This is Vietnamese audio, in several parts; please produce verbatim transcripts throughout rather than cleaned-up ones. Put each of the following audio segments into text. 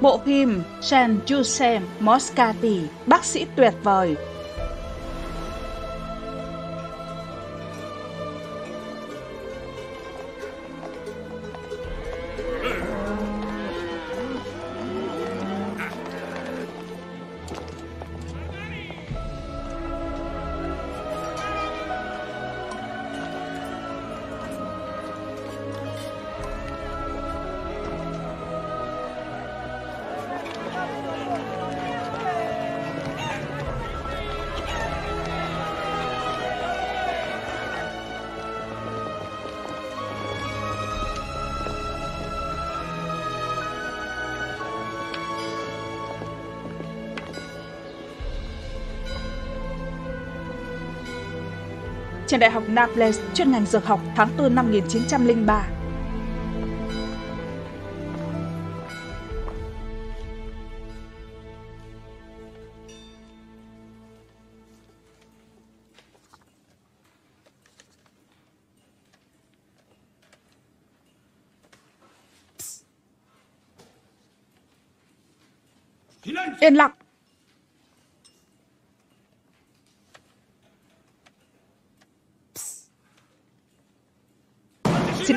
Bộ phim San Giuseppe Moscati, bác sĩ tuyệt vời. Trường Đại học Naples, chuyên ngành dược học, tháng tư năm một nghìn chín trăm linh ba. Yên lặng. Xin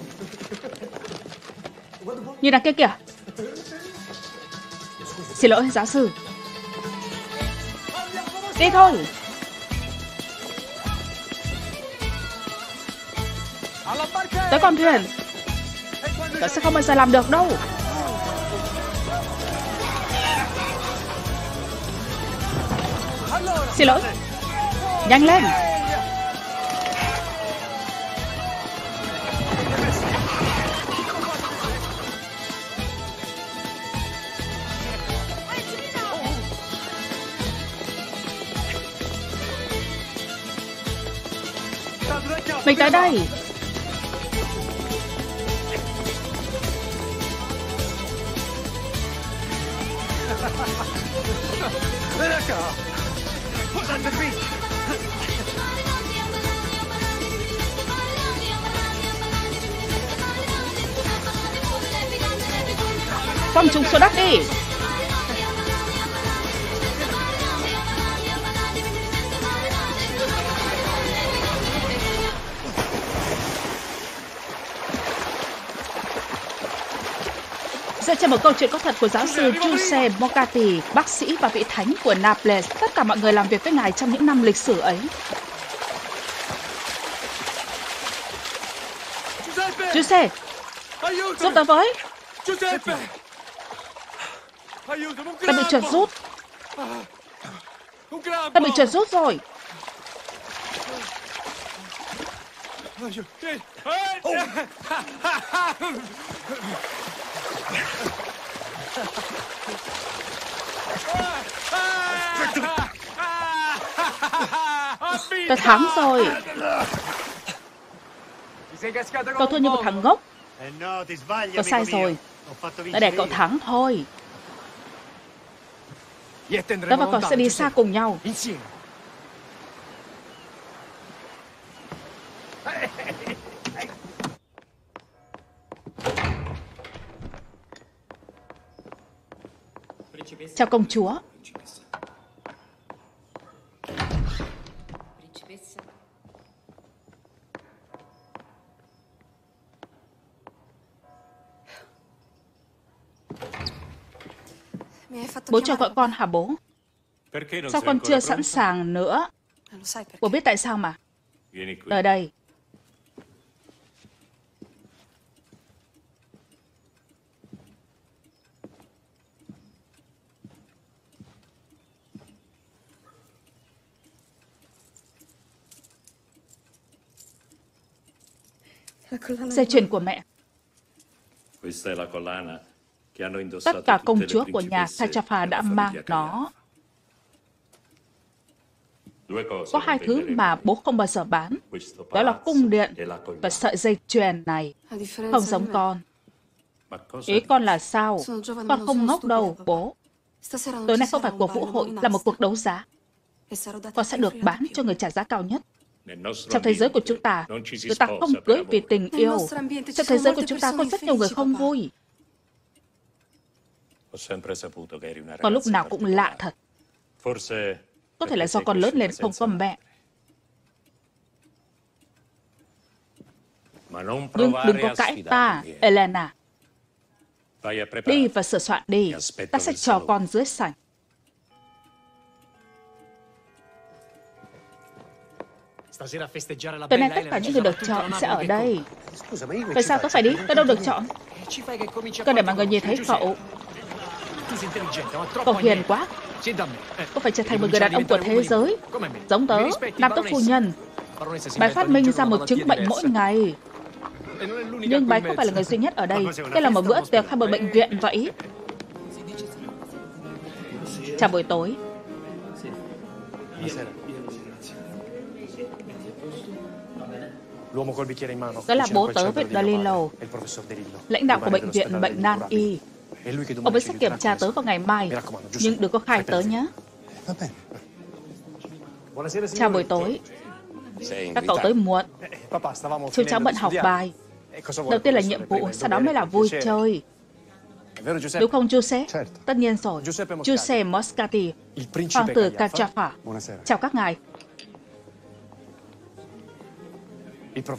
Như đằng kia kìa. Xin lỗi giáo sư. Đi thôi. Tới con thuyền. Cậu sẽ không bao giờ làm được đâu. Xin lỗi. Nhanh lên. Mình tới đây. Phong trùng xuống đất đi. Dựa trên một câu chuyện có thật của giáo sư Giuseppe Moscati, bác sĩ và vị thánh của Naples, tất cả mọi người làm việc với ngài trong những năm lịch sử ấy. Giuseppe, giúp tớ với. Tớ bị trượt rút. Tớ bị trượt rút rồi. Tôi thắng rồi. Cậu thua như một thằng ngốc. Tôi sai rồi. Tôi để cậu thắng thôi. Tôi và cậu sẽ đi xa cùng nhau. Chào công chúa. Bố cho gọi con hả bố? Sao con chưa sẵn sàng nữa? Bố biết tại sao mà. Ở đây. Dây chuyền của mẹ. Tất cả công chúa của nhà Sachafa đã mang nó. Có hai thứ mà bố không bao giờ bán, đó là cung điện và sợi dây chuyền này, không giống con. Ý con là sao? Con không ngốc đâu, bố. Tối nay không phải cuộc vũ hội, là một cuộc đấu giá. Con sẽ được bán cho người trả giá cao nhất. Trong thế giới của chúng ta, người ta không cưới vì tình yêu. Trong thế giới của chúng ta có rất nhiều người không vui. Con lúc nào cũng lạ thật. Có thể là do con lớn lên không có mẹ. Nhưng đừng có cãi ta, Elena. Đi và sửa soạn đi. Ta sẽ cho con dưới sảnh. Tối nay tất cả những người được chọn sẽ ở đây. Vậy sao tôi phải đi? Tôi đâu được chọn. Cần để mọi người nhìn thấy cậu. Cậu hiền quá. Cậu phải trở thành một người đàn ông của thế giới. Giống tớ, nam tước phu nhân. Bài phát minh ra một chứng bệnh mỗi ngày. Nhưng Bái không phải là người duy nhất ở đây. Đây là một bữa tiệc hay một bệnh viện vậy? Chào buổi tối. Đó là bố tớ với De Lillo, lãnh đạo của bệnh viện bệnh nan y. Ông ấy sẽ kiểm tra tớ vào ngày mai, nhưng đừng có khai tớ nhé. Chào buổi tối. Các cậu tới muộn. Chúng cháu bận học bài. Đầu tiên là nhiệm vụ, sau đó mới là vui chơi. Đúng không, Giuseppe? Tất nhiên rồi. Giuseppe Moscati, hoàng tử Carrafa. Chào các ngài.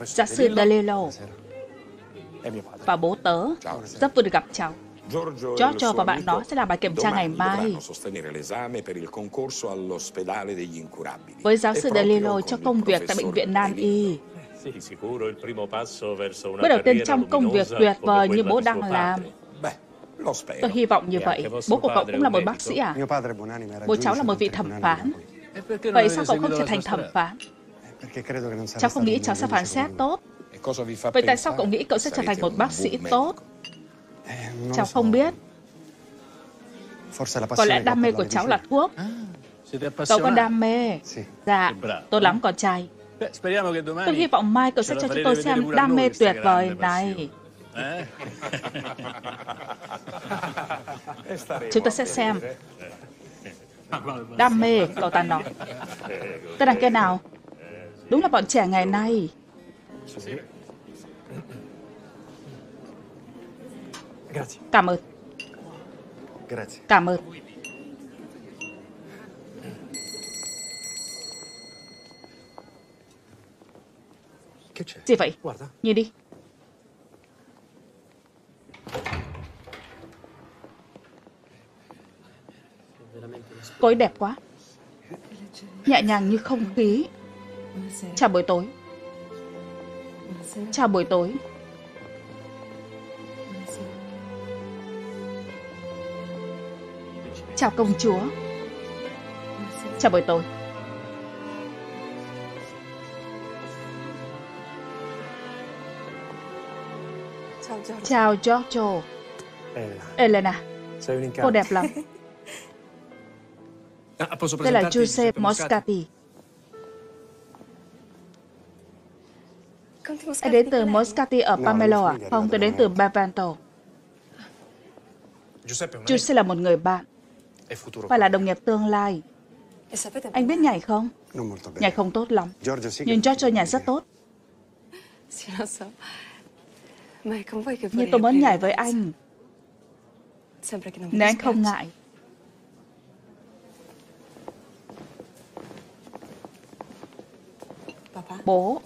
Giáo sư De Lillo và bố tớ, rất vui được gặp cháu. Giorgio và bạn đó sẽ làm bài kiểm tra ngày mai. Với giáo sư De Lillo cho công việc tại bệnh viện nan y. Bước đầu tiên trong công việc tuyệt vời như bố đang làm. Tôi hy vọng như vậy. Bố của cậu cũng là một bác sĩ à? Bố cháu là một vị thẩm phán. Vậy sao cậu không trở thành thẩm phán? Cháu không nghĩ cháu sẽ phán xét tốt. Vậy tại sao cậu nghĩ cậu sẽ trở thành một bác sĩ tốt? Cháu không biết. Có lẽ đam mê của cháu là thuốc. Cậu có đam mê. Dạ, tốt lắm con trai. Tôi hy vọng mai cậu sẽ cho chúng tôi xem đam mê tuyệt vời này. Chúng ta sẽ xem. Đam mê, cậu ta nói. Tên là cái nào? Đúng là bọn trẻ ngày nay. Cảm ơn. Cảm ơn. Gì vậy? Nhìn đi. Cô ấy đẹp quá. Nhẹ nhàng như không khí. Chào buổi tối. Chào buổi tối. Chào công chúa. Chào buổi tối. Chào Giorgio. Elena, cô đẹp lắm. Đây là Giuseppe Moscati. Anh đến từ Moscati ở Pamelo à? Không, tôi đến từ Benevento. Giuseppe là một người bạn. Phải là đồng nghiệp tương lai. Anh biết nhảy không? Nhảy không tốt lắm. Nhưng Giorgio nhảy rất tốt. Nhưng tôi muốn nhảy với anh. Nếu anh không ngại. Bố.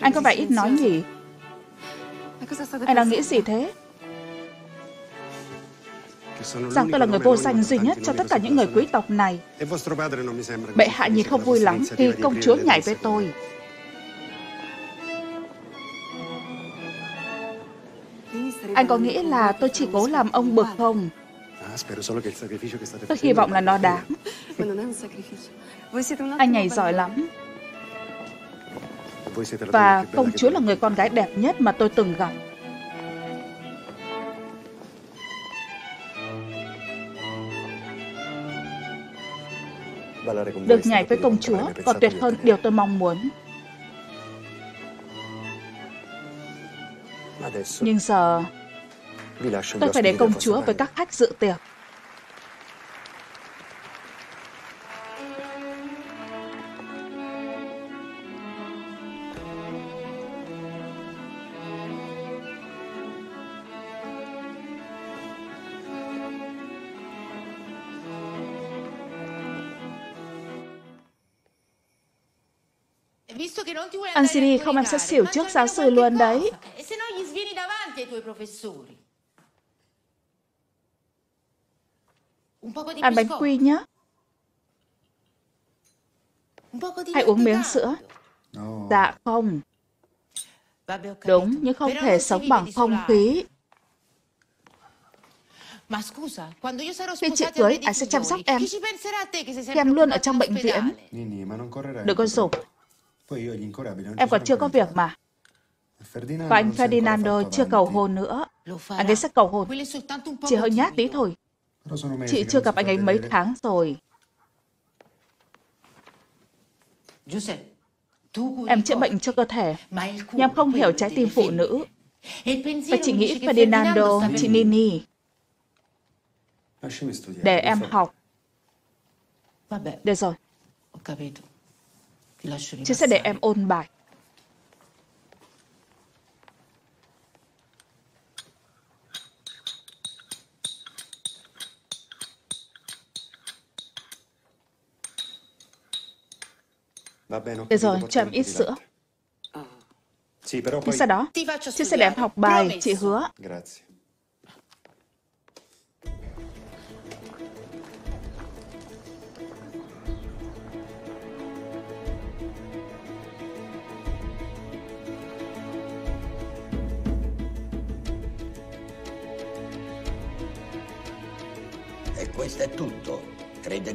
Anh có vẻ ít nói nhỉ? Anh đang nghĩ gì thế? Rằng tôi là người vô danh duy nhất trong tất cả những người quý tộc này. Bệ hạ nhìn không vui lắm khi công chúa nhảy với tôi. Anh có nghĩ là tôi chỉ cố làm ông bực không? Tôi hy vọng là nó đáng. Anh nhảy giỏi lắm. Và công chúa là người con gái đẹp nhất mà tôi từng gặp. Được nhảy với công chúa còn tuyệt hơn điều tôi mong muốn. Nhưng giờ tôi phải để công chúa với các khách dự tiệc. Ăn gì đi, không em sẽ xỉu trước giáo sư luôn đấy. Ăn bánh quy nhé. Hãy uống miếng sữa. Dạ không. Đúng, nhưng không thể sống bằng không khí. Khi chị cưới, anh sẽ chăm sóc em. Em luôn ở trong bệnh viện. Đừng có rủ. Em còn chưa có việc mà. Và anh Ferdinando chưa cầu hôn nữa. Anh ấy sẽ cầu hôn. Chỉ hơi nhát tí thôi. Chị chưa gặp anh ấy mấy tháng rồi. Em chữa bệnh cho cơ thể, nhưng em không hiểu trái tim phụ nữ. Và chị nghĩ Ferdinando, chị Nini. Để em học. Được rồi. Chứ sẽ để em ôn bài. Được rồi, cho em ít sữa. Nhưng sau đó, chứ sẽ để em học bài, chị hứa.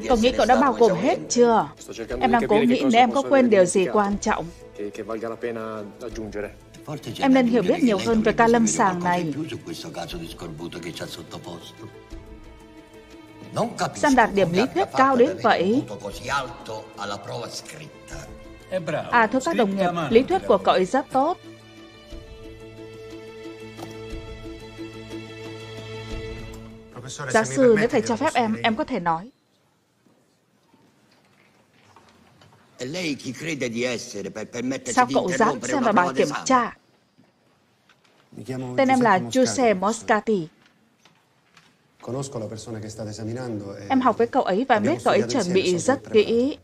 Cậu nghĩ cậu đã bao gồm hết chưa? Em đang cố nghĩ nếu em có quên điều gì quan trọng. Em nên hiểu biết nhiều hơn về ca lâm sàng này. Sao đạt điểm lý thuyết cao đến vậy? À, thưa các đồng nghiệp, lý thuyết của cậu ấy rất tốt. Giáo sư, nếu thầy cho phép em, em có thể nói. Sao cậu dám xem vào bài kiểm tra? Tên em là Giuseppe Moscati. Em học với cậu ấy và biết cậu ấy chuẩn bị rất kỹ.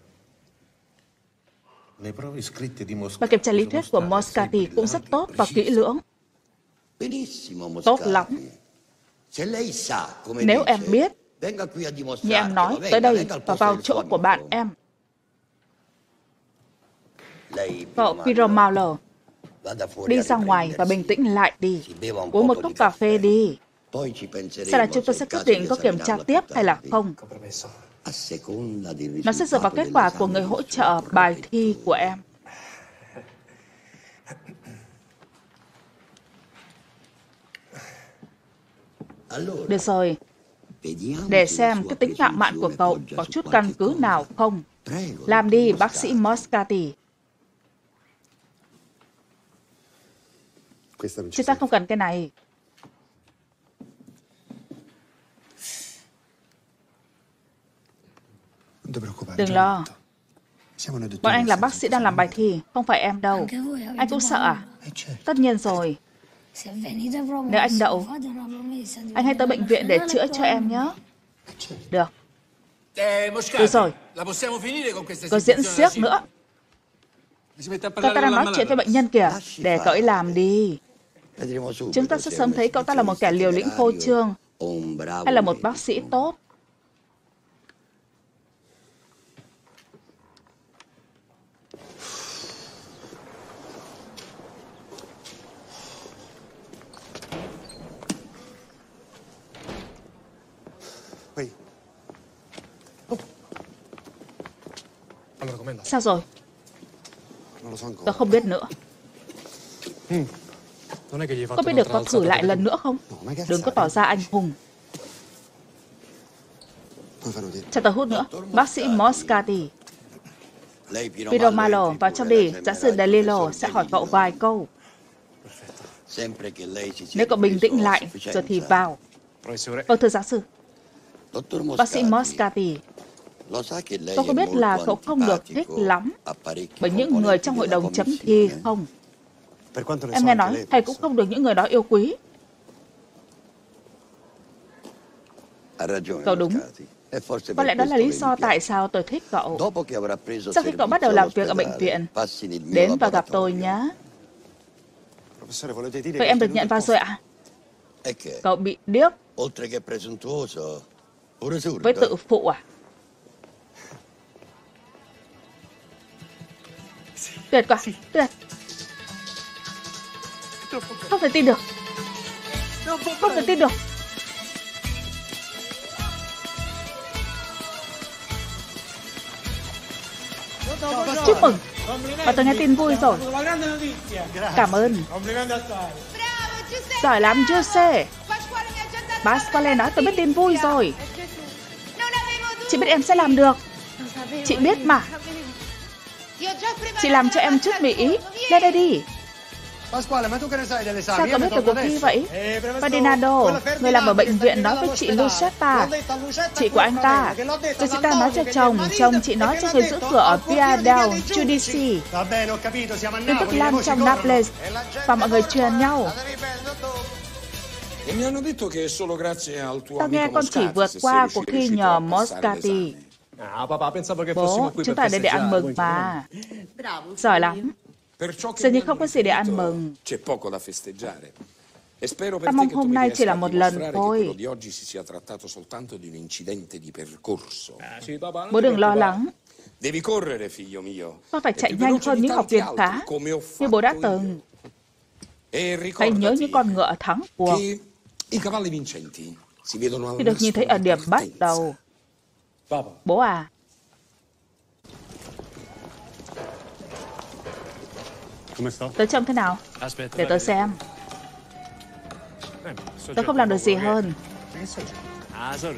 Bài kiểm tra lý thuyết của Moscati cũng rất tốt và kỹ lưỡng. Tốt lắm. Nếu em biết, như em nói, tới đây và vào chỗ của bạn em. Cậu Piromalo, đi ra ngoài và bình tĩnh lại đi. Uống một cốc cà phê đi. Sau đó chúng tôi sẽ quyết định có kiểm tra tiếp hay là không. Nó sẽ dựa vào kết quả của người hỗ trợ bài thi của em. Được rồi, để xem cái tính ngạo mạn của cậu có chút căn cứ nào không. Làm đi, bác sĩ Moscati. Chúng ta không cần cái này. Đừng lo. Bọn anh là bác sĩ đang làm bài thi, không phải em đâu. Anh cũng sợ à? Tất nhiên rồi. Nếu anh đậu, anh hãy tới bệnh viện để chữa cho em nhé. Được. Được rồi. Có diễn xiếc nữa. Cậu ta đang nói chuyện với bệnh nhân kìa, để cậu ấy làm đi. Chúng ta sẽ sớm thấy cậu ta là một kẻ liều lĩnh phô trương, hay là một bác sĩ tốt. Sao rồi? Tôi không biết nữa. Có biết được con thử lại lần nữa không? Đừng có tỏ ra anh hùng. Cho tôi hút nữa. Bác sĩ Moscati. Piromalo, vào trong đi. Giáo sư De Lillo sẽ hỏi cậu vài câu. Nếu cậu bình tĩnh lại, rồi thì vào. Vâng, thưa giáo sư. Bác sĩ Moscati, tôi có biết là cậu không được thích lắm bởi những người trong hội đồng chấm thi không? Em nghe nói thầy cũng không được những người đó yêu quý. Cậu đúng. Có lẽ đó là lý do tại sao tôi thích cậu. Sau khi cậu bắt đầu làm việc ở bệnh viện, đến và gặp tôi nhé. Vậy em được nhận vào rồi ạ? À? Cậu bị điếc. Với tự phụ à? Tuyệt quá, tuyệt. Không thể tin được. Không thể tin được. Chúc mừng. Và tôi nghe tin vui rồi. Cảm ơn. Giỏi lắm, Giuseppe. Pasquale nói tôi biết tin vui rồi. Chị biết em sẽ làm được. Chị biết mà. Chị làm cho em chút Mỹ. Lên đây đi. Sao cậu biết từ cuộc thi vậy? Ferdinando, người làm ở bệnh viện, nói với chị Lucetta, chị của anh ta. Lucetta nói cho chồng, chồng chị nói cho người giữ cửa ở Pia del Giudici. Tin tức lan trong Naples và mọi người truyền nhau. Ta nghe con chỉ vượt qua cuộc thi nhờ Moscati. Bố, chúng ta đến để ăn mừng mà. Giỏi lắm. Giờ như không có gì để ăn mừng. Ta mong hôm nay chỉ là một lần thôi. Bố đừng lo lắng. Con phải chạy nhanh hơn những học viên khác, như bố đã từng. Hãy nhớ những con ngựa thắng cuộc thì được nhìn thấy ở điểm bắt đầu. Bố à. Tớ trông thế nào? Để tớ xem. Tớ không làm được gì hơn.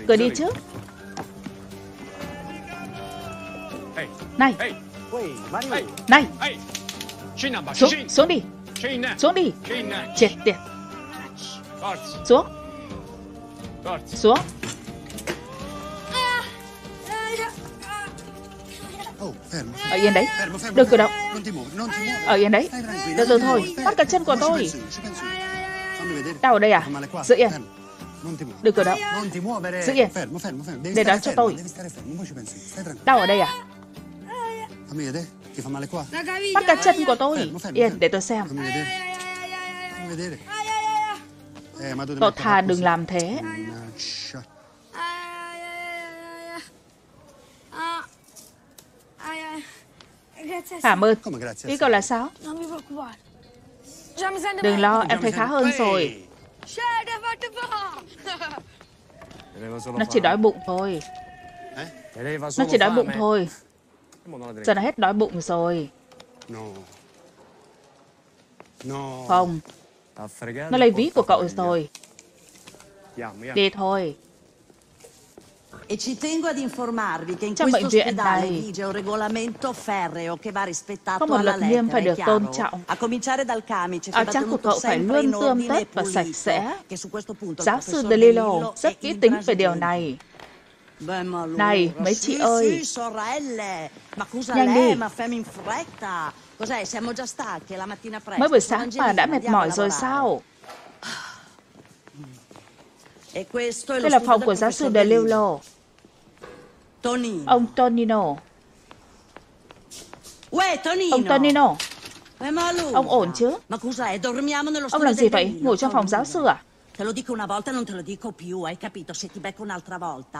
Cười đi chứ. Này. Này. Xuống, xuống đi. Xuống đi. Chết tiệt. Xuống. Xuống. Ở yên đấy, đừng cử động. Ở yên đấy, từ từ thôi, bắt cả chân của tôi. Đau ở đây à? Giữ yên. Đừng cử động. Giữ yên. Để đó cho tôi. Đau ở đây à? Bắt cả chân của tôi. Yên, để tôi xem. Cậu thà đừng làm thế. Cảm ơn. Ý cậu là sao? Đừng lo, em thấy khá hơn rồi. Nó chỉ đói bụng thôi. Nó chỉ đói bụng thôi. Giờ nó hết đói bụng rồi. Không. Nó lấy ví của cậu rồi. Đi thôi. Trong bệnh viện này có một luật nghiêm phải được tôn trọng. Áo trắng của cậu phải luôn tươm tất và sạch sẽ. Giáo sư De Lillo rất kỹ tính về điều này. Này, mấy chị ơi, nhanh đi. Mới buổi sáng mà đã mệt mỏi rồi sao? Đây là phòng của giáo sư De Lillo. Ông Tonino. Ông Tonino, ông ổn chứ? Ông làm gì vậy? Ngủ trong phòng giáo sư à?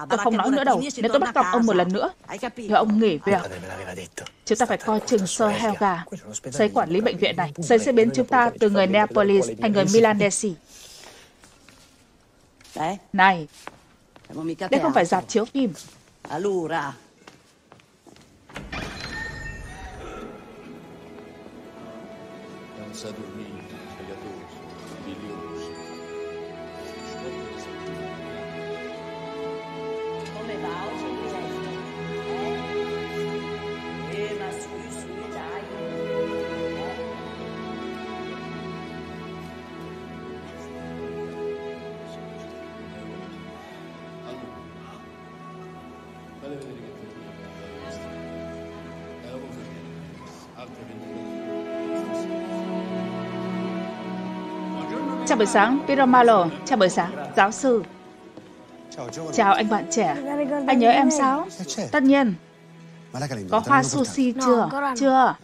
Tôi không nói nữa đâu. Nếu tôi bắt cọc ông một lần nữa thì ông nghỉ việc. Chúng ta phải coi chừng Sir Helga, giấy quản lý bệnh viện này, giấy sẽ biến chúng ta từ người Neapolis thành người Milanesi. Này, đây không phải rạp chiếu phim. Chào buổi sáng, Piromalo. Chào buổi sáng, giáo sư. Chào anh bạn trẻ. Anh nhớ em sao? Tất nhiên. Có khoa sushi chưa? Chưa.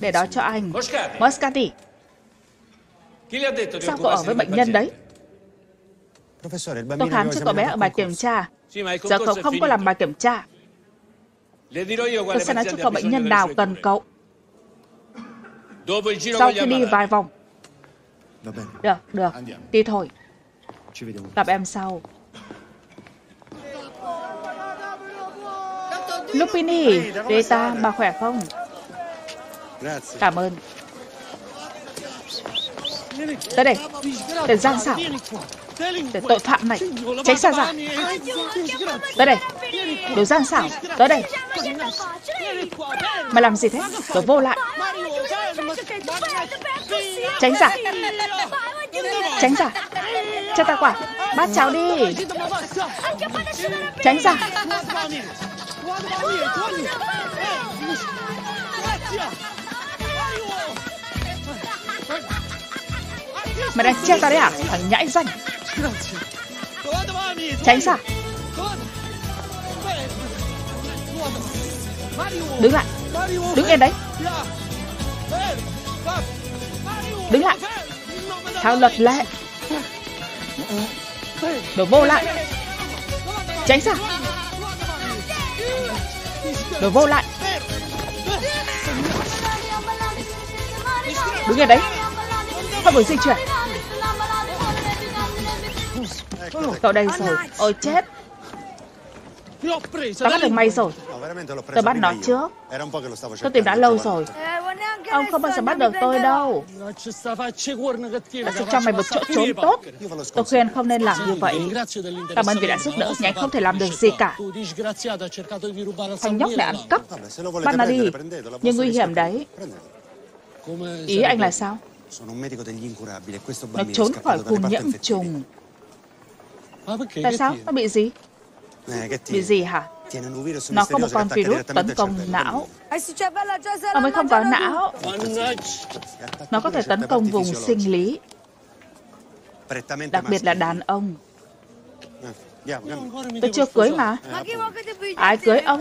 Để đó cho anh. Moscati. Sao cậu ở với bệnh nhân đấy? Tôi khám cho cậu bé ở bài kiểm tra. Giờ cậu không có làm bài kiểm tra. Tôi sẽ nói cho cậu bệnh nhân nào cần cậu. Sau khi đi vài vòng. Được, được, đi thôi. Gặp em sau. Lupini, Rita, bà khỏe không? Cảm ơn. Tới đây, tên gian xảo, tên tội phạm này, tránh xa ra. Tới đây, đồ gian xảo, tới đây. Mày làm gì thế? Đồ vô lại. Tránh ra, tránh ra, cho ta quả, bắt cháu đi. Tránh ra. Mày đang treo ta đấy à? Thằng nhãi danh. Tránh ra. Đứng lại. Đứng yên đấy. Đứng lại. Theo luật lệ. Đồ vô lại. Tránh ra. Đồ vô lại. Đứng yên đấy. Không được di chuyển. Cậu đây rồi. Ôi chết. Tao bắt được mày rồi. Tôi bắt nó trước. Tôi tìm đã lâu rồi. Ông không bao giờ bắt được tôi đâu. Tôi sẽ cho mày một chỗ trốn tốt. Tôi khuyên không nên làm như vậy. Cảm ơn vì đã giúp đỡ. Nhưng không thể làm được gì cả. Thằng nhóc này ăn cắp. Bắt nó đi. Nhưng nguy hiểm đấy. Ý anh là sao? Nó trốn khỏi khu nhiễm trùng. Tại sao? Nó bị gì? Bị gì hả? Nó có một con virus tấn công não. Nó mới không có não. Nó có thể tấn công vùng sinh lý. Đặc biệt là đàn ông. Tôi chưa cưới mà. Ai cưới ông?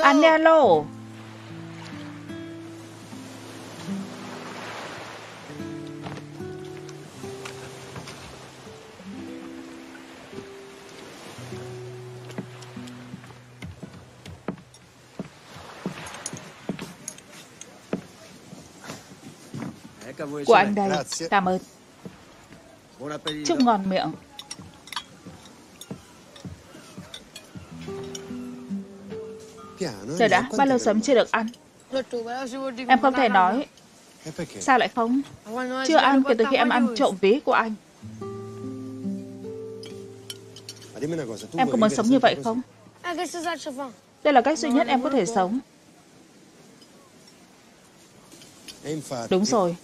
Agnello. Của anh đây. Cảm ơn. Chúc ngon miệng. Trời đã, bao lâu sớm chưa được ăn. Em không thể nói. Sao lại không? Chưa ăn kể từ khi em ăn trộm ví của anh. Em có muốn sống như vậy không? Đây là cách duy nhất em có thể sống. Đúng rồi.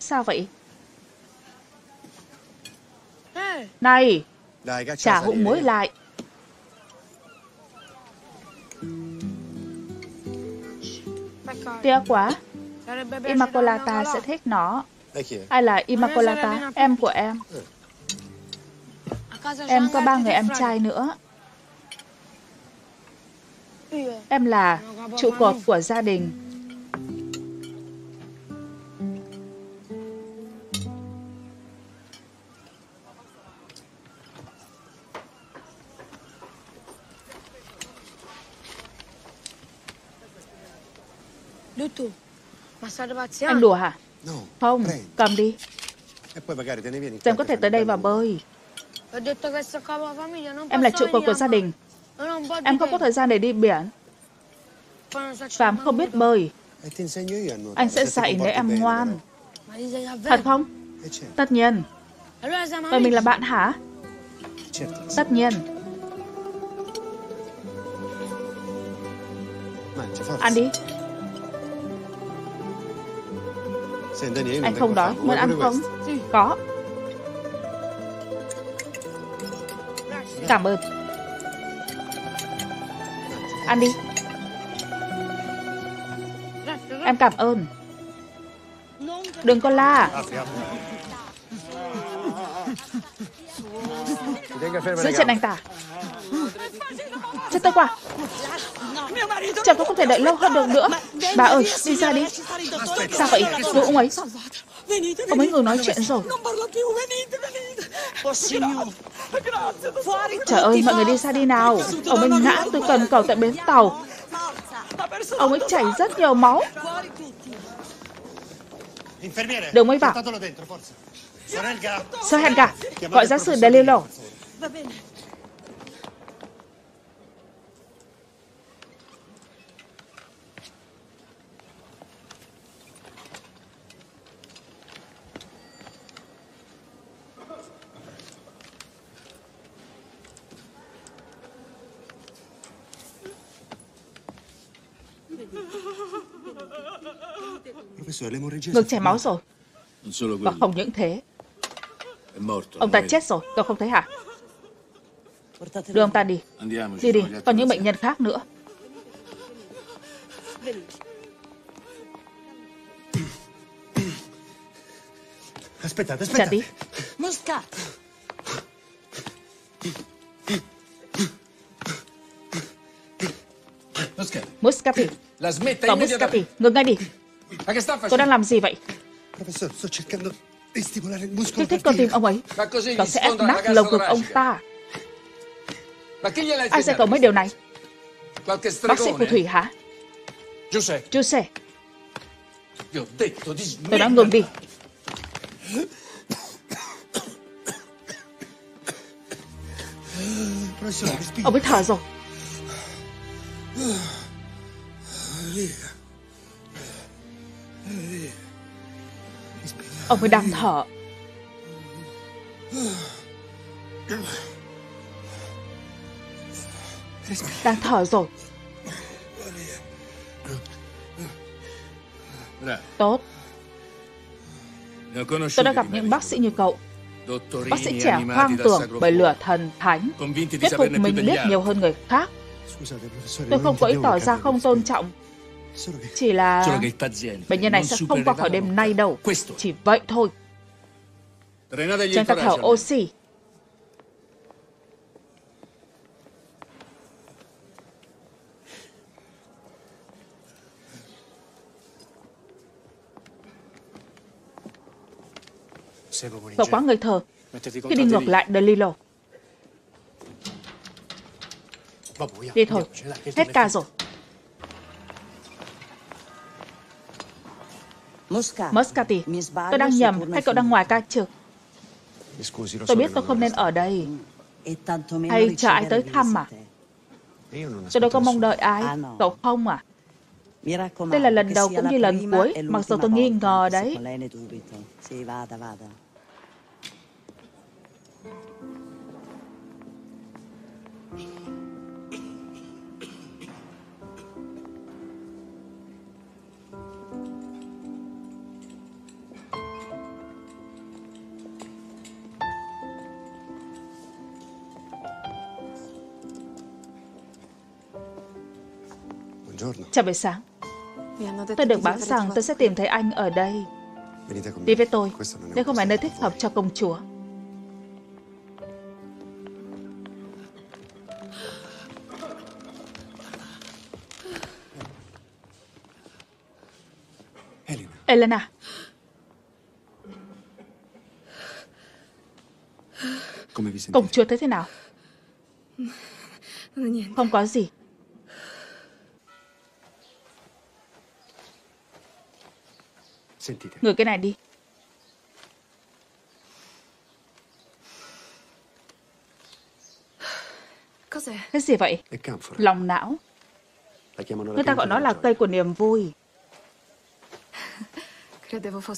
Sao vậy? Này, trả hũ muối lại. Tiếc quá, Immacolata sẽ thích nó. Ai là Immacolata? Em của em. Em có ba người em trai nữa. Em là trụ cột của gia đình. Anh đùa hả? Không, cầm đi. Em có thể tới đây và bơi. Em là trụ cột của gia đình. Em không có thời gian để đi biển. Phạm không biết bơi. Anh sẽ dạy nếu em ngoan. Thật không? Tất nhiên. Vậy mình là bạn hả? Tất nhiên. Ăn đi. Anh không đói, muốn ăn không? Có. Cảm ơn. Ăn đi. Em cảm ơn. Đừng có la. Giữ chân anh ta. Chết tôi quá. Chồng tôi không thể đợi lâu hơn được nữa. Bà ơi, đi ra đi. Sao vậy? Đồ ông ấy. Ông ấy ngừng nói chuyện rồi. Trời ơi, mọi người đi ra đi nào. Ông ấy ngã từ cần cầu tại bến tàu. Ông ấy chảy rất nhiều máu. Đường mới vào. Sơ hẹn cả. Gọi giáo sư De Lillo. Ngừng chảy máu rồi. Và không những thế, ông ta chết rồi. Cậu không thấy hả? Đưa ông ta đi. Đi đi. Còn những bệnh nhân khác nữa. Chờ đi. Moscati. Cậu Moscati, ngừng ngay đi. Cô đang làm gì vậy? Kích thích con tim ông ấy. Cậu sẽ ép nát lồng ngực ông ta. Ai dạy cậu mấy điều này? Bác sĩ phù thủy hả? Giuseppe, tôi đã ngừng đi. Ông ấy thở rồi. Ông ấy đang thở. Đang thở rồi. Tốt. Tôi đã gặp những bác sĩ như cậu. Bác sĩ trẻ hoang tưởng bởi lửa thần thánh, thuyết phục mình biết nhiều hơn người khác. Tôi không có ý tỏ ra không tôn trọng. Chỉ là bệnh nhân này sẽ không qua khỏi đêm nay đâu. Chỉ vậy thôi. Chúng ta thở oxy. Cậu quá người thờ. Khi đi ngược lại, De Lillo. Đi thôi, hết ca rồi. Moscati, tôi đang nhầm hay cậu đang ngoài ca trực? Tôi biết tôi không nên ở đây. Hay chờ ai tới thăm à? Tôi đâu có mong đợi ai, cậu không à? Đây là lần đầu cũng như lần cuối, mặc dù tôi nghi ngờ đấy. Chào buổi sáng. Tôi được báo rằng tôi sẽ tìm thấy anh ở đây. Đi với tôi. Đây không phải nơi thích hợp cho công chúa. Elena. Công chúa thấy thế nào? Không có gì. Ngửi cái này đi. Cái gì vậy? Lòng não. Người ta gọi nó là cây của niềm vui.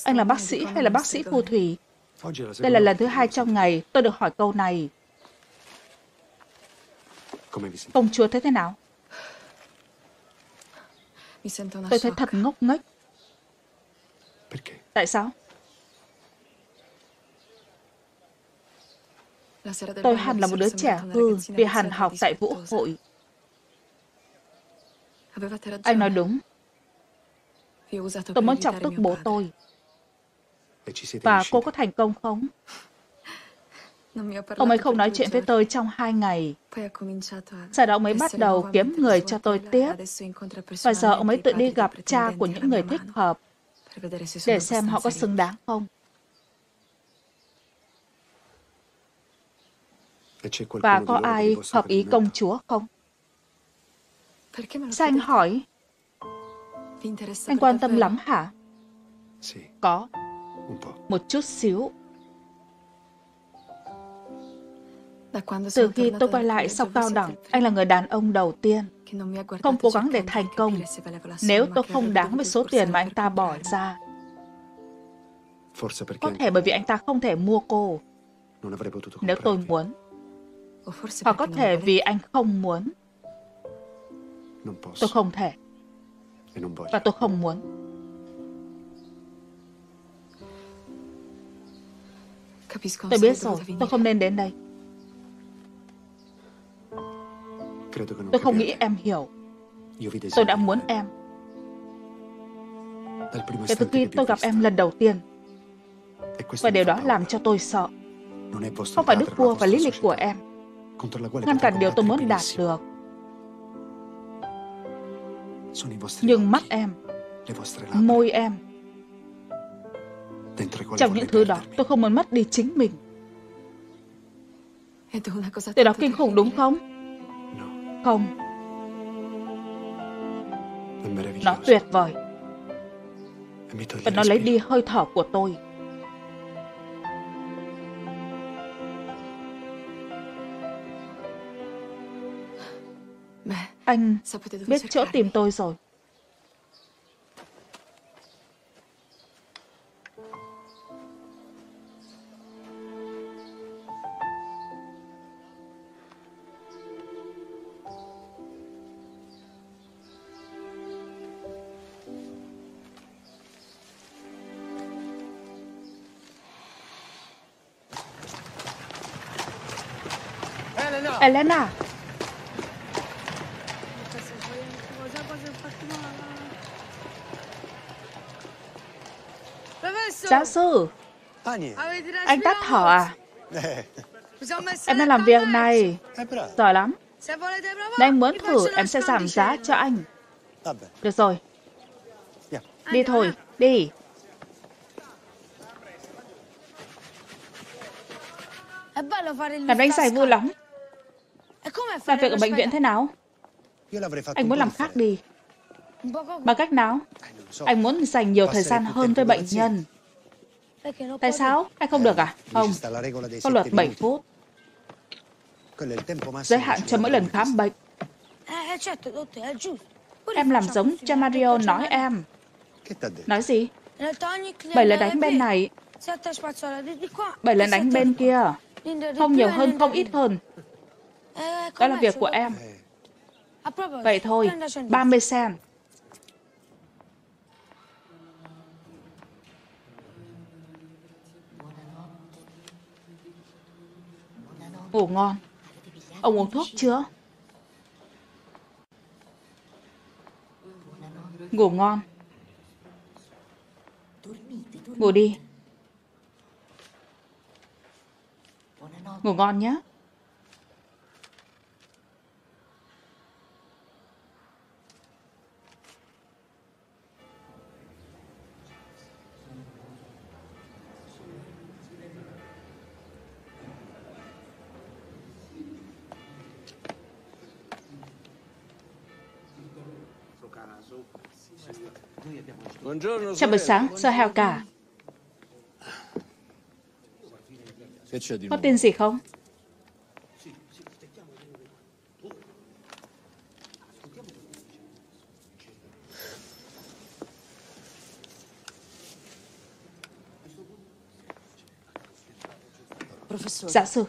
Anh là bác sĩ hay là bác sĩ phù thủy? Đây là lần thứ hai trong ngày tôi được hỏi câu này. Công chúa thấy thế nào? Tôi thấy thật ngốc nghếch. Tại sao? Tôi hẳn là một đứa trẻ hư vì hàn học tại vũ hội. Anh nói đúng. Tôi muốn chọc tức bố tôi. Và cô có thành công không? Ông ấy không nói chuyện với tôi trong hai ngày. Sau đó ông ấy bắt đầu kiếm người cho tôi tiếp. Và giờ ông ấy tự đi gặp cha của những người thích hợp để xem họ có xứng đáng không. Và có ai hợp ý công chúa không? Sao anh hỏi? Anh quan tâm lắm hả? Có. Một chút xíu. Từ khi tôi quay lại sau cao đẳng, anh là người đàn ông đầu tiên không cố gắng để thành công nếu tôi không đáng với số tiền mà anh ta bỏ ra. Có thể bởi vì anh ta không thể mua cô nếu tôi muốn. Hoặc có thể vì anh không muốn. Tôi không thể. Và tôi không muốn. Tôi biết rồi, tôi không nên đến đây. Tôi không nghĩ em hiểu. Tôi đã muốn em kể từ khi tôi gặp em lần đầu tiên. Và điều đó làm cho tôi sợ. Không phải đức vua và lý lịch của em ngăn cản điều tôi muốn đạt được. Nhưng mắt em, môi em, trong những thứ đó tôi không muốn mất đi chính mình. Điều đó kinh khủng đúng không? Không. Nó tuyệt vời. Và nó lấy đi hơi thở của tôi. Anh biết chỗ tìm tôi rồi. Elena. Giáo sư, anh tắt thở à? Em đang làm việc này. Giỏi lắm. Nếu anh muốn thử, em sẽ giảm giá cho anh. Được rồi. Đi thôi, đi. Làm anh giải vui lắm. Làm việc ở bệnh viện thế nào? Anh muốn làm khác đi. Bằng cách nào? Anh muốn dành nhiều thời gian hơn với bệnh nhân. Tại sao? Anh không được à? Không. Có luật bảy phút. Giới hạn cho mỗi lần khám bệnh. Em làm giống cho Mario nói em. Nói gì? Bảy lần đánh bên này. Bảy lần đánh bên kia. Không nhiều hơn, không ít hơn. Đó là việc của em. Vậy thôi, ba mươi sen. Ngủ ngon. Ông uống thuốc chưa? Ngủ ngon. Ngủ đi. Ngủ ngon nhé. Chào buổi sáng, sao heo cả? Có tên gì không? Giáo sư.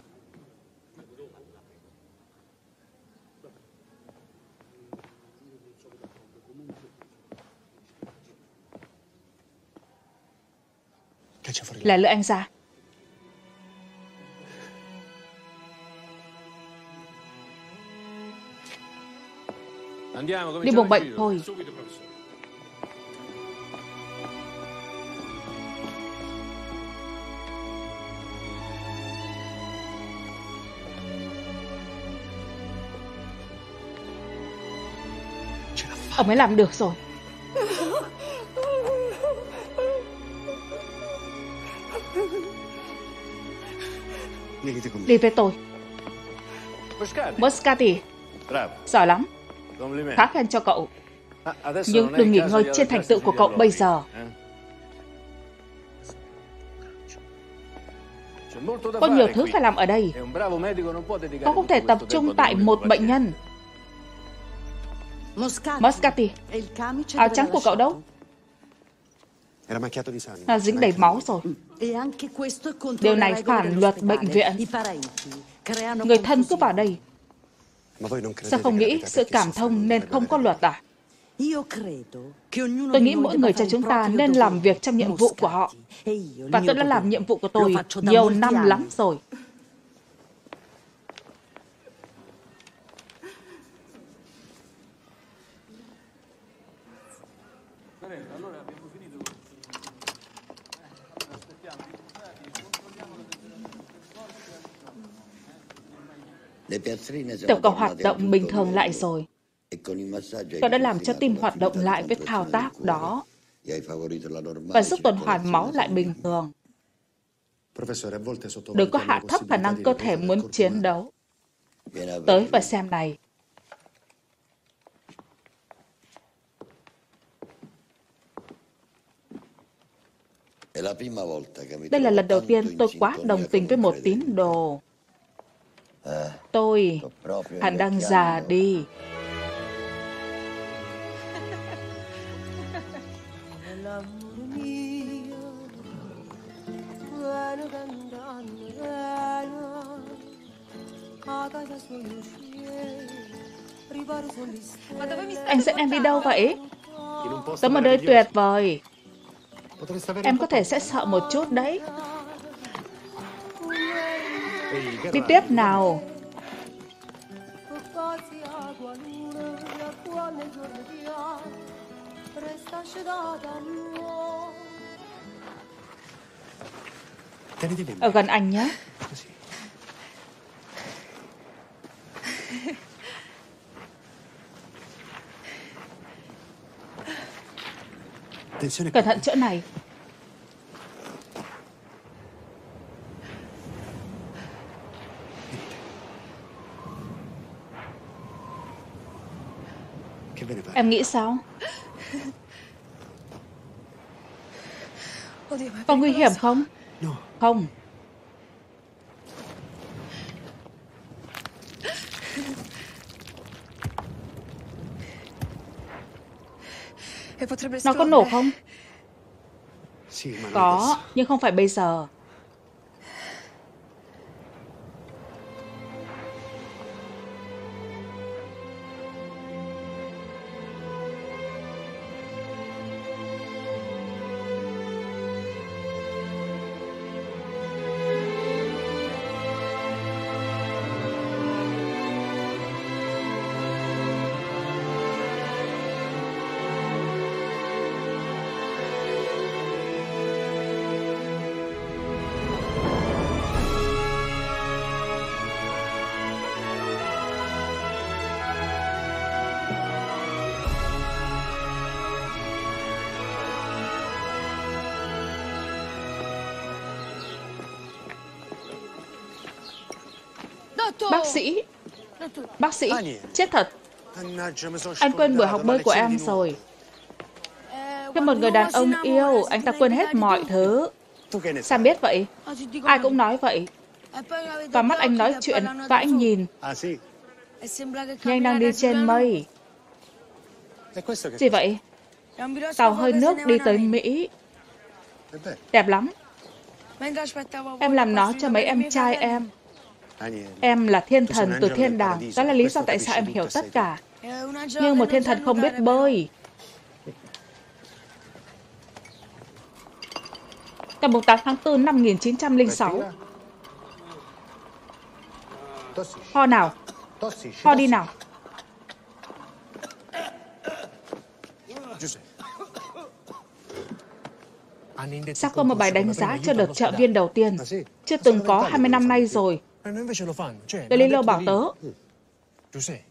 Là lỡ anh ra. Đi bồng bệnh thôi. Ông ấy làm được rồi. Đi với tôi. Moscati, giỏi lắm. Khá khen cho cậu. Nhưng đừng nghỉ ngơi trên thành tựu của cậu bây giờ. Có nhiều thứ phải làm ở đây. Cậu không thể tập trung tại một bệnh nhân. Moscati, áo trắng của cậu đâu? Nó dính đầy máu rồi. Điều này phản luật bệnh viện. Người thân cứ vào đây. Sao không nghĩ sự cảm thông nên không có luật à? Tôi nghĩ mỗi người trong chúng ta nên làm việc trong nhiệm vụ của họ. Và tôi đã làm nhiệm vụ của tôi nhiều năm lắm rồi. Tiểu cầu hoạt động bình thường lại rồi. Cậu đã làm cho tim hoạt động lại với thao tác đó. Và giúp tuần hoàn máu lại bình thường. Đừng có hạ thấp khả năng cơ thể muốn chiến đấu. Tới và xem này. Đây là lần đầu tiên tôi quá đồng tình với một tín đồ. Tôi hẳn đang già đi. Anh dẫn em đi đâu vậy? Tới một nơi tuyệt vời. Em có thể sẽ sợ một chút đấy. Đi tiếp nào. Ở gần anh nhé. Cẩn thận chỗ này. Em nghĩ sao? Có nguy hiểm không? Không. Nó có nổ không? Có, nhưng không phải bây giờ. Bác sĩ, bác sĩ, chết thật. Anh quên buổi học bơi của em rồi. Cho một người đàn ông yêu, anh ta quên hết mọi thứ. Sao biết vậy? Ai cũng nói vậy. Và mắt anh nói chuyện và anh nhìn. Nhưng anh đang đi trên mây. Gì vậy? Tàu hơi nước đi tới Mỹ. Đẹp lắm. Em làm nó cho mấy em trai em. Em là thiên thần từ thiên đàng. Đó là lý do tại sao em hiểu tất cả. Nhưng một thiên thần không biết bơi. Ngày tám tháng tư năm một nghìn chín trăm lẻ sáu. Ho nào. Ho đi nào. Sao có một bài đánh giá cho đợt trợ viên đầu tiên? Chưa từng có hai mươi năm nay rồi. De Lillo bảo tớ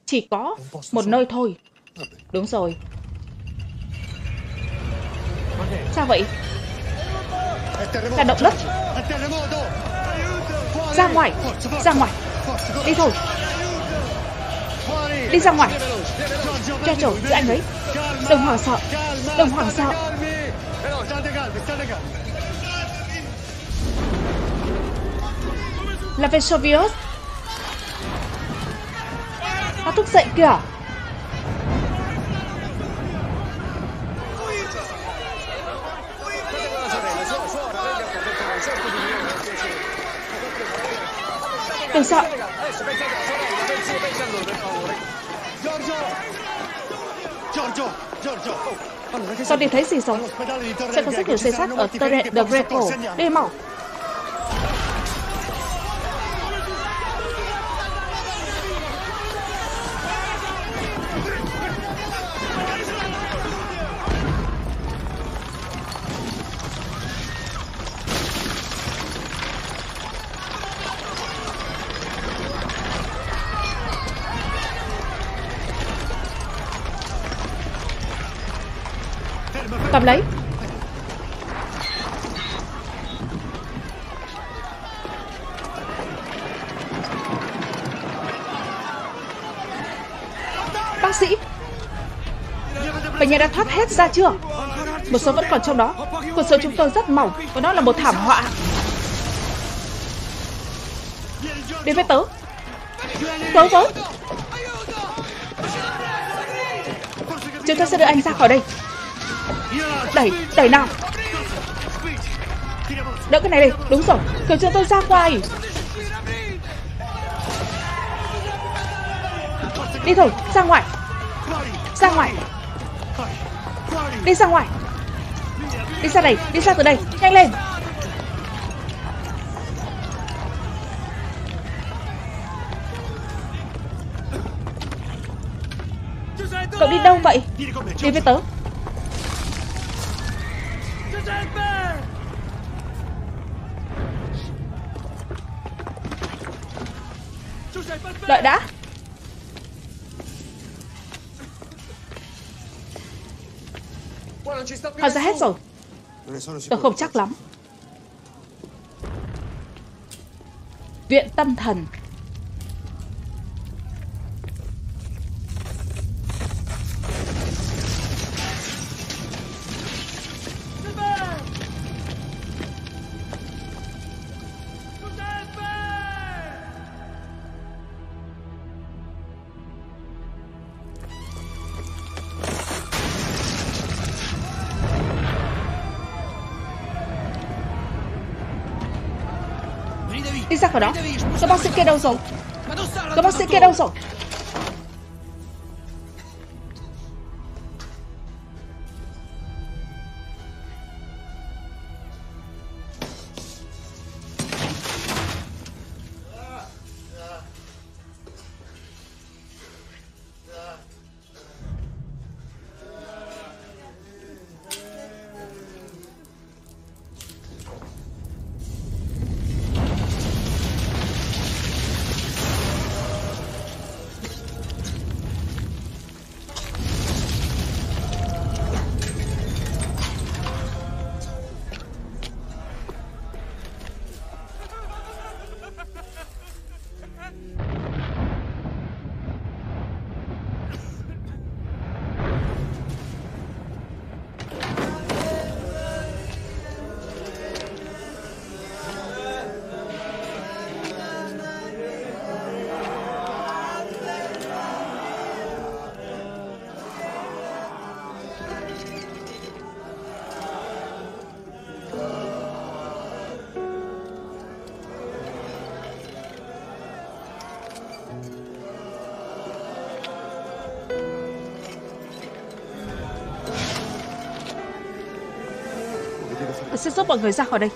chỉ có một nơi thôi. Đúng rồi. Sao vậy? Là động đất. Ra ngoài. Ra ngoài. Đi thôi. Đi ra ngoài. Cho trổ giữa anh ấy. Đừng hoảng sợ. Đừng hoảng sợ. Là Vesuvius. Nó thức dậy kìa. Đừng sợ. Tôi đi thấy gì rồi? Sẽ có rất nhiều xe sát ở Torre de Greco. Đi mau. Cầm lấy. Bác sĩ, bệnh nhân đã thoát hết ra chưa? Một số vẫn còn trong đó. Cuộc sống chúng tôi rất mỏng và nó là một thảm họa. Đến với tớ. Tớ với. Chúng tôi sẽ đưa anh ra khỏi đây. Đẩy, đẩy nào. Đỡ cái này đi, đúng rồi. Cứu cho tôi ra ngoài. Đi thôi, ra ngoài. Ra ngoài. Đi ra ngoài. Đi ra đây, đi ra từ đây, nhanh lên. Cậu đi đâu vậy? Đi với tớ. Đợi đã. Họ ra hết rồi. Tôi không chắc lắm. Viện tâm thần. Ra khỏi đó. Các bác sĩ kia đâu rồi? Các bác sĩ kia đâu rồi? sẽ giúp mọi người ra khỏi đây.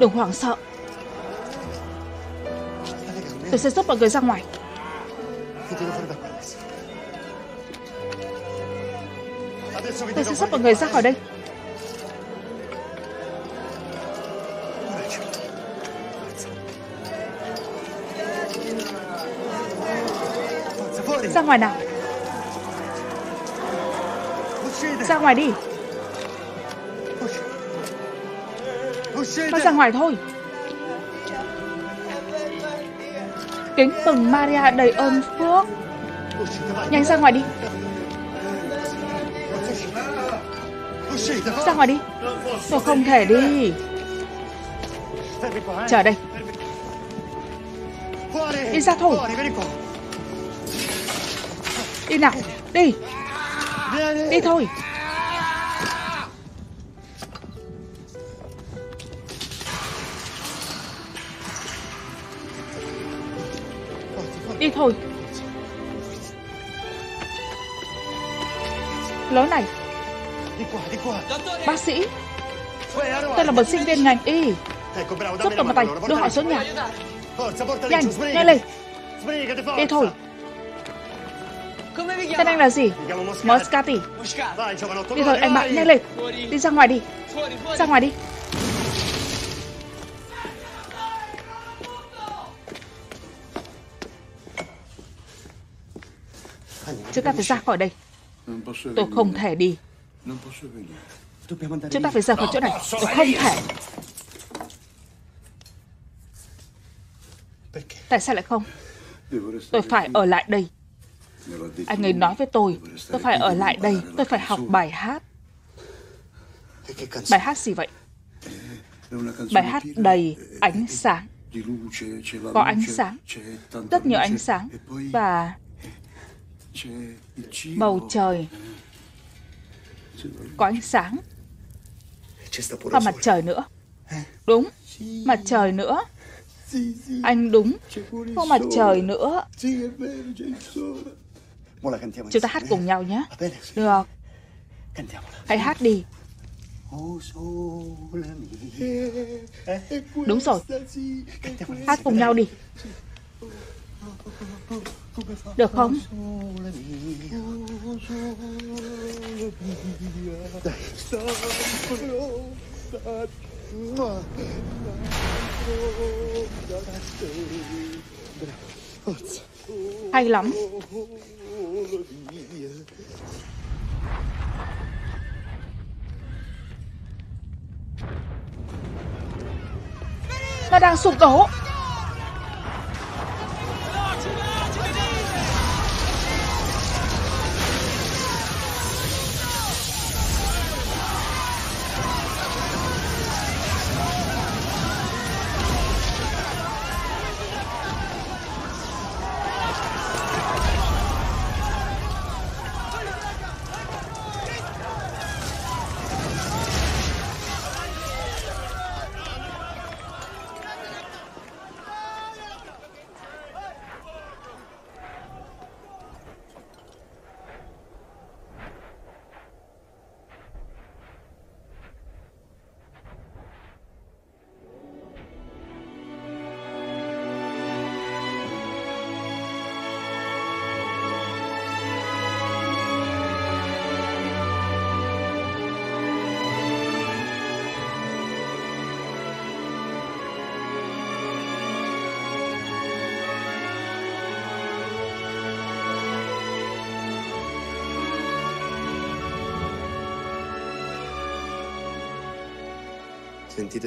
Đừng hoảng sợ. Tôi sẽ giúp mọi người ra ngoài. Tôi sẽ giúp mọi người ra khỏi đây. Ra ngoài nào. Ra ngoài đi. Nó ra ngoài thôi. Kính mừng Maria đầy ơn phước. Nhanh ra ngoài đi. Ra ngoài đi. Tôi không thể đi. Chờ đây. Đi ra thôi. Đi nào. Đi. Đi thôi. Đi thôi. Lối này. Bác sĩ, tôi là một sinh viên ngành y. Giúp tôi một tay, đưa họ xuống nhà. Nhanh, nhanh lên. Đi thôi. Tên anh là gì? Moscati. Đi thôi anh bạn, nhanh lên. Đi ra ngoài đi. Ra ngoài đi. Chúng ta phải ra khỏi đây. Tôi không thể đi. Chúng ta phải ra khỏi chỗ này. Tôi không thể. Tại sao lại không? Tôi phải ở lại đây. Anh ấy nói với tôi, tôi phải ở lại đây. Tôi phải học bài hát. Bài hát gì vậy? Bài hát đầy ánh sáng. Có ánh sáng, rất nhiều ánh sáng. Và bầu trời có ánh sáng. Và mặt trời nữa. Đúng, mặt trời nữa. Anh đúng. Có mặt trời nữa. Chúng ta hát cùng nhau nhé. Được. Hãy hát đi. Đúng rồi. Hát cùng nhau đi. Được không? Hay lắm. Nó đang sụp đổ.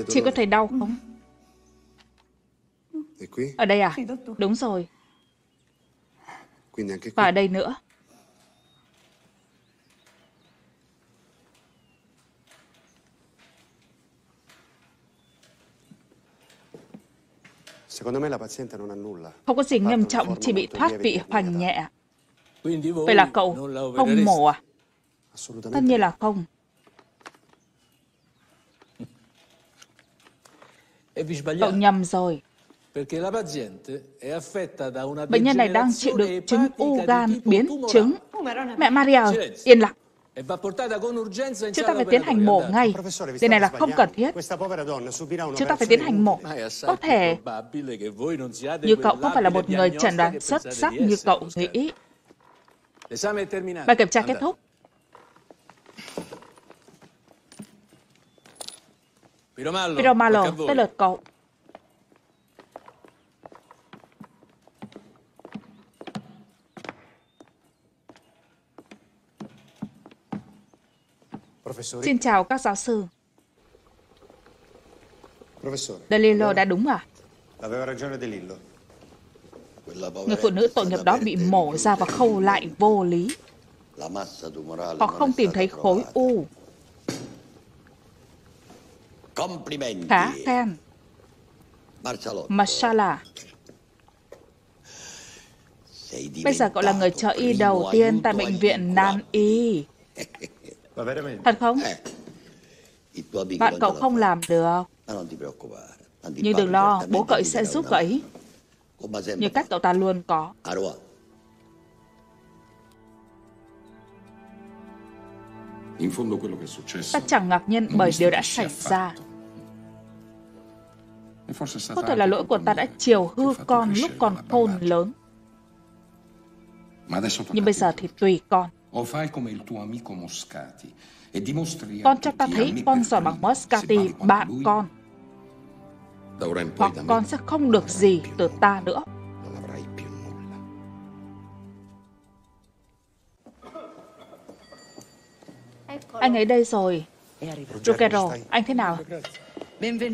Chị có thấy đau không? Ở đây à? Đúng rồi. Và ở đây nữa. Không có gì nghiêm trọng, chỉ bị thoát vị hoành nhẹ. Vậy là cậu không mổ à? Tất nhiên là không. Cậu nhầm rồi. Bệnh nhân này đang chịu đựng chứng u gan biến chứng. Mẹ Maria, yên lặng. Chúng ta phải tiến hành mổ ngay. Điều này là không cần thiết. Chúng ta phải tiến hành mổ. Có thể như cậu không phải là một người chẩn đoán xuất sắc như cậu nghĩ. Bài kiểm tra kết thúc. Piromalo, tới lượt cậu. Xin chào các giáo sư. De Lillo đã đúng à? Người phụ nữ tội nghiệp đó bị mổ ra và khâu lại vô lý. Họ không tìm thấy khối u. Khá khen. Mashallah. Bây giờ cậu là người trợ y đầu tiên tại bệnh viện Nam Y. Thật không? Bạn cậu không làm được. Nhưng đừng lo, bố cậu sẽ giúp cậu ấy. Như cách cậu ta luôn có. Ta chẳng ngạc nhiên bởi điều đã xảy ra. Có thể là lỗi của ta đã chiều hư con lúc còn khôn lớn. Nhưng bây giờ thì tùy con. Con cho ta thấy con giỏi bằng Moscati, bạn con. Hoặc con sẽ không được gì từ ta nữa. Anh ấy đây rồi. Ruggero, anh thế nào?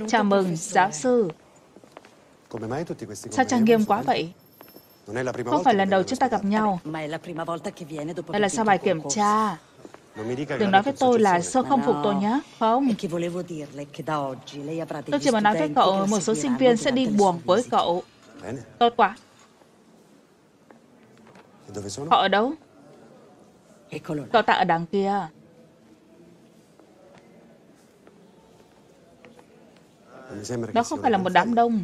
Chào mừng, giáo sư. Sao trang nghiêm quá vậy? Không phải lần đầu chúng ta gặp nhau. Đây là sau bài kiểm tra. Đừng nói với tôi là sơ không phục tôi nhé. Không. Tôi chỉ muốn nói với cậu một số sinh viên sẽ đi buồng với cậu. Tốt quá. Họ ở đâu? Cậu ta ở đằng kia. Đó không phải là một đám đông.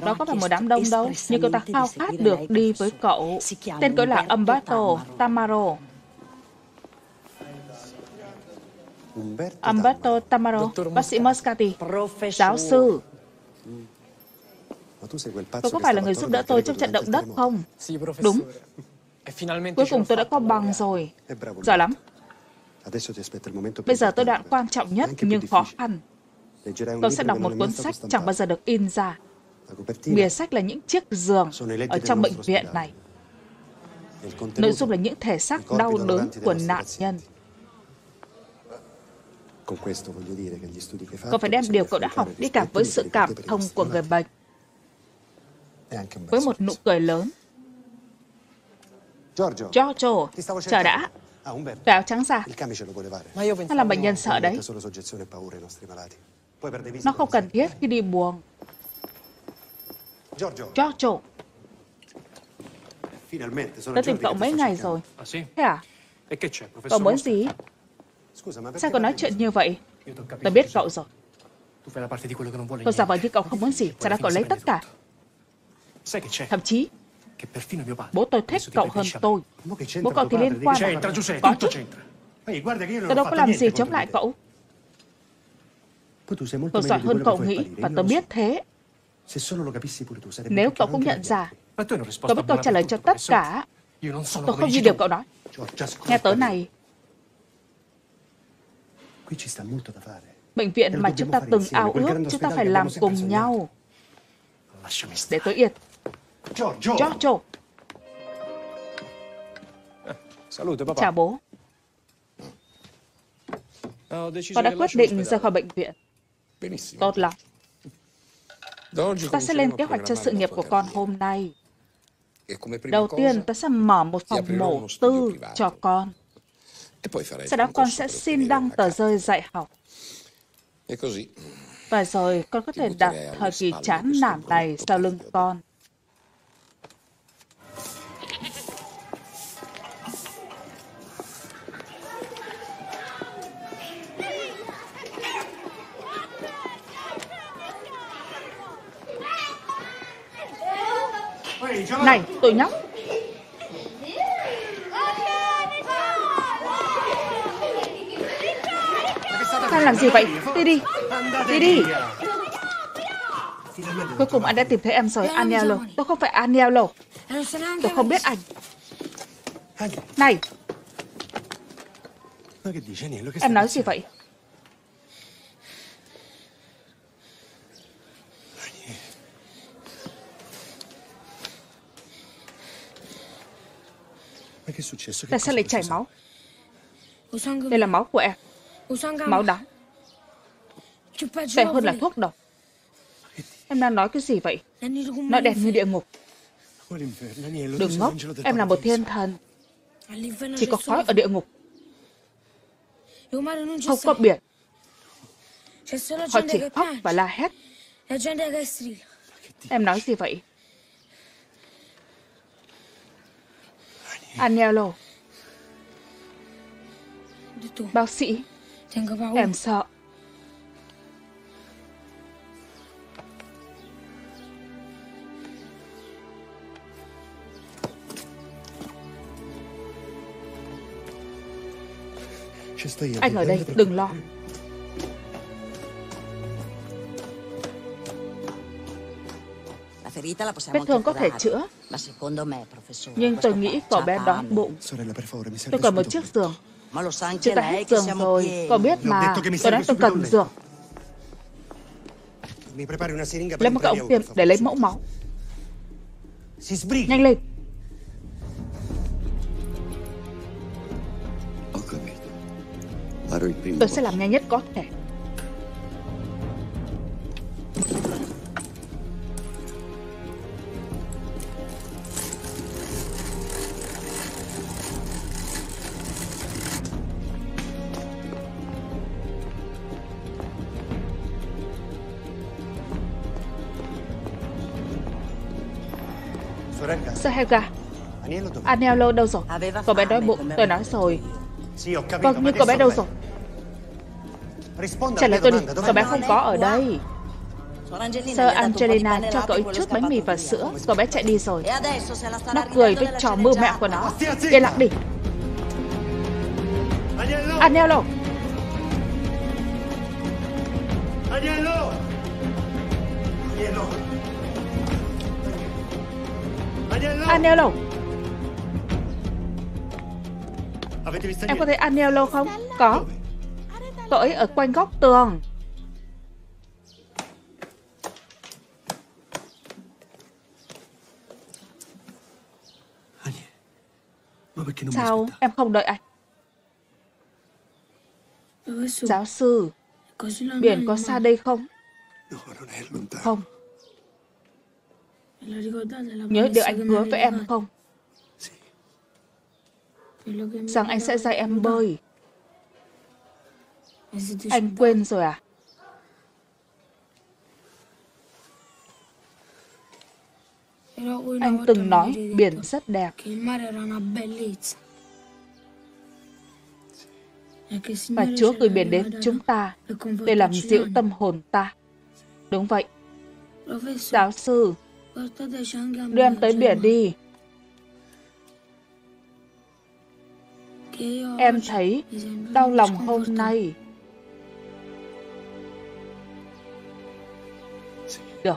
Đó có phải một đám đông đâu, nhưng cậu ta khao khát được đi với cậu. Tên cậu là Alberto Tamaro. Alberto Tamaro, bác sĩ Moscati, giáo sư. Cậu có phải là người giúp đỡ tôi trong trận động đất không? Đúng. Cuối cùng tôi đã có bằng rồi. Giỏi lắm. Bây giờ tôi đoạn quan trọng nhất nhưng khó khăn. Tôi sẽ đọc một cuốn sách chẳng bao giờ được in ra. Bìa sách là những chiếc giường ở trong bệnh viện này. Nội dung là những thể xác đau đớn của nạn nhân. Cậu phải đem điều cậu đã học đi cả với sự cảm thông của người bệnh. Với một nụ cười lớn. Giorgio, chờ đã. Về áo trắng ra. Ta làm bệnh nhân sợ đấy. Nó không cần thiết khi đi buồng. Giorgio, đã tìm cậu mấy ngày rồi. Thế à? Cậu muốn gì? Sao cậu nói chuyện như vậy? Tôi biết cậu rồi. Tôi giả vờ như cậu không muốn gì. Sao đã cậu lấy tất cả? Thậm chí bố tôi thích cậu hơn tôi. Bố cậu thì liên quan à? Có chứ. Tôi đâu có làm gì chống lại cậu. Tôi giỏi hơn cậu nghĩ. Và tôi biết thế. Nếu cậu cũng nhận ra, tôi bắt cậu trả lời cho tất cả. Tôi không như điều cậu nói. Nghe tới này, bệnh viện mà chúng ta từng ao ước, chúng ta phải làm cùng nhau. Để tôi yên. Giorgio. Chào bố. Con đã quyết định rời khỏi bệnh viện. Tốt lắm. Ta sẽ lên kế hoạch cho sự nghiệp của con hôm nay. Đầu tiên, ta sẽ mở một phòng mổ tư cho con. Sau đó con sẽ xin đăng tờ rơi dạy học. Và rồi con có thể đặt thời kỳ chán nản này sau lưng con. Này, tụi nhóc. sang làm gì vậy? Đi đi, đi đi. Cuối cùng anh đã tìm thấy em rồi, Aniello. Tôi không phải Aniello. Tôi không biết anh. Này, em nói gì vậy? Tại sao lại chảy máu? Đây là máu của em. Máu đắng. Tệ hơn là thuốc độc. Em đang nói cái gì vậy? Nó đẹp như địa ngục. Đừng ngốc, em là một thiên thần. Chỉ có khói ở địa ngục. Không có biển. Họ chỉ khóc và la hét. Em nói gì vậy? Aniello. Bác sĩ, em sợ. Anh ở đây, đừng lo. Vết thương có thể chữa, nhưng tôi nghĩ cậu bé đói bụng. Tôi cần một chiếc giường. Chúng ta hết giường rồi, cậu biết mà. Tôi nói tôi cần giường. Lấy một cái ống tiêm để lấy mẫu máu. Nhanh lên. Tôi sẽ làm nhanh nhất có thể. Sơ Hega, Aniello đâu rồi? Cậu bé đói bụng, tôi nói rồi. Vâng, nhưng cậu bé đâu rồi? Trả lời tôi đi, cậu bé không có ở đây. Sơ Angelina cho cậu ấy chút bánh mì và sữa, cậu bé chạy đi rồi. Nó cười với trò mưu mẹo của nó. Yên lặng đi. Aniello! Aniello! Aniello! Em có thấy Aniello không? Có. Cậu ấy ở quanh góc tường. Sao em không đợi anh? Giáo sư, biển có xa đây không? Không. Nhớ điều anh hứa với em không? Rằng anh sẽ dạy em bơi. Anh quên rồi à? Anh từng nói biển rất đẹp. Và Chúa gửi biển đến chúng ta để làm dịu tâm hồn ta. Đúng vậy. Giáo sư, đưa em tới biển đi. Em thấy đau lòng hôm nay. Được.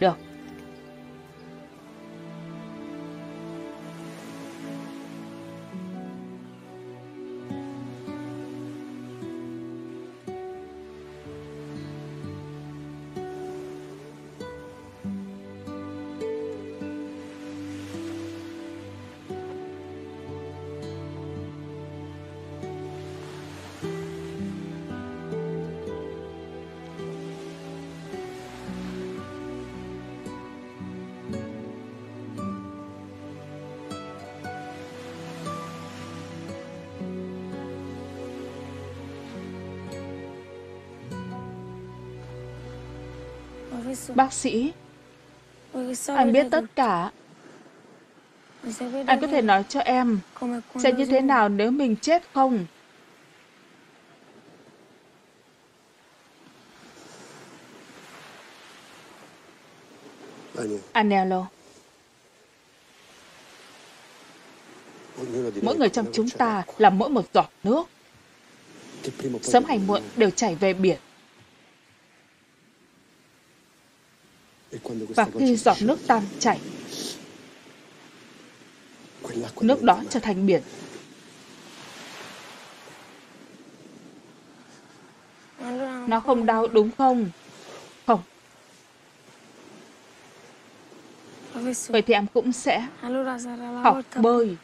Được. Bác sĩ, anh biết tất cả. Anh có thể nói cho em sẽ như thế nào nếu mình chết không? Aniello, mỗi người trong chúng ta là mỗi một giọt nước. sớm hay muộn đều chảy về biển. Và khi giọt nước tan chảy, nước đó trở thành biển. Nó không đau đúng không? Không. Vậy thì em cũng sẽ học bơi.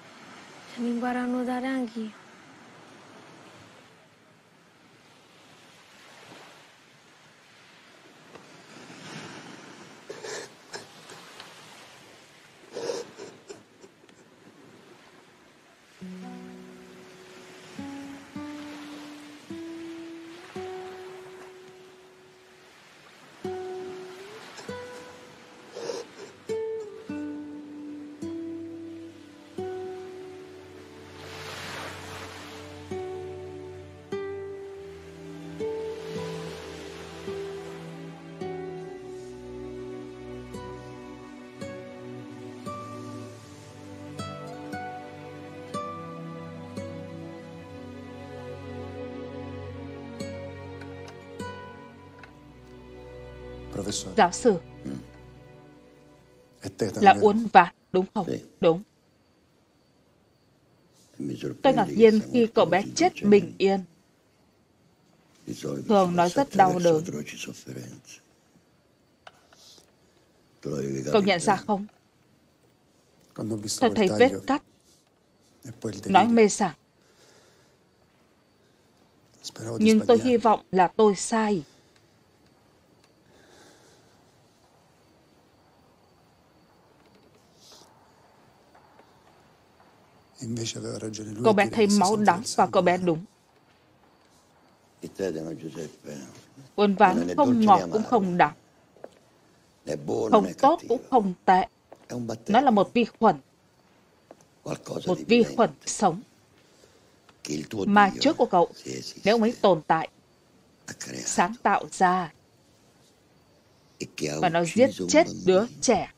Giáo sư, là uốn ván, đúng không? Đúng. Tôi ngạc nhiên khi cậu bé chết bình yên. Thường nói rất đau đớn. Cậu nhận ra không? Tôi thấy vết cắt, nói mê sảng. Nhưng tôi hy vọng là tôi sai. Cậu bé thấy máu đắng và cậu bé đúng. Uốn ván không ngọt cũng không đắng, không tốt cũng không tệ. Nó là một vi khuẩn, một vi khuẩn sống. Mà trước của cậu, nếu mới tồn tại, sáng tạo ra, và nó giết chết đứa trẻ.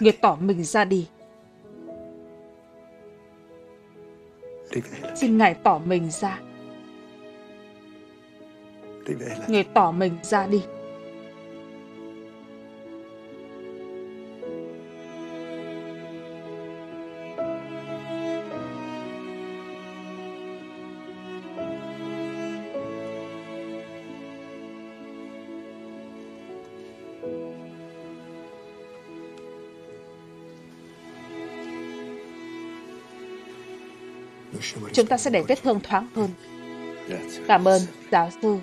Người bỏ mình ra đi. Xin Ngài tỏ mình ra. Người tỏ mình ra đi. Chúng ta sẽ để vết thương thoáng hơn. Cảm ơn, giáo sư.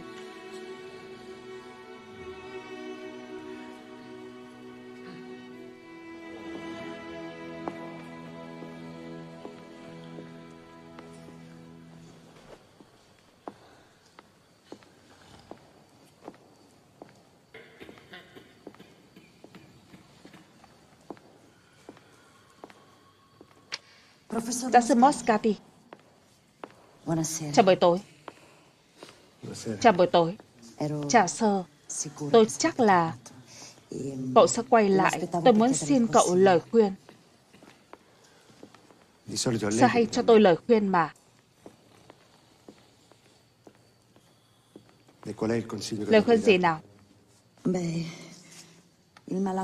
Giáo sư Moscati. Chào buổi tối. Chào buổi tối. Chào sơ. Tôi chắc là cậu sẽ quay lại. Tôi muốn xin cậu lời khuyên. Sao hay cho tôi lời khuyên mà? Lời khuyên gì nào?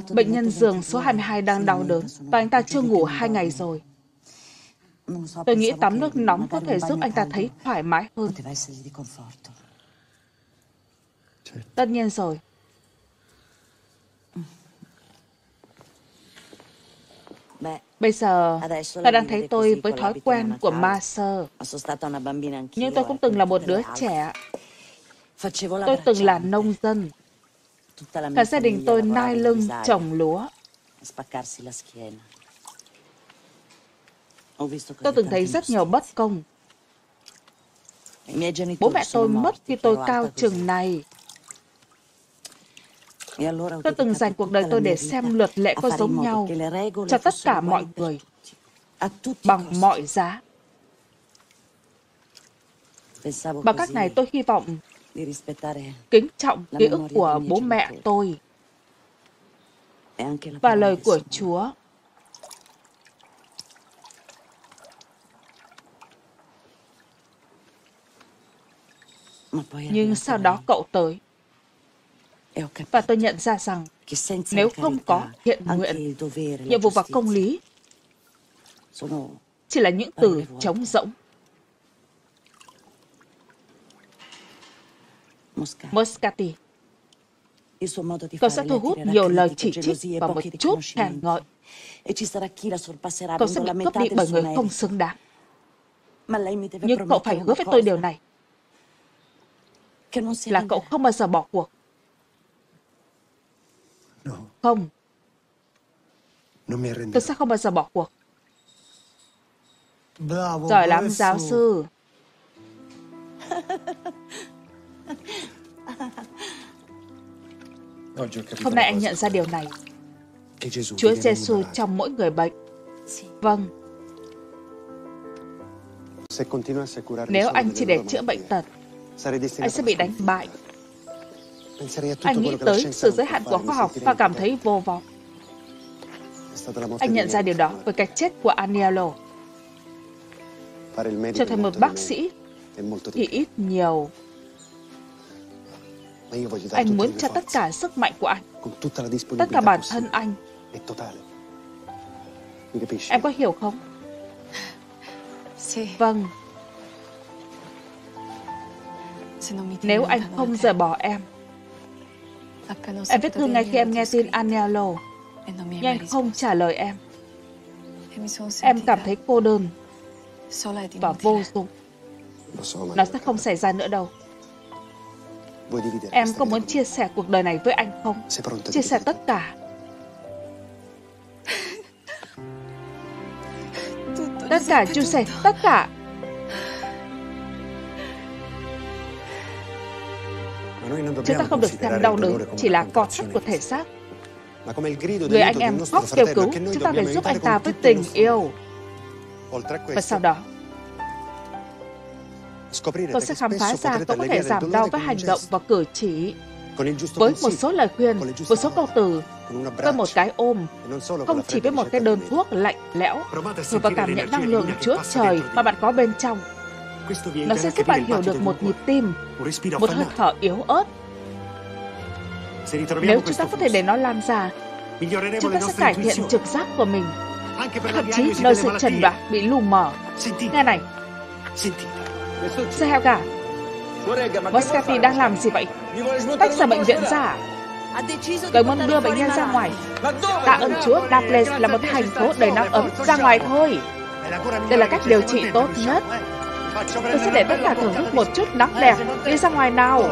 Bệnh nhân giường số hai mươi hai đang đau đớn và anh ta chưa ngủ hai ngày rồi. Tôi nghĩ tắm nước nóng có thể giúp anh ta thấy thoải mái hơn. Tất nhiên rồi. Bây giờ, ta đang thấy tôi với thói quen của ma sơ. Nhưng tôi cũng từng là một đứa trẻ. Tôi từng là nông dân. Cả gia đình tôi nai lưng trồng lúa. Tôi từng thấy rất nhiều bất công. Bố mẹ tôi mất khi tôi cao chừng này. Tôi từng dành cuộc đời tôi để xem luật lệ có giống nhau cho tất cả mọi người, bằng mọi giá. Bằng cách này tôi hy vọng kính trọng ký ức của bố mẹ tôi và lời của Chúa. Nhưng sau đó cậu tới. Và tôi nhận ra rằng nếu không có thiện nguyện, nhiệm vụ và công lý chỉ là những từ trống rỗng. Moscati, cậu sẽ thu hút nhiều lời chỉ trích và một chút hèn ngợi. Cậu sẽ bị cướp đi bởi người không xứng đáng. Nhưng cậu phải hứa với tôi điều này, là cậu không bao giờ bỏ cuộc. Không. Tôi sẽ không bao giờ bỏ cuộc. Giỏi lắm, giáo sư. Hôm nay anh nhận ra điều này. Chúa Giêsu trong mỗi người bệnh. Vâng. Nếu anh chỉ để chữa bệnh tật, anh sẽ bị đánh bại. Anh nghĩ tới sự giới hạn của khoa học và cảm thấy vô vọng. Anh nhận ra điều đó với cái chết của Aniello. Trở thành một bác sĩ thì ít nhiều. Anh muốn cho tất cả sức mạnh của anh, tất cả bản thân anh. Em có hiểu không? Vâng. Nếu anh không rời bỏ em, em vết thương ngay khi em nghe tin Aniello, nhưng anh không trả lời em. Em cảm thấy cô đơn và vô dụng. Nó sẽ không xảy ra nữa đâu. Em có muốn chia sẻ cuộc đời này với anh không? Chia sẻ tất cả. Tất cả, Giuseppe, tất cả. Chúng ta không được xem đau đớn chỉ là cọ sát của thể xác. Người anh em khóc kêu cứu, chúng ta phải giúp anh ta với tình yêu. Và sau đó, tôi sẽ khám phá ra cậu có thể giảm đau với hành động và cử chỉ. với một số lời khuyên, một số câu từ, với một cái ôm, không chỉ với một cái đơn thuốc lạnh lẽo. Thử vào cảm nhận năng lượng Chúa Trời mà bạn có bên trong. Nó sẽ giúp bạn hiểu được một nhịp tim, một hơi thở yếu ớt. Nếu chúng ta có thể để nó lan ra, chúng ta sẽ cải thiện trực giác của mình, thậm chí nơi sự trần đoán bị lù mờ. Nghe này, sao cả? Moscati đang làm gì vậy? Tách ra bệnh viện ra. Tôi muốn đưa bệnh nhân ra ngoài. Tạ ơn Chúa, Naples là một thành phố đầy nắng ấm, ra ngoài thôi. Đây là cách điều trị tốt nhất. Tôi sẽ để tất cả thưởng thức một chút nắng đẹp. Đi ra ngoài nào.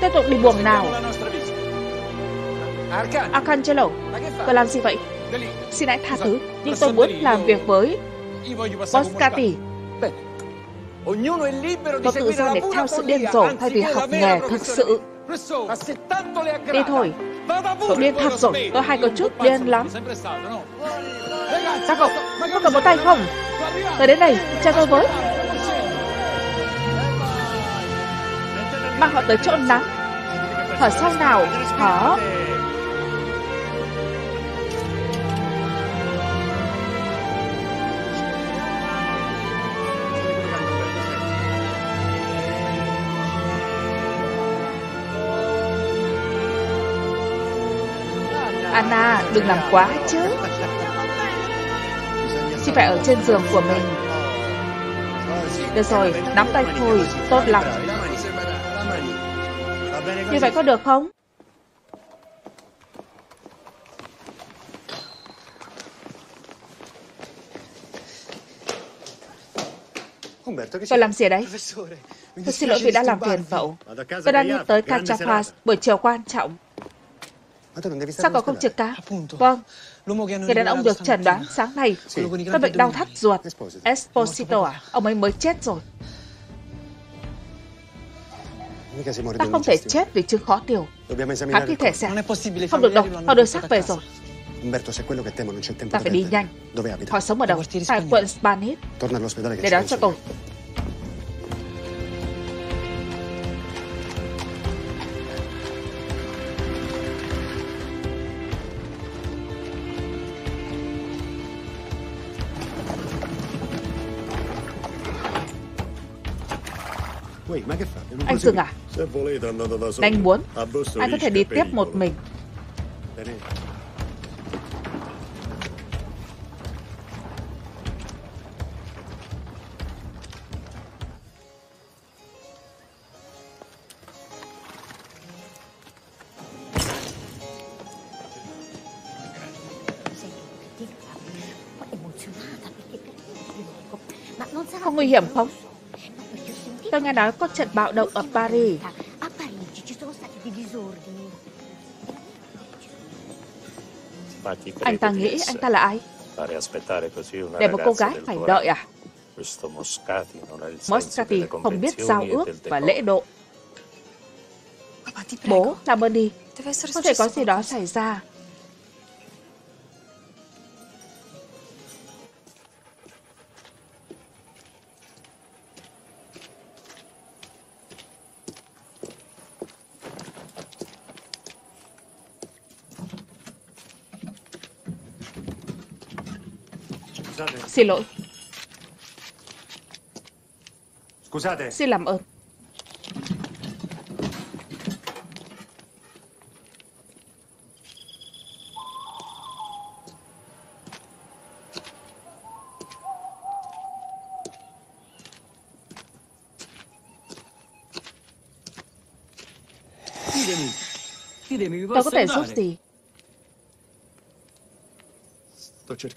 Tiếp tục đi buồng nào. Arcangelo, tôi làm gì vậy? Xin hãy tha thứ, nhưng tôi muốn làm việc với Moscati. Tôi tự do để theo sự điên rồ thay vì học nghề thực sự. Đi thôi, tôi điên thật rồi, tôi hay có chút điên lắm. Các cậu, có cần một tay không? Tới đến đây, cha tôi với. Mang họ tới chỗ nắng. Thở sau nào, thở. Anna, đừng làm quá chứ. Chỉ phải ở trên giường của mình. Được rồi, nắm tay thôi, tốt lắm. Như vậy có được không? Tôi làm gì đấy? Tôi xin lỗi vì đã làm phiền cậu. Tôi đang đi tới Calabria, buổi chiều quan trọng. Sao cậu không trực cá? Vâng. Người đàn ông được chẩn đoán sáng nay có bệnh đau thắt ruột. Esposito à? Ông ấy mới chết rồi. Ta không thể chết vì chứng khó điều. Khám thi thể sẽ không được đâu. Họ đưa xác về rồi. Ta phải đi nhanh. Họ sống ở đâu? Tại quận Spanish. Để đó cho tôi. Anh dừng à? Anh muốn, anh có thể đi tiếp một mình. Không nguy hiểm không? Tôi nghe nói có trận bạo động ở Paris. Anh ta nghĩ anh ta là ai? Để một cô gái phải đợi à? Moscati không biết giao ước và lễ độ. Bố, làm ơn đi. Có thể có gì đó xảy ra. Xin lỗi. Xin làm ơn. Tôi có thể giúp gì?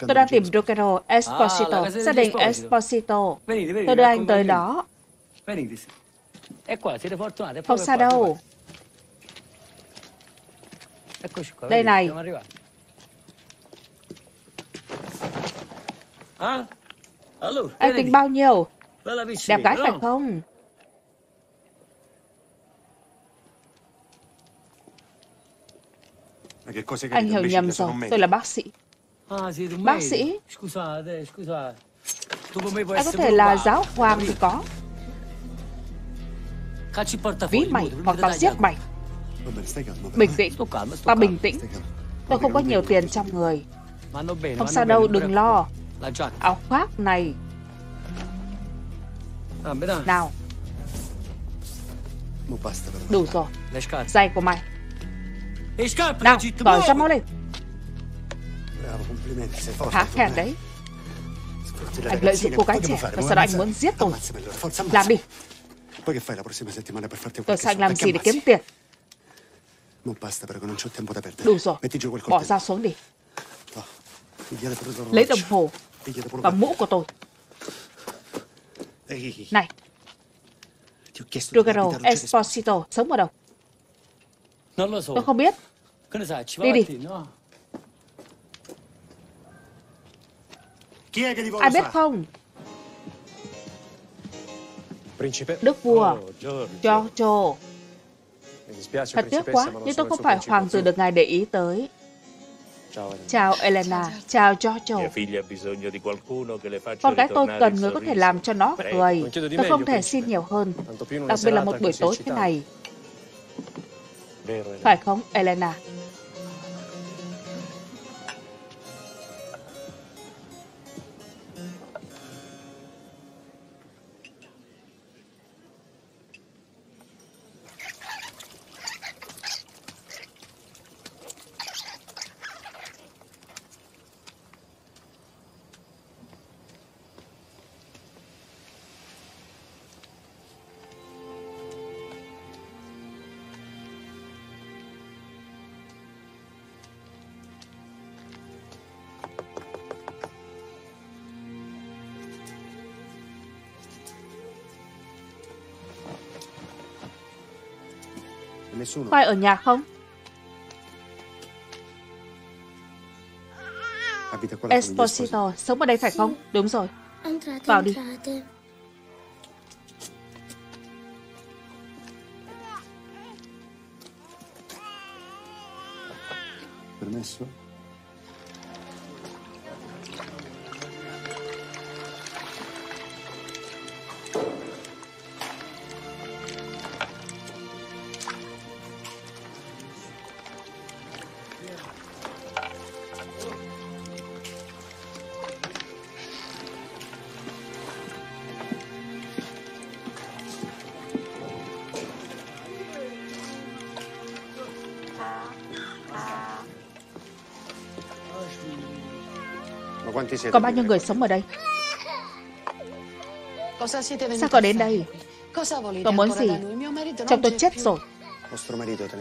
Tôi đang tìm Rockero Esposito, gia đình Esposito. Tôi đưa anh tới đó. Không xa đâu. Đây này. Anh tính bao nhiêu? Đẹp gái phải không? Anh hiểu nhầm rồi, tôi là bác sĩ. Bác sĩ, Anh có thể là giáo hoàng thì có, ví mày hoặc tao giết mày. Bình tĩnh, ta bình tĩnh. Tôi không có nhiều tiền trong người. Không sao đâu, đừng lo. Áo khoác này. Nào. Đủ rồi. Giày của mày. Nào, tỏ ra mau lên. Khá khen đấy. Anh lợi dụng cô gái trẻ và sau đó anh muốn giết tôi. Làm đi. Tôi sao anh làm gì để kiếm tiền? Đủ rồi, bỏ dao xuống đi. Lấy đồng hồ và mũ của tôi. Này, Ruggiero Esposito sống ở đâu? Tôi không biết. Đi đi. Ai biết không? Đức vua Giorgio. Thật tiếc quá, nhưng tôi không phải hoàng tử được ngài để ý tới. Chào Elena, chào Giorgio. Con gái tôi cần người có thể làm cho nó cười. Tôi không thể xin nhiều hơn, đặc biệt là một buổi tối thế này. Phải không, Elena? Có ai ở nhà không? Esposito sống ở đây phải không? Đúng rồi. Vào đi. Có bao nhiêu người sống ở đây? Sao cậu đến đây? Cậu muốn gì? Chồng tôi chết rồi.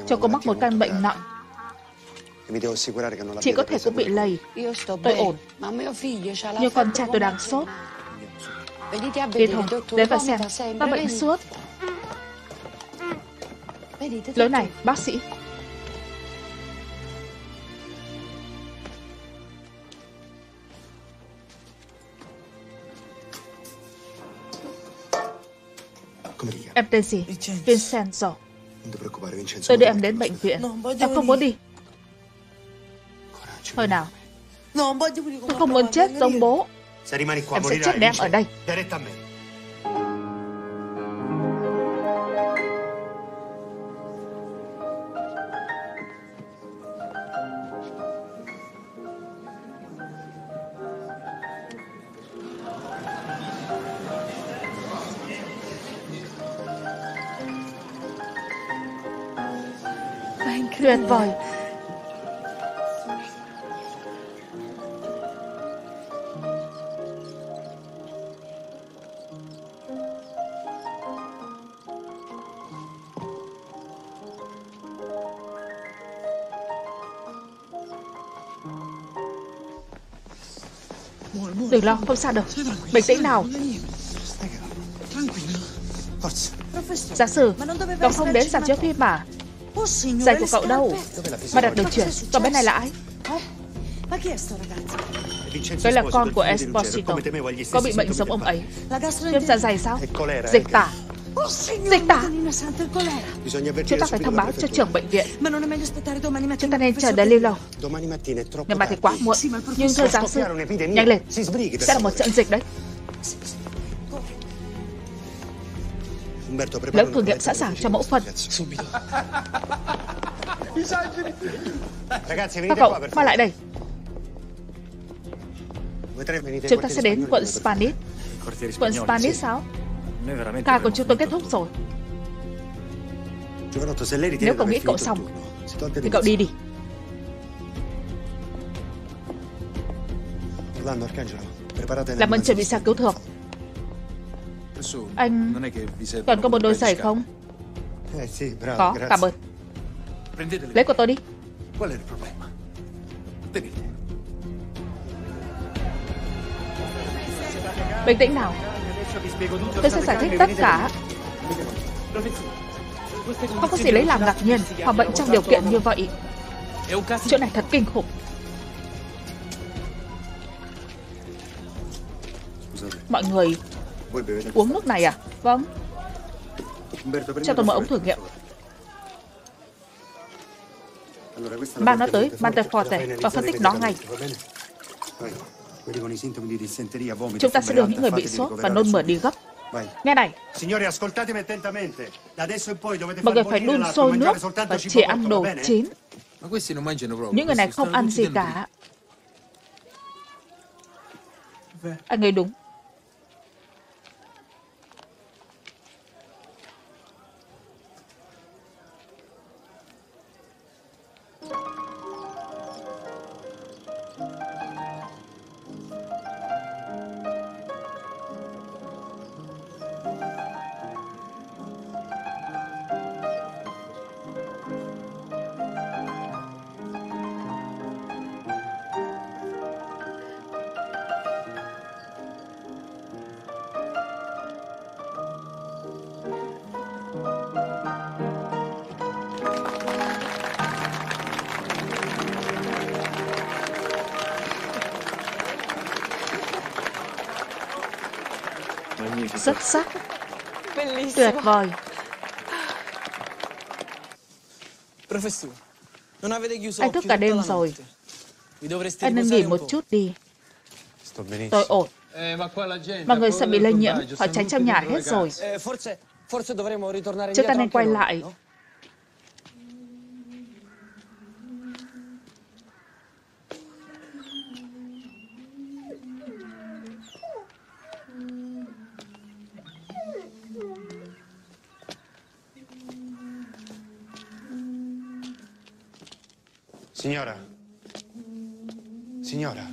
Chồng cô mắc một căn bệnh nặng. Chị có thể cũng bị lây. Tôi ổn. Nhưng con trai tôi đang sốt. Đi thôi, đến và xem. Ta bệnh suốt. Lối này, bác sĩ. Em tên gì? Vincenzo. Tôi đưa em đến bệnh viện. Em không muốn đi. Thôi nào. Tôi không muốn chết giống bố. Em sẽ chết để em ở đây. Tuyệt vời. Đừng lo, không sao đâu. Bình tĩnh nào. Giả sử, cậu không đến giảm chiếu phim mà. Giày của cậu đâu? Mà đặt được chuyển. Còn bên này là ai? Tôi là con của Esposito. Có bị bệnh giống ông ấy. Viêm dạ dày sao? Dịch tả. Dịch tả. Chúng ta phải thông báo cho trưởng bệnh viện. Chúng ta nên chờ De Lillo. Ngày mai thì quá muộn. Nhưng thưa giáo sư, nhanh lên. Sẽ là một trận dịch đấy. Lớp thử nghiệm sẵn sàng cho mẫu phân. Các cậu, qua lại đây. Chúng ta sẽ đến quận Spanish. Quận Spanish sao? Cả của chúng tôi kết thúc rồi. Nếu cậu nghĩ cậu xong thì cậu đi đi. Làm ơn chuẩn bị xe cứu thương. Anh còn có một đôi giày không? Có, cảm ơn. Lấy của tôi đi. Bình tĩnh nào. Tôi sẽ giải thích tất cả. Không có gì lấy làm ngạc nhiên hoặc bệnh trong điều kiện như vậy. Chuyện này thật kinh khủng. Mọi người uống nước này à? Vâng. Cho tôi mở ống thử nghiệm. Mang nó tới Monteforte và phân tích nó ngay. Chúng ta sẽ đưa những người bị sốt và nôn mửa đi gấp. Nghe này, mọi người phải đun sôi nước và chỉ ăn đồ chín. Những người này không ăn gì cả. Anh ấy đúng. Rất sắc. Tuyệt vời. Anh thức cả đêm rồi. Anh nên nghỉ một chút đi. Tôi ổn. Mà người sợ bị lây nhiễm, họ tránh trong nhà hết rồi. Chúng ta nên quay lại. Signora. Signora.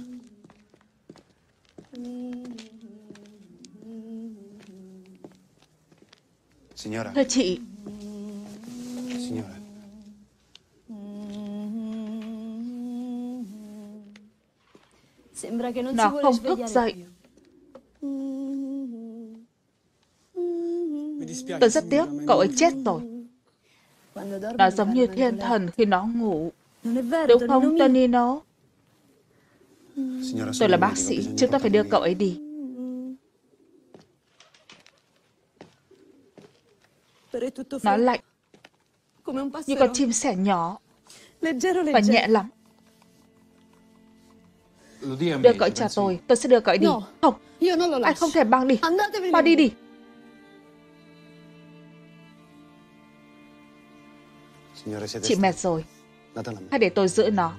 Signora. Thưa chị. Signora. Nó không thức dậy. Tôi rất tiếc, cậu ấy chết rồi. Nó giống như thiên thần khi nó ngủ. Đúng không, Tonino? Tôi là bác sĩ, chúng ta phải đưa cậu ấy đi. Nó lạnh, như con chim sẻ nhỏ, và nhẹ lắm. Đưa cậu ấy cho tôi, tôi sẽ đưa cậu ấy đi. Không, anh không thể mang đi, mà đi đi. Chị mệt rồi. Hãy để tôi giữ nó.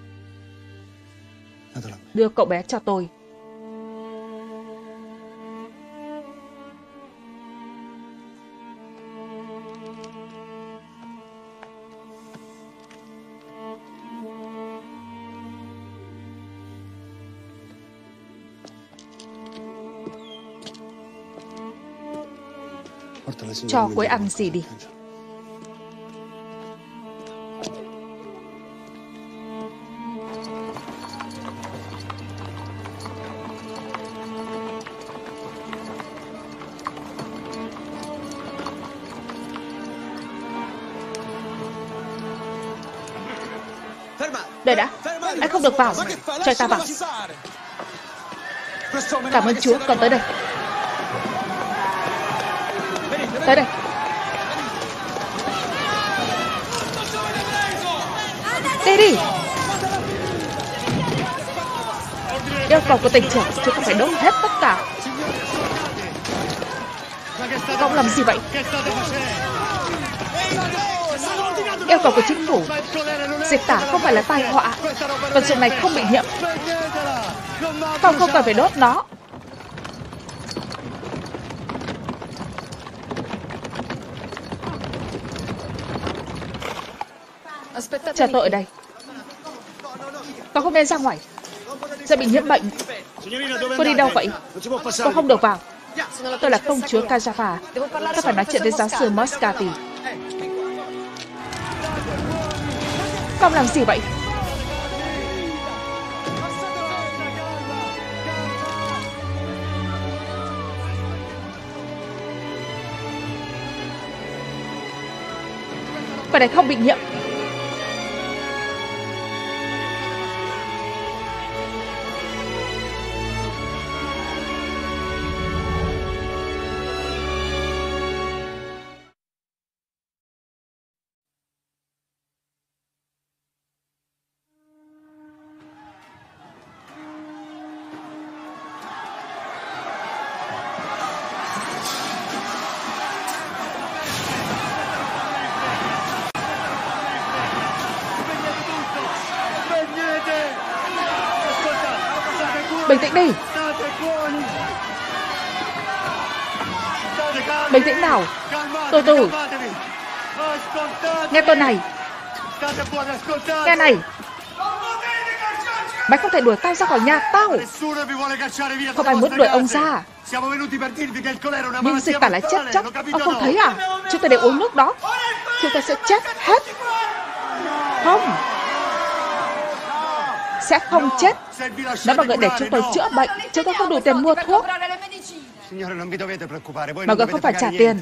Đưa cậu bé cho tôi. Cho cô ấy ăn gì đi. Đợi đã, anh không được vào, cho ta vào. Cảm ơn Chúa, còn tới đây. Tới đây. Đi đi. Yêu cầu của tỉnh trưởng, chứ không phải đốt hết tất cả. Ông làm gì vậy? Yêu cầu của chính phủ dịch tả không phải là tai họa. Vật dụng này không bị nhiễm. Không, không cần phải đốt nó. Chờ tôi ở đây. Con không nên ra ngoài, sẽ bị nhiễm bệnh. Cô đi đâu vậy? Cô không được vào. Tôi là công chúa Carrafa. Tôi phải nói chuyện với giáo sư Moscati. Con làm gì vậy? Quả này không bị nhiễm. Bình tĩnh đi. Bình tĩnh nào. Từ từ. Nghe tôi này. Nghe này. Mày không thể đuổi tao ra khỏi nhà tao. Không ai muốn đuổi ông ra. Nhưng dịch tả là chết chắc. Ông không thấy à? Chúng ta để uống nước đó. Chúng ta sẽ chết hết. Không. Sẽ không chết. Đó là gợi để chúng tôi chữa bệnh. Chúng tôi không đủ tiền mua thuốc. Mà người không phải trả tiền.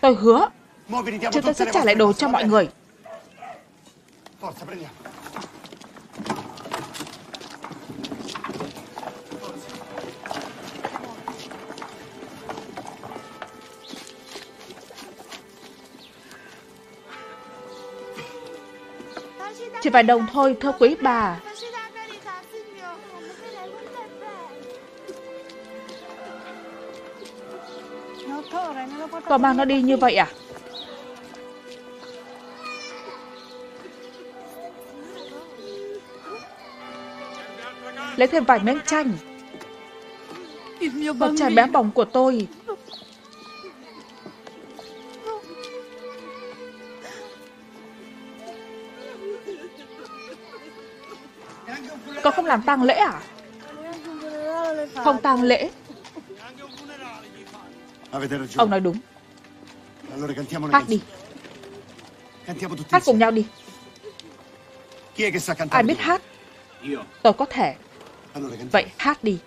Tôi hứa. Chúng tôi sẽ trả lại đồ cho mọi người. Chỉ vài đồng thôi, thưa quý bà. Còn mang nó đi như vậy à? Lấy thêm vài miếng chanh. Bông chai bé bỏng của tôi. Con không làm tang lễ à? Không tang lễ. Ông nói đúng. Hát đi. Hát cùng nhau đi. Ai biết hát? Tôi có thể. Vậy hát đi.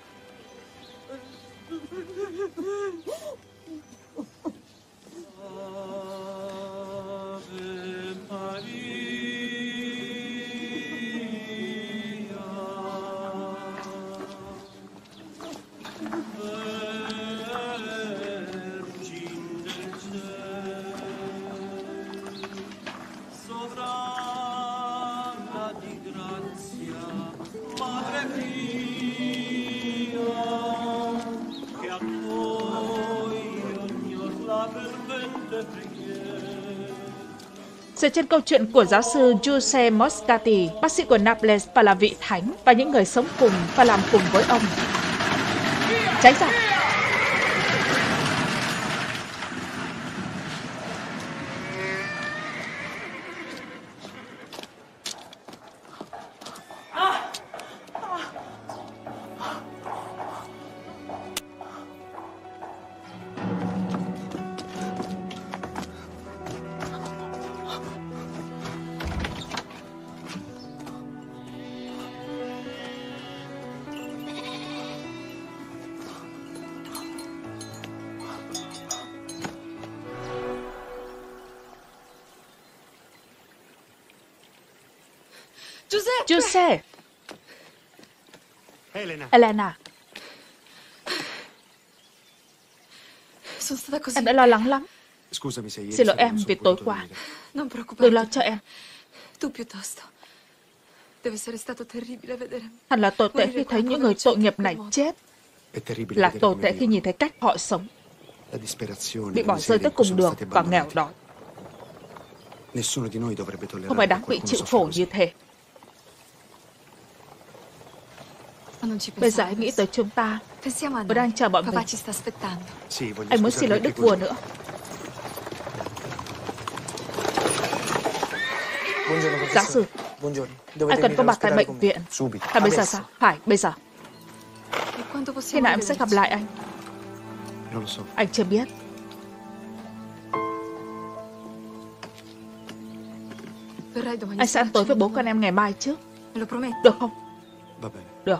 Dựa trên câu chuyện của giáo sư Giuseppe Moscati, bác sĩ của Naples và là vị thánh, và những người sống cùng và làm cùng với ông. Tránh ra. Giuseppe. Elena. Elena. Em đã lo lắng lắm. Xin lỗi em vì tối qua. Đừng lo cho em. Hẳn là tồi tệ khi thấy những người tội nghiệp này chết. là tồi tệ khi nhìn thấy cách họ sống, bị bỏ rơi tới cùng đường và nghèo đói. Không ai đáng bị chịu khổ như thế. Bây giờ anh nghĩ tới chúng ta, và đang chờ bọn mình. Anh muốn xin lỗi Đức Vua nữa. Giáo sư, anh cần có mặt tại bệnh viện. À, bây giờ sao? Phải, bây giờ. Khi nào em sẽ gặp lại anh? Anh chưa biết. Anh sẽ ăn tối với bố con em ngày mai trước. Được không? Được.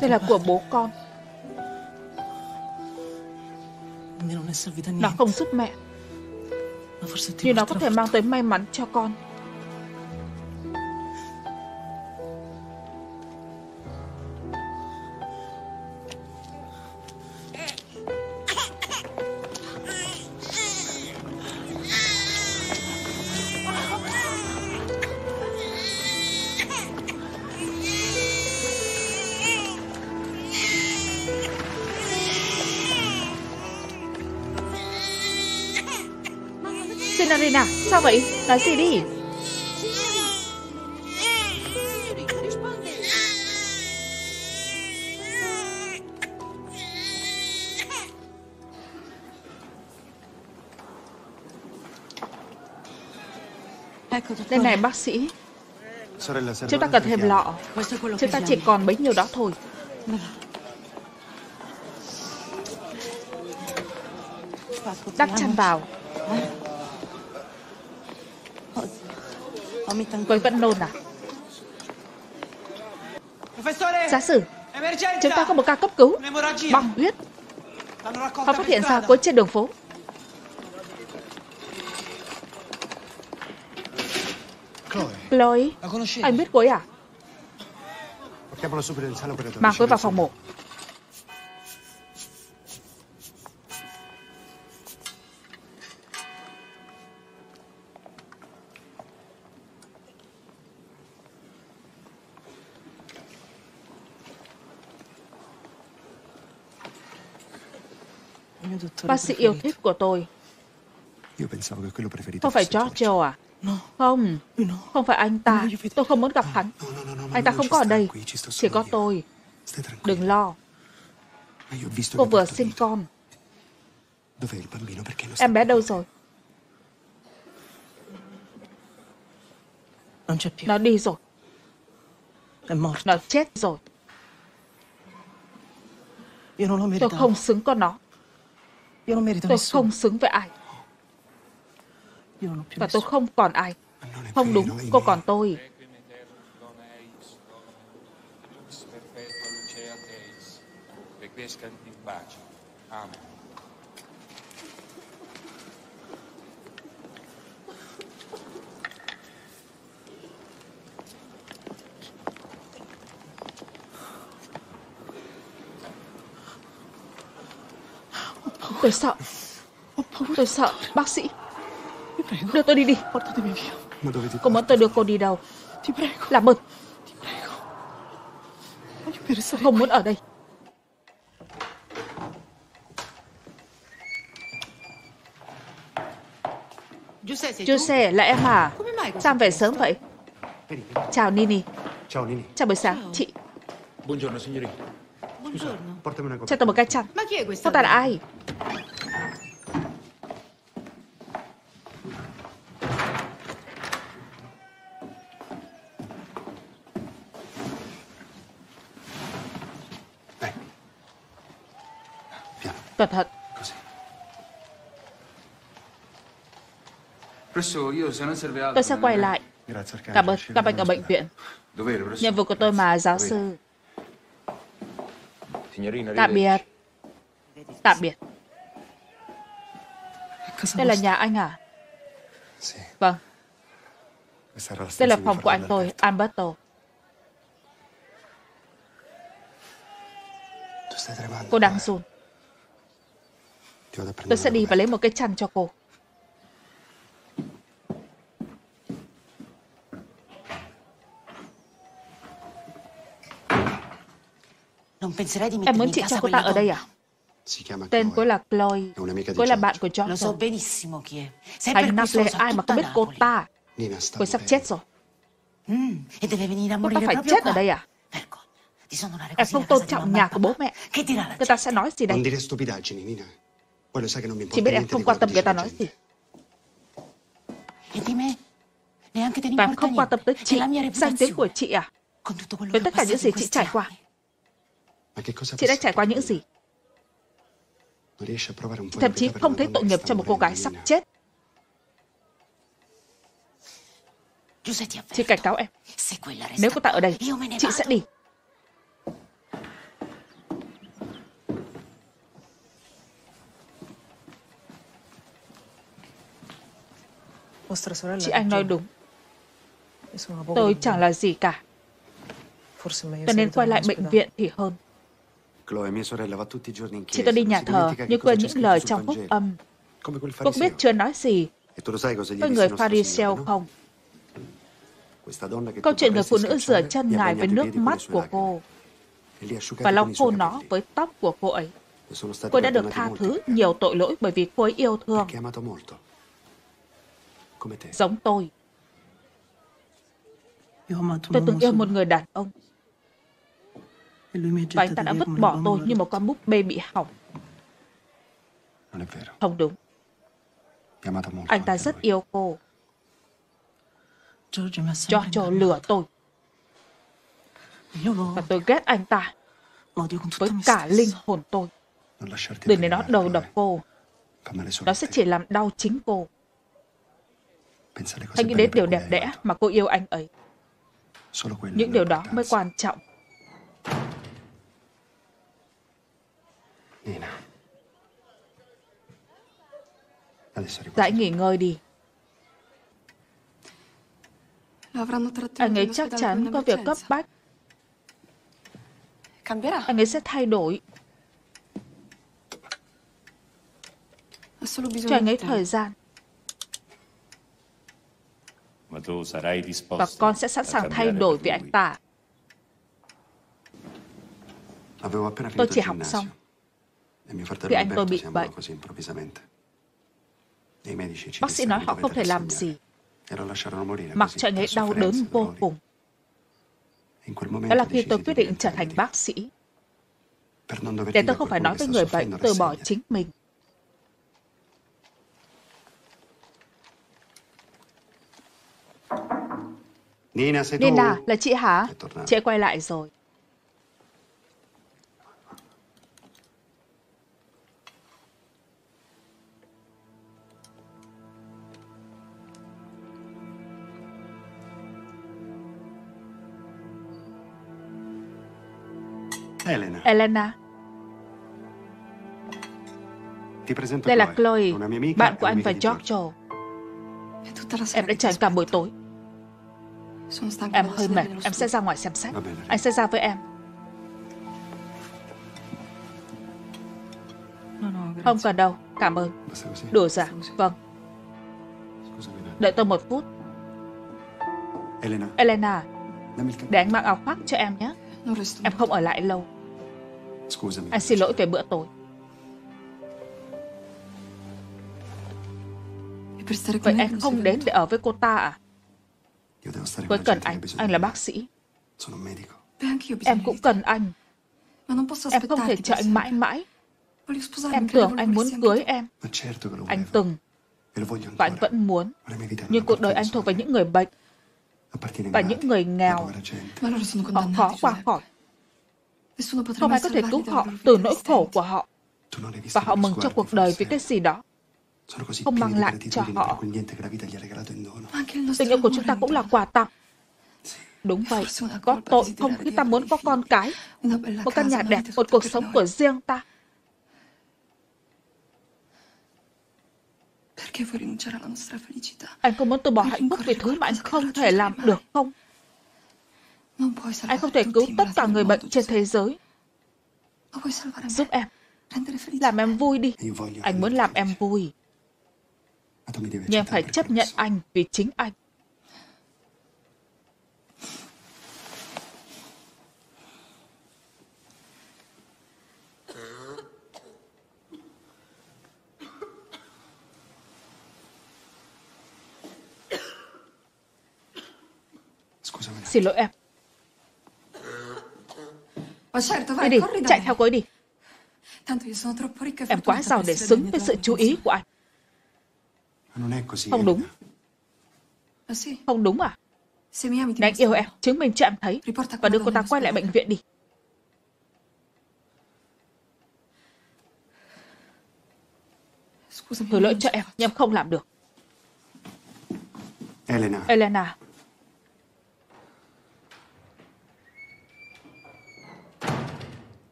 Đây là của bố con. Nó không giúp mẹ, nhưng nó có thể mang tới may mắn cho con. Sao vậy? Nói gì đi. Đây này bác sĩ, chúng ta cần thêm lọ. Chúng ta chỉ còn bấy nhiêu đó thôi. Đắp chăn vào. Tôi vẫn nôn à? Giáo sư, chúng ta có một ca cấp cứu băng huyết. Họ phát hiện ra cuốn trên đường phố. Chloe, anh biết cô ấy à? Mang cô ấy vào phòng mổ. Bác sĩ yêu thích của tôi. Không phải Giorgio à? Không, không phải anh ta. Tôi không muốn gặp hắn. Anh ta không có ở đây, chỉ có tôi. Đừng lo. Cô vừa sinh con. Em bé đâu rồi? Nó đi rồi. Nó chết rồi. Tôi không xứng con nó. Tôi không xứng với ai. Và tôi không còn ai. Không đúng, cô còn tôi. Tôi sợ. Tôi sợ, bác sĩ. Đưa tôi đi đi. Cô muốn tôi đưa cô đi đâu? Làm ơn. Không muốn ở đây. Giuseppe, là em à? Sao về sớm vậy? Chào Nini. Ciao Nini. Chào buổi sáng. Ciao. Chị. Buongiorno signorina. Buongiorno. Portami una coperta. Cho tôi một cái chăn. Ma chi è questa? Cô ta là ai? Cẩn thận. Tôi sẽ quay lại. Cảm ơn các bệnh ở bệnh viện. Nhiệm vụ của tôi mà, giáo sư. Tạm biệt. Tạm biệt. Đây là nhà anh à? Vâng. Đây là phòng của anh tôi, Alberto. Cô đang run. Tôi sẽ đi và lấy một cái chăn cho cô. Em muốn chị cho cô ta ở đây à? Tên cô là Chloe. Cô là bạn của George. Thành Naples, ai mà không biết cô ta? Cô sắp chết rồi. Cô ta phải chết ở đây à? Em không tôn trọng nhà của bố mẹ. Người ta sẽ nói gì đây? Chị biết em không quan tâm người ta nói gì. Và em không quan tâm tới chị, danh tiếng của chị à? Với tất cả những gì chị trải qua. Chị đã trải qua những gì? Thậm chí không thấy tội nghiệp cho một cô gái sắp chết. Chị cảnh cáo em. Nếu cô ta ở đây, chị sẽ đi. Chị anh nói đúng. Tôi chẳng là gì cả. Tôi nên quay lại bệnh viện thì hơn. Chị tôi đi nhà thờ nhưng quên những lời trong phúc âm. Cô biết chưa nói gì với người Pharisêu không? Câu chuyện người phụ nữ rửa chân ngài với nước mắt của cô và lau khô nó với tóc của cô ấy. Cô đã được tha thứ nhiều tội lỗi bởi vì cô ấy yêu thương. Giống tôi. Tôi từng yêu một người đàn ông. Và anh ta đã vứt bỏ tôi như một con búp bê bị hỏng. Không đúng. Anh ta rất yêu cô. Giorgio lừa tôi. Và tôi ghét anh ta với cả linh hồn tôi. Đừng để nó đầu độc cô. Nó sẽ chỉ làm đau chính cô. Hãy nghĩ đến điều đẹp đẽ mà cô yêu anh ấy. Những điều đó mới quan trọng. Hãy nghỉ ngơi đi. Anh ấy chắc chắn có việc cấp bách. Anh ấy sẽ thay đổi. Cho anh ấy thời gian. Và con sẽ sẵn sàng thay đổi vì anh ta. Tôi chỉ học xong thì anh tôi bị bệnh. Bác sĩ nói họ không thể làm gì, mặc cho anh ấy đau đớn vô cùng. Đó là khi tôi quyết định trở thành bác sĩ, để tôi không phải nói với người bệnh từ bỏ chính mình. Nina, Nina, là chị hả? Chị ấy quay lại rồi. Elena. Elena. Đây là Chloe, bạn của anh và Giorgio. Em đã trải cả buổi tối. Em hơi mệt, em sẽ ra ngoài xem sách. Anh sẽ ra với em. Không cần đâu, cảm ơn. Đủ rồi. Vâng. Đợi tôi một phút. Elena, để anh mang áo khoác cho em nhé. Em không ở lại lâu. Anh xin lỗi về bữa tối. Vậy em không đến để ở với cô ta à? Tôi cần anh, anh là bác sĩ. Em cũng cần anh. Em không thể chờ anh mãi mãi. Em tưởng anh muốn cưới em. Anh từng. Và anh vẫn muốn. Nhưng cuộc đời anh thuộc về những người bệnh và những người nghèo. Họ khó qua khỏi. Không ai có thể cứu họ từ nỗi khổ của họ. Và họ mừng cho cuộc đời vì cái gì đó không mang lại cho họ. Tình yêu của chúng ta cũng là quà tặng. Đúng vậy, có tội không khi ta muốn có con cái, một căn nhà đẹp, một cuộc sống của riêng ta. Anh không muốn từ bỏ hạnh phúc vì thứ mà anh không thể làm được không? Anh không thể cứu tất cả người bệnh trên thế giới. Giúp em, làm em vui đi. Anh muốn làm em vui. Nhưng em phải chấp nhận anh vì chính anh. Xin lỗi em. Đi đi, chạy theo cô ấy đi. Em quá giàu để xứng với sự chú ý của anh. Không đúng. Không đúng à? Anh yêu em, chứng minh cho em thấy. Và đưa cô ta quay lại bệnh viện đi. Thử lỗi cho em, nhưng em không làm được. Elena. Elena.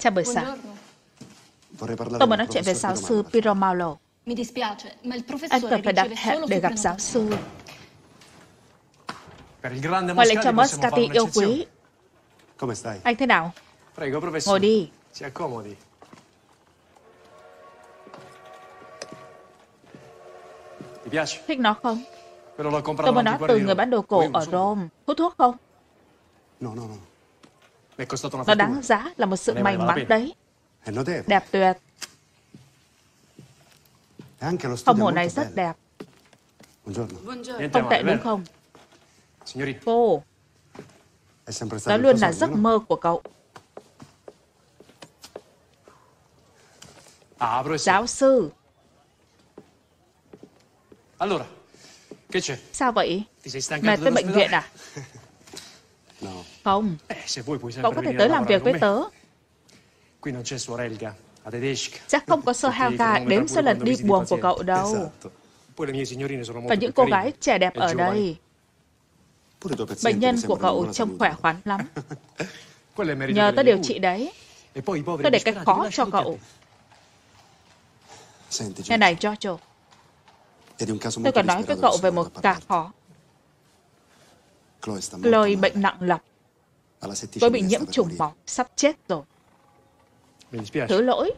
Chào buổi sáng. Tôi muốn nói chuyện với giáo sư Piromalo. Anh cần phải đặt hẹn để gặp giáo sư. Ngoài lệnh cho Moscati yêu quý. Anh thế nào? Ngồi đi. Thích nó không? Tôi muốn nó từ người bán đồ cổ ở Rome. Hút thuốc không? Nó đáng giá, là một sự may mắn đấy. Đẹp tuyệt. Phòng hồ này rất đẹp. Không tệ đúng không? Cô, đó luôn là giấc mơ của cậu. Giáo sư. Sao vậy? Mệt với bệnh viện à? Không, cậu có thể tới làm việc với tớ. Chắc không có sơ Helga đếm số lần đi buồn của cậu đâu. Và những cô gái trẻ đẹp ở đây. Bệnh nhân của cậu trông khỏe khoắn lắm. Nhờ tớ điều trị đấy. Tớ để cái khó cho cậu. Nghe này, Giorgio. Tôi còn nói với cậu về một ca khó. Chloe bệnh nặng lọc. Tôi bị nhiễm trùng máu, sắp chết rồi. Thứ lỗi.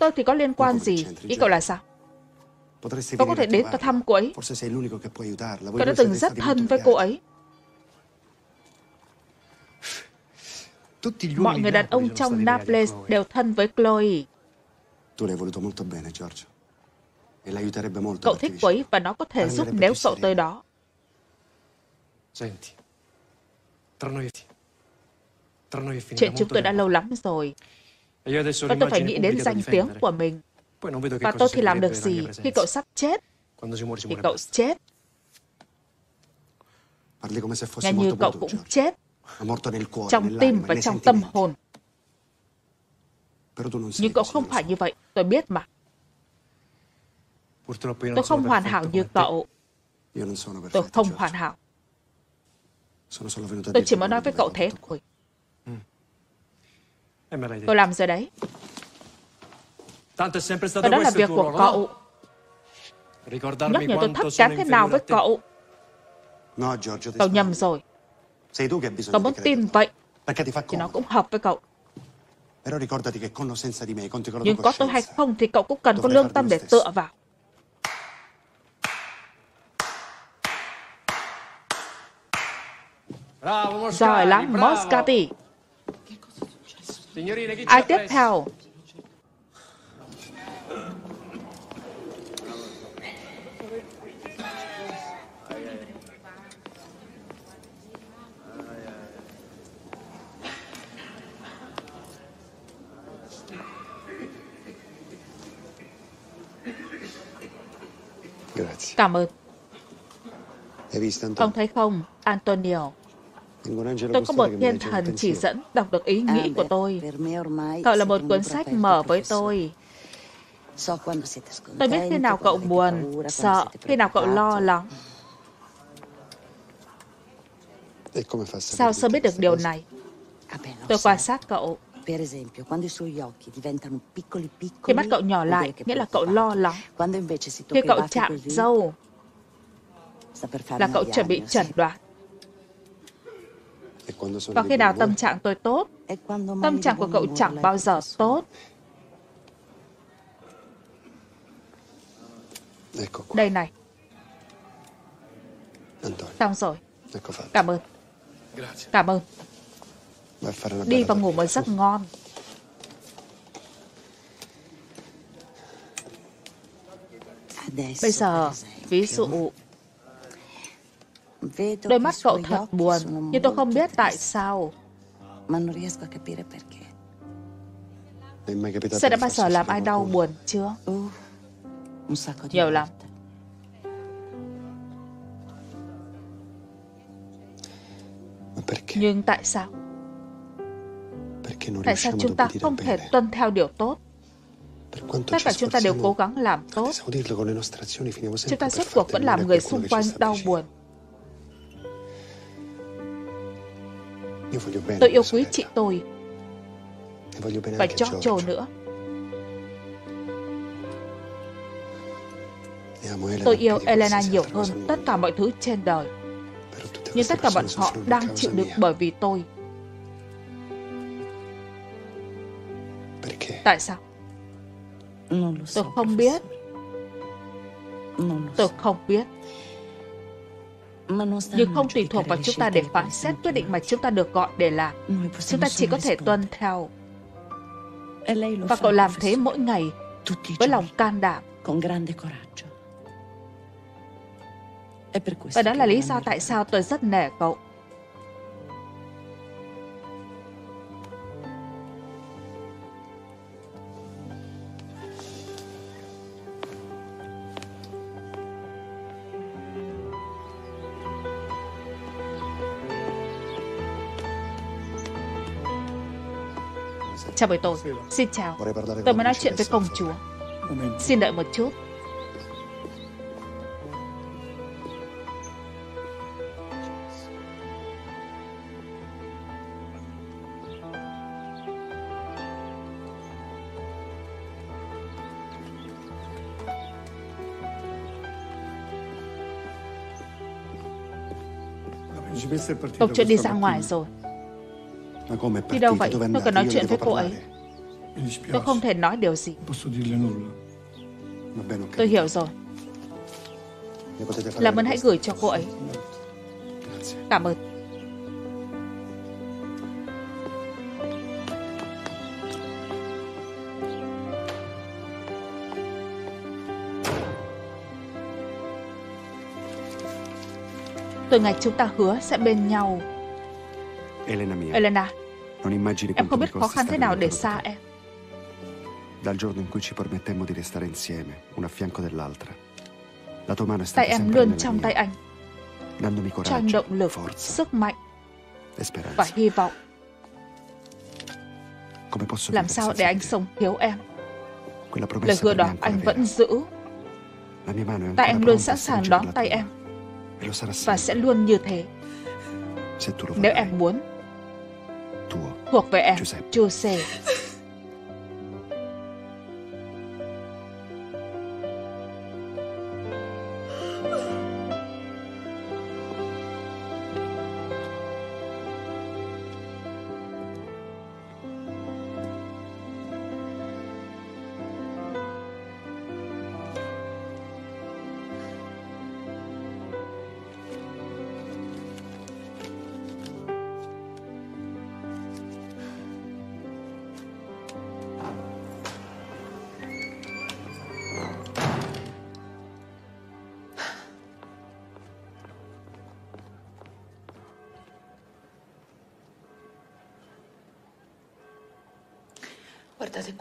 Tôi thì có liên quan gì? Ý cậu là sao? Cậu có thể đến và thăm cô ấy. Cậu đã từng rất thân với cô ấy. Mọi người đàn ông trong Naples đều thân với Chloe. Cậu thích cô ấy và nó có thể giúp nếu cậu tới đó. Chuyện chúng tôi đã lâu lắm rồi. Và tôi phải nghĩ đến danh tiếng của mình. Và tôi thì làm được gì khi cậu sắp chết? Khi cậu chết. Nghe như cậu cũng chết. Trong tim và trong tâm hồn. Nhưng cậu không phải như vậy, tôi biết mà. Tôi không hoàn hảo như cậu. Tôi không hoàn hảo. Tôi chỉ muốn nói với cậu thế thôi. Tôi làm rồi đấy. Và đó là việc của cậu. Nhắc nhở tôi thấp kém thế nào với cậu. Cậu nhầm rồi. Cậu muốn tin vậy thì nó cũng hợp với cậu. Nhưng có tôi hay không thì cậu cũng cần có lương tâm để tựa vào. Bravo, giỏi lắm, bravo. Moscati. Ai tiếp theo? Cảm ơn. Ông thấy không, Antonio? Tôi có một thiên thần chỉ dẫn đọc được ý nghĩ của tôi. Cậu là một cuốn sách mở với tôi. Tôi biết khi nào cậu buồn, sợ, khi nào cậu lo lắng. Sao sớm biết được điều này? Tôi quan sát cậu. Khi mắt cậu nhỏ lại, nghĩa là cậu lo lắng. Khi cậu chạm râu, là cậu chuẩn bị chẩn đoán. Và khi nào tâm trạng tôi tốt, tâm trạng của cậu chẳng bao giờ tốt. Đây này. Xong rồi. Cảm ơn. Cảm ơn. Đi vào ngủ một giấc ngon. Bây giờ, ví dụ, đôi mắt cậu thật buồn, nhưng tôi không biết tại sao. Sẽ đã bao giờ làm ai đau buồn chưa? Nhiều lắm. Nhưng tại sao? Tại sao chúng ta không thể tuân theo điều tốt? Tất cả chúng ta đều cố gắng làm tốt. Chúng ta suốt cuộc vẫn làm người xung quanh đau buồn. Tôi yêu quý chị tôi và Giorgio nữa. Tôi yêu Elena nhiều hơn tất cả mọi thứ trên đời. Nhưng tất cả bọn họ đang chịu đựng bởi vì tôi. Tại sao? Tôi không biết. Tôi không biết. Nhưng không tùy thuộc vào chúng ta để phán xét quyết định mà chúng ta được gọi để làm. Chúng ta chỉ có thể tuân theo. Và cậu làm thế mỗi ngày với lòng can đảm. Và đó là lý do tại sao tôi rất nể cậu. Chào buổi tối. Xin chào. Tôi muốn nói chuyện với công chúa. Xin đợi một chút. Công chúa đi ra ngoài rồi. Đi đâu vậy? Tôi cần nói chuyện với cô ấy. Tôi không thể nói điều gì. Tôi hiểu rồi. Làm ơn hãy gửi cho cô ấy. Cảm ơn. Từ ngày chúng ta hứa sẽ bên nhau. Elena, Elena, em không biết khó khăn thế nào để xa em. Tay em luôn trong tay anh, cho anh động lực, sức mạnh và hy vọng. Làm sao để anh sống thiếu em? Lời hứa đó anh vẫn giữ. Tay em luôn sẵn sàng đón tay em, và sẽ luôn như thế. Nếu em muốn, thuộc về em, Giuseppe.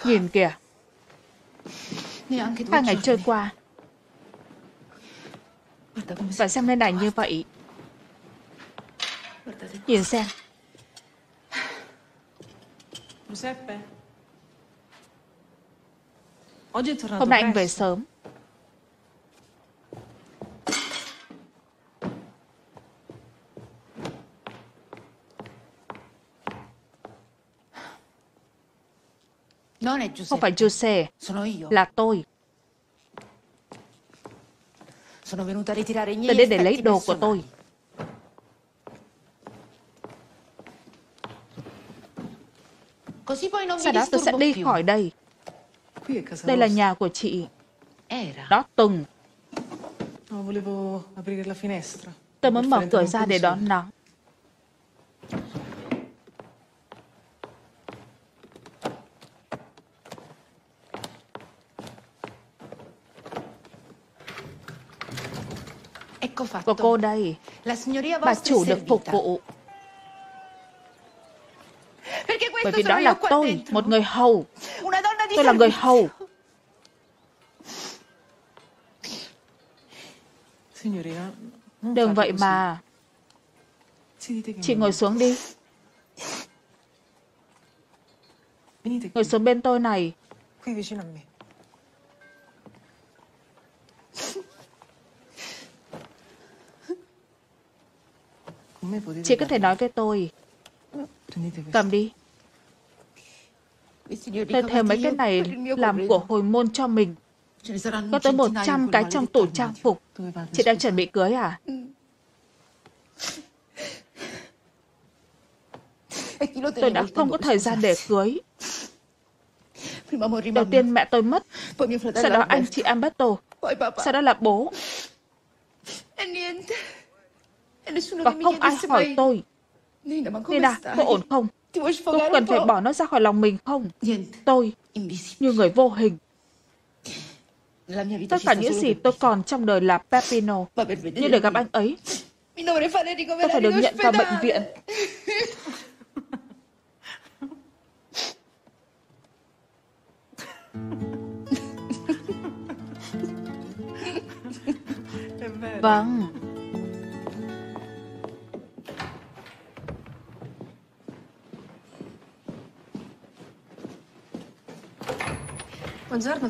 Nhìn kìa, ba ngày trôi qua và xem lên này như vậy. Nhìn xem. Hôm nay anh về sớm. Không phải Giuseppe, là tôi. Tôi đến để lấy đồ của tôi. Sau đó tôi sẽ đi khỏi đây. Đây là nhà của chị. Đó từng. Tôi muốn mở cửa ra để đón nóng. Của cô đây. Bà chủ được phục vụ. Bởi vì đó là tôi, một người hầu. Tôi là người hầu. Đừng vậy mà. Chị ngồi xuống đi. Ngồi xuống bên tôi này. Chị có thể nói với tôi. Cầm đi. Tôi thèm mấy cái này làm của hồi môn cho mình. Có tới một trăm cái trong tủ trang phục. Chị đang chuẩn bị cưới à? Tôi đã không có thời gian để cưới. Đầu tiên mẹ tôi mất. Sau đó anh chị Alberto. Sau đó là bố. Và không ai hỏi tôi. Nina, có ổn không? Cô cần phải bỏ nó ra khỏi lòng mình không? Tôi, như người vô hình. Tất cả những gì tôi còn trong đời là Peppino. Nhưng để gặp anh ấy, tôi phải được nhận vào bệnh viện. Vâng.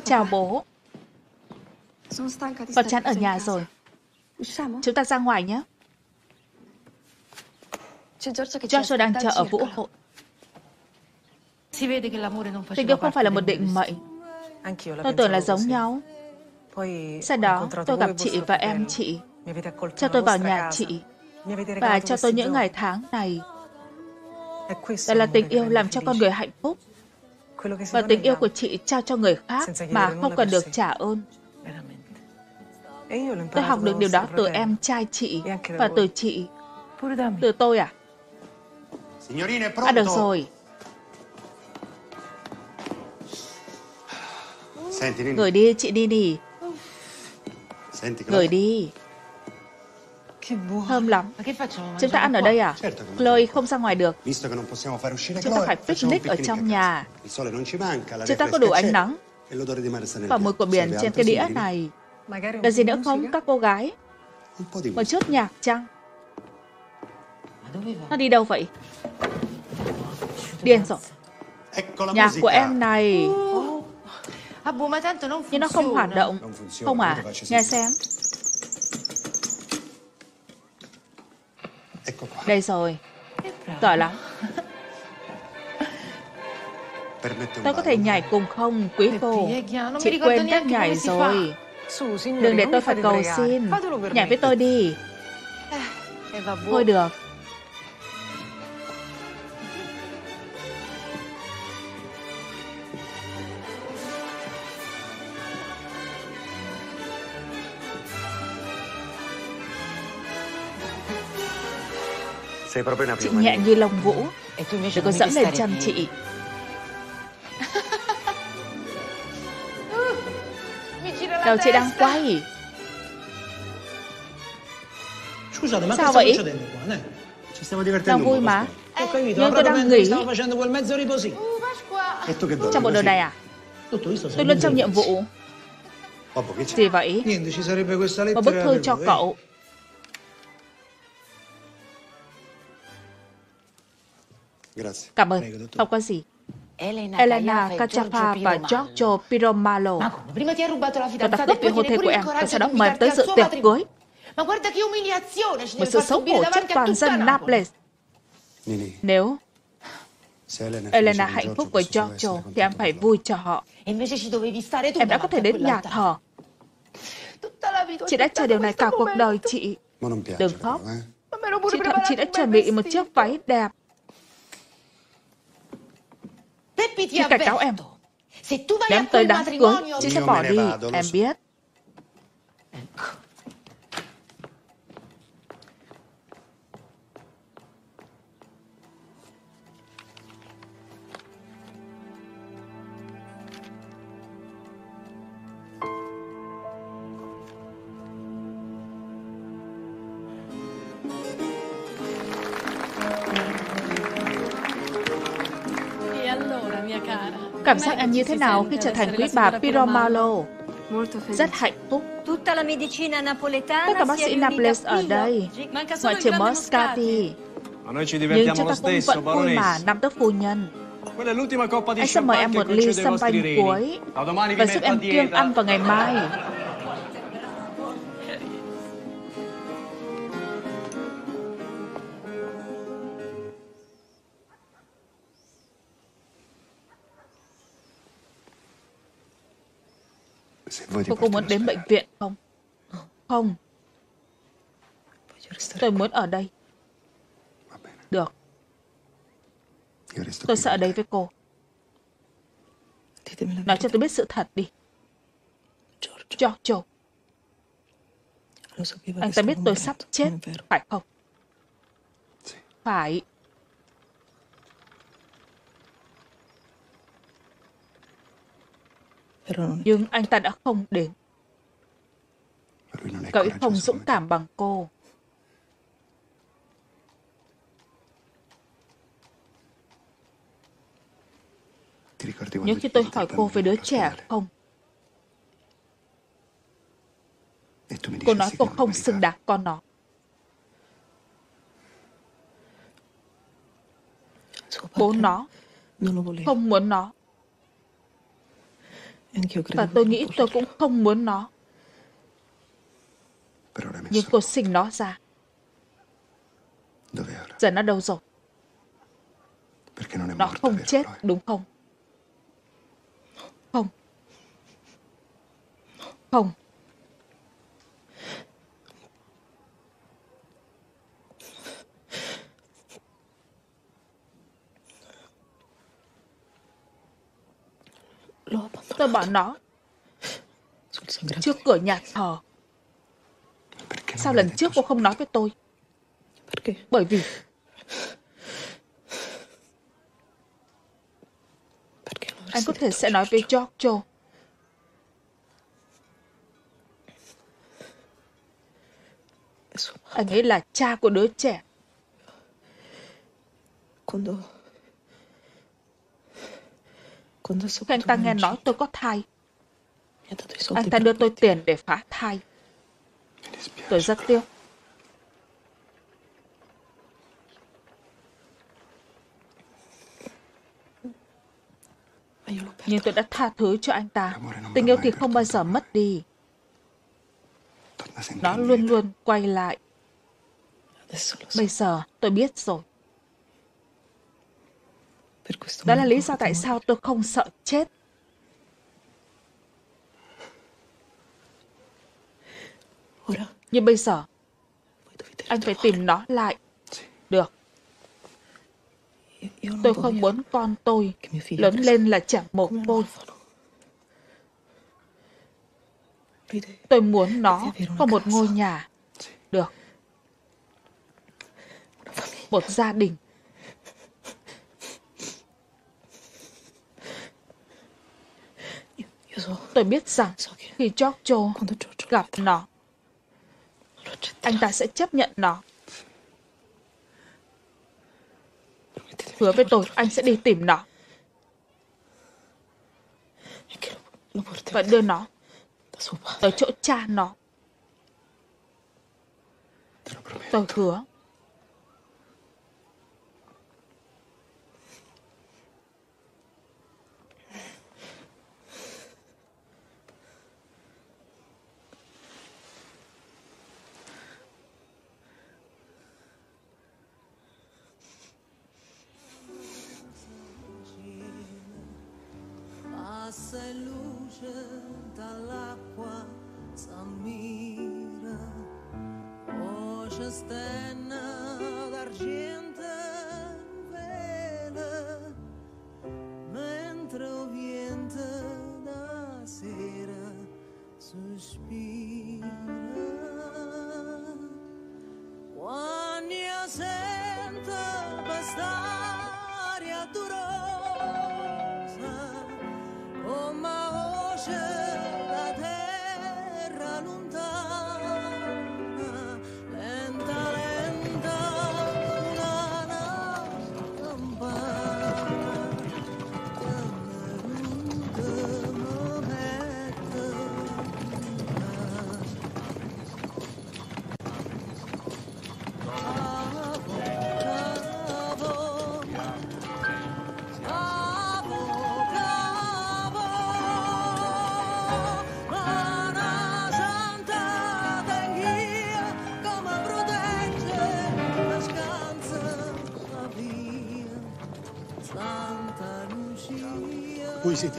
Chào bố. Con chán ở nhà rồi. Chúng ta ra ngoài nhé. Giorgio đang chờ ở vũ hội. Tình yêu không phải là một định mệnh. Tôi tưởng là giống nhau. Sau đó tôi gặp chị và em chị. Cho tôi vào nhà chị. Và cho tôi những ngày tháng này. Đó là tình yêu làm cho con người hạnh phúc. Và tình yêu của chị trao cho người khác mà không cần được trả ơn. Tôi học được điều đó từ em trai chị và từ chị. Từ tôi à? À được rồi. Gửi đi, chị đi đi. Gửi đi. Thơm lắm. Chúng ta ăn ở đây à? Chloe không ra ngoài được. Chúng ta phải picnic ở trong nhà. Chúng ta có đủ ánh nắng. Và mùi của biển trên cái đĩa này. Là gì nữa không các cô gái? Một chút nhạc chăng? Nó đi đâu vậy? Điên rồi. Nhạc của em này. Nhưng nó không hoạt động. Không à? Nghe xem. Đây rồi. Giỏi lắm. Tôi có thể nhảy cùng không, quý cô? Chị quên cách nhảy rồi. Đừng để tôi phải cầu xin. Nhảy với tôi đi. Thôi được. Chị nhẹ như lông vũ. Đừng có dẫm lên chân chị. Đầu chị đang quay. Sao vậy? Đang vui mà. Nhưng tôi đang nghỉ. Trong bộ đồ này à? Tôi luôn trong nhiệm vụ. Gì vậy? Một bức thư cho cậu. Cảm ơn. Không có gì. Elena Cachafa và Giorgio Piromalo. Tôi đã cướp đi hôn thê của em, và sau đó mời tới dự tiệc cưới. Một sự xấu hổ trước toàn dân Naples. Nếu Elena hạnh phúc với Giorgio thì em phải vui cho họ. Em đã có thể đến nhà thờ. Chị đã chờ điều này cả cuộc đời chị. Đừng khóc. Chị thậm chí đã chuẩn bị một chiếc váy đẹp. Chị cảnh cáo em. Nếu em tới đám cưới, chị sẽ bỏ đi. Em biết. Cảm giác em như thế nào khi trở thành quý bà Piromalo? Rất hạnh phúc. Tất cả bác sĩ Naples ở đây, ngoại trừ Moscati. Nhưng chúng ta cũng vẫn vui mà, nam tước phu nhân. Anh sẽ mời em một ly sâm banh cuối và giúp em kiêng ăn vào ngày mai. Cô có muốn đến bệnh viện không? Không. Tôi muốn ở đây. Được. Tôi sẽ ở đây với cô. Nói cho tôi biết sự thật đi. Giorgio. Anh ta biết tôi sắp chết, phải không? Phải. Nhưng anh ta đã không đến. Cậu ấy không dũng cảm bằng cô. Nhưng khi tôi hỏi cô về đứa trẻ không, cô nói cô không xứng đáng con nó. Bố nó không muốn nó. Và tôi nghĩ tôi cũng không muốn nó. Nhưng cô sinh nó ra. Giờ nó đâu rồi? Nó không chết, đúng không? Không. Không. Tôi bỏ nó trước cửa nhà thờ. Sao lần trước cô không nói với tôi? Bởi vì anh có thể sẽ nói với Giorgio. Anh ấy là cha của đứa trẻ. Khi anh ta nghe nói tôi có thai, anh ta đưa tôi tiền để phá thai. Tôi rất tiếc. Nhưng tôi đã tha thứ cho anh ta. Tình yêu thì không bao giờ mất đi. Nó luôn luôn quay lại. Bây giờ tôi biết rồi. Đó là lý do tại sao tôi không sợ chết. Nhưng bây giờ, anh phải tìm nó lại. Được. Tôi không muốn con tôi lớn lên là trẻ mồ côi. Tôi muốn nó có một ngôi nhà. Được. Một gia đình. Tôi biết rằng khi Giorgio gặp nó, anh ta sẽ chấp nhận nó. Hứa với tôi, anh sẽ đi tìm nó. và đưa nó tới chỗ cha nó. Tôi hứa.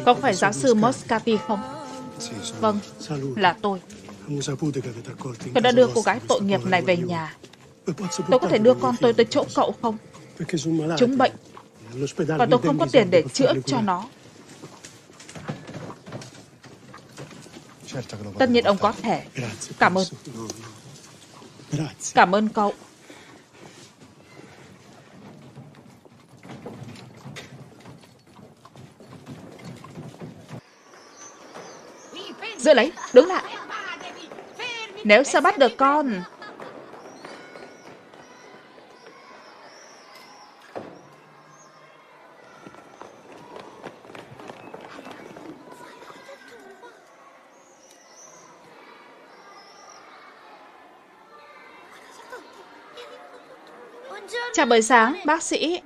Có phải giáo sư Moscati không? Vâng, là tôi. Tôi đã đưa cô gái tội nghiệp này về nhà. Tôi có thể đưa con tôi tới chỗ cậu không? Chúng bệnh, và tôi không có tiền để chữa cho nó. Tất nhiên ông có thể. Cảm ơn. Cảm ơn cậu. Giữ lấy, đứng lại. Nếu sao bắt được con. Chào buổi sáng, bác sĩ.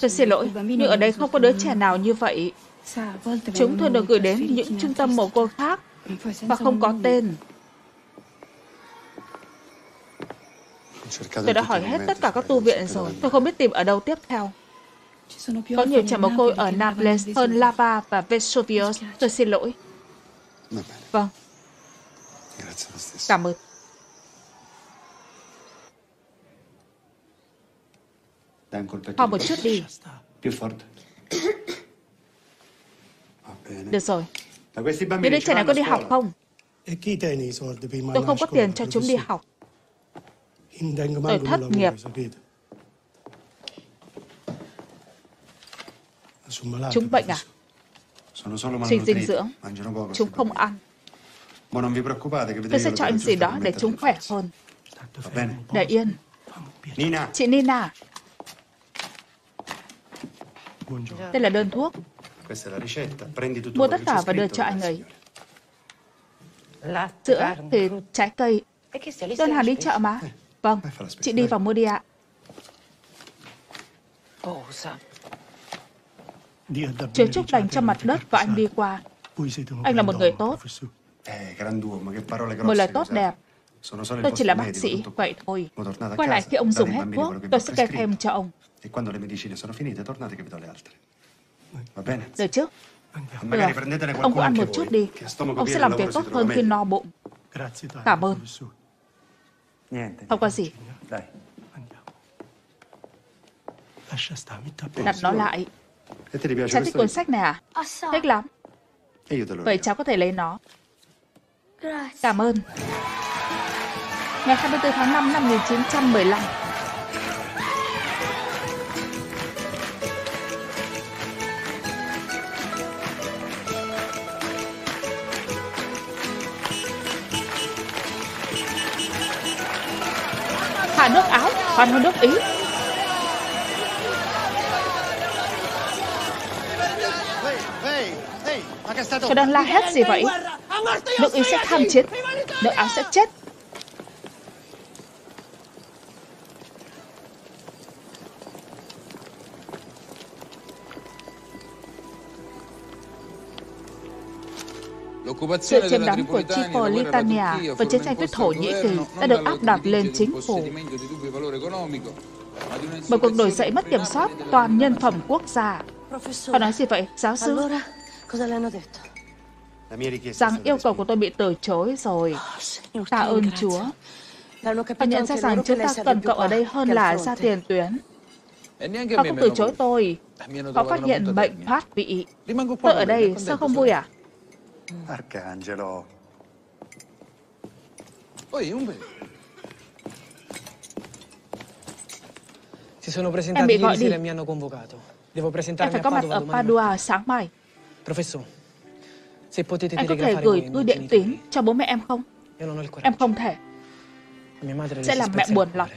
Tôi xin lỗi, nhưng ở đây không có đứa trẻ nào như vậy. Chúng thường được gửi đến những trung tâm mồ côi khác và không có tên. Tôi đã hỏi hết tất cả các tu viện rồi. Tôi không biết tìm ở đâu tiếp theo. Có nhiều trẻ mồ côi ở Naples hơn Lava và Vesuvius. Tôi xin lỗi. Vâng. Cảm ơn. Ho một chút đi. Được rồi. Những đứa trẻ này có đi học không? Tôi không có tiền cho chúng đi học. Tôi thất nghiệp. Chúng bệnh à? Suy dinh dưỡng. Chúng không ăn. Tôi sẽ cho anh gì đó để chúng khỏe hơn. Để yên. Chị Nina. Đây là đơn thuốc. Mua tất cả và đưa cho anh ấy. Sữa, thịt, trái cây. Đơn hàng đi chợ mà. Vâng, chị đi vào mua đi ạ. Chúa chúc lành cho mặt đất và anh đi qua. Anh là một người tốt. Một lời tốt đẹp. Tôi chỉ là bác sĩ, vậy thôi. Quay lại khi ông dùng hết thuốc, tôi sẽ kê thêm cho ông. E quando le medicine sono finite tornate che vi do le altre. Va bene? Được chứ? Magari prendetene qualcuno. Ông cũng ăn một chút đi. Ông sẽ làm việc tốt hơn khi no bụng. Cảm ơn. Không có gì. Đặt nó lại. Cha thích cuốn sách này à? Thích lắm. Vậy cháu có thể lấy nó. Cảm ơn. Ngày hai mươi tư tháng năm năm một nghìn chín trăm mười lăm. Nước áo Ban Hôn đốc Ý. Cho đang la hét gì vậy? Nước Ý sẽ tham chiến, nước Áo sẽ chết. Sự chiếm đóng của Tripolitania và chiến tranh với Thổ Nhĩ Kỳ đã được áp đặt lên chính phủ. Một cuộc nổi dậy mất kiểm soát toàn nhân phẩm quốc gia. Họ nói gì vậy, giáo sư? Rằng yêu cầu của tôi bị từ chối rồi. Tạ ơn Chúa. Họ nhận ra rằng chúng ta cần cậu ở đây hơn là ra tiền tuyến. Họ không từ chối tôi. Họ phát hiện bệnh thoát vị. Tôi ở đây, sao không vui à? Arcangelo. Si sono presentati ieri e mi hanno convocato. Devo presentarmi a Padova domani. Em phải có mặt ở Padua sáng mai. Professor, se potete telegrafare. Em có thể gửi thư điện tín cho bố mẹ em không? Em không thể. Sẽ làm mẹ buồn lòng.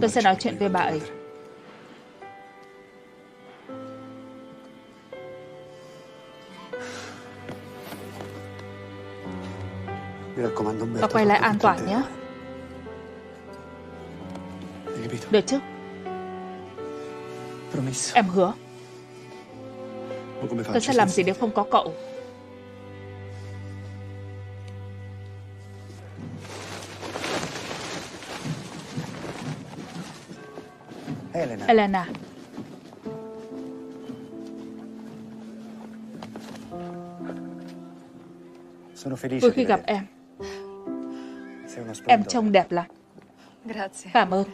Tôi sẽ nói chuyện với bà ấy. Và quay lại an toàn nhé. Được chứ? Em hứa. Tôi sẽ làm gì nếu không có cậu? Elena. Elena. Vui khi gặp em. Em trông đẹp lắm. Cảm ơn.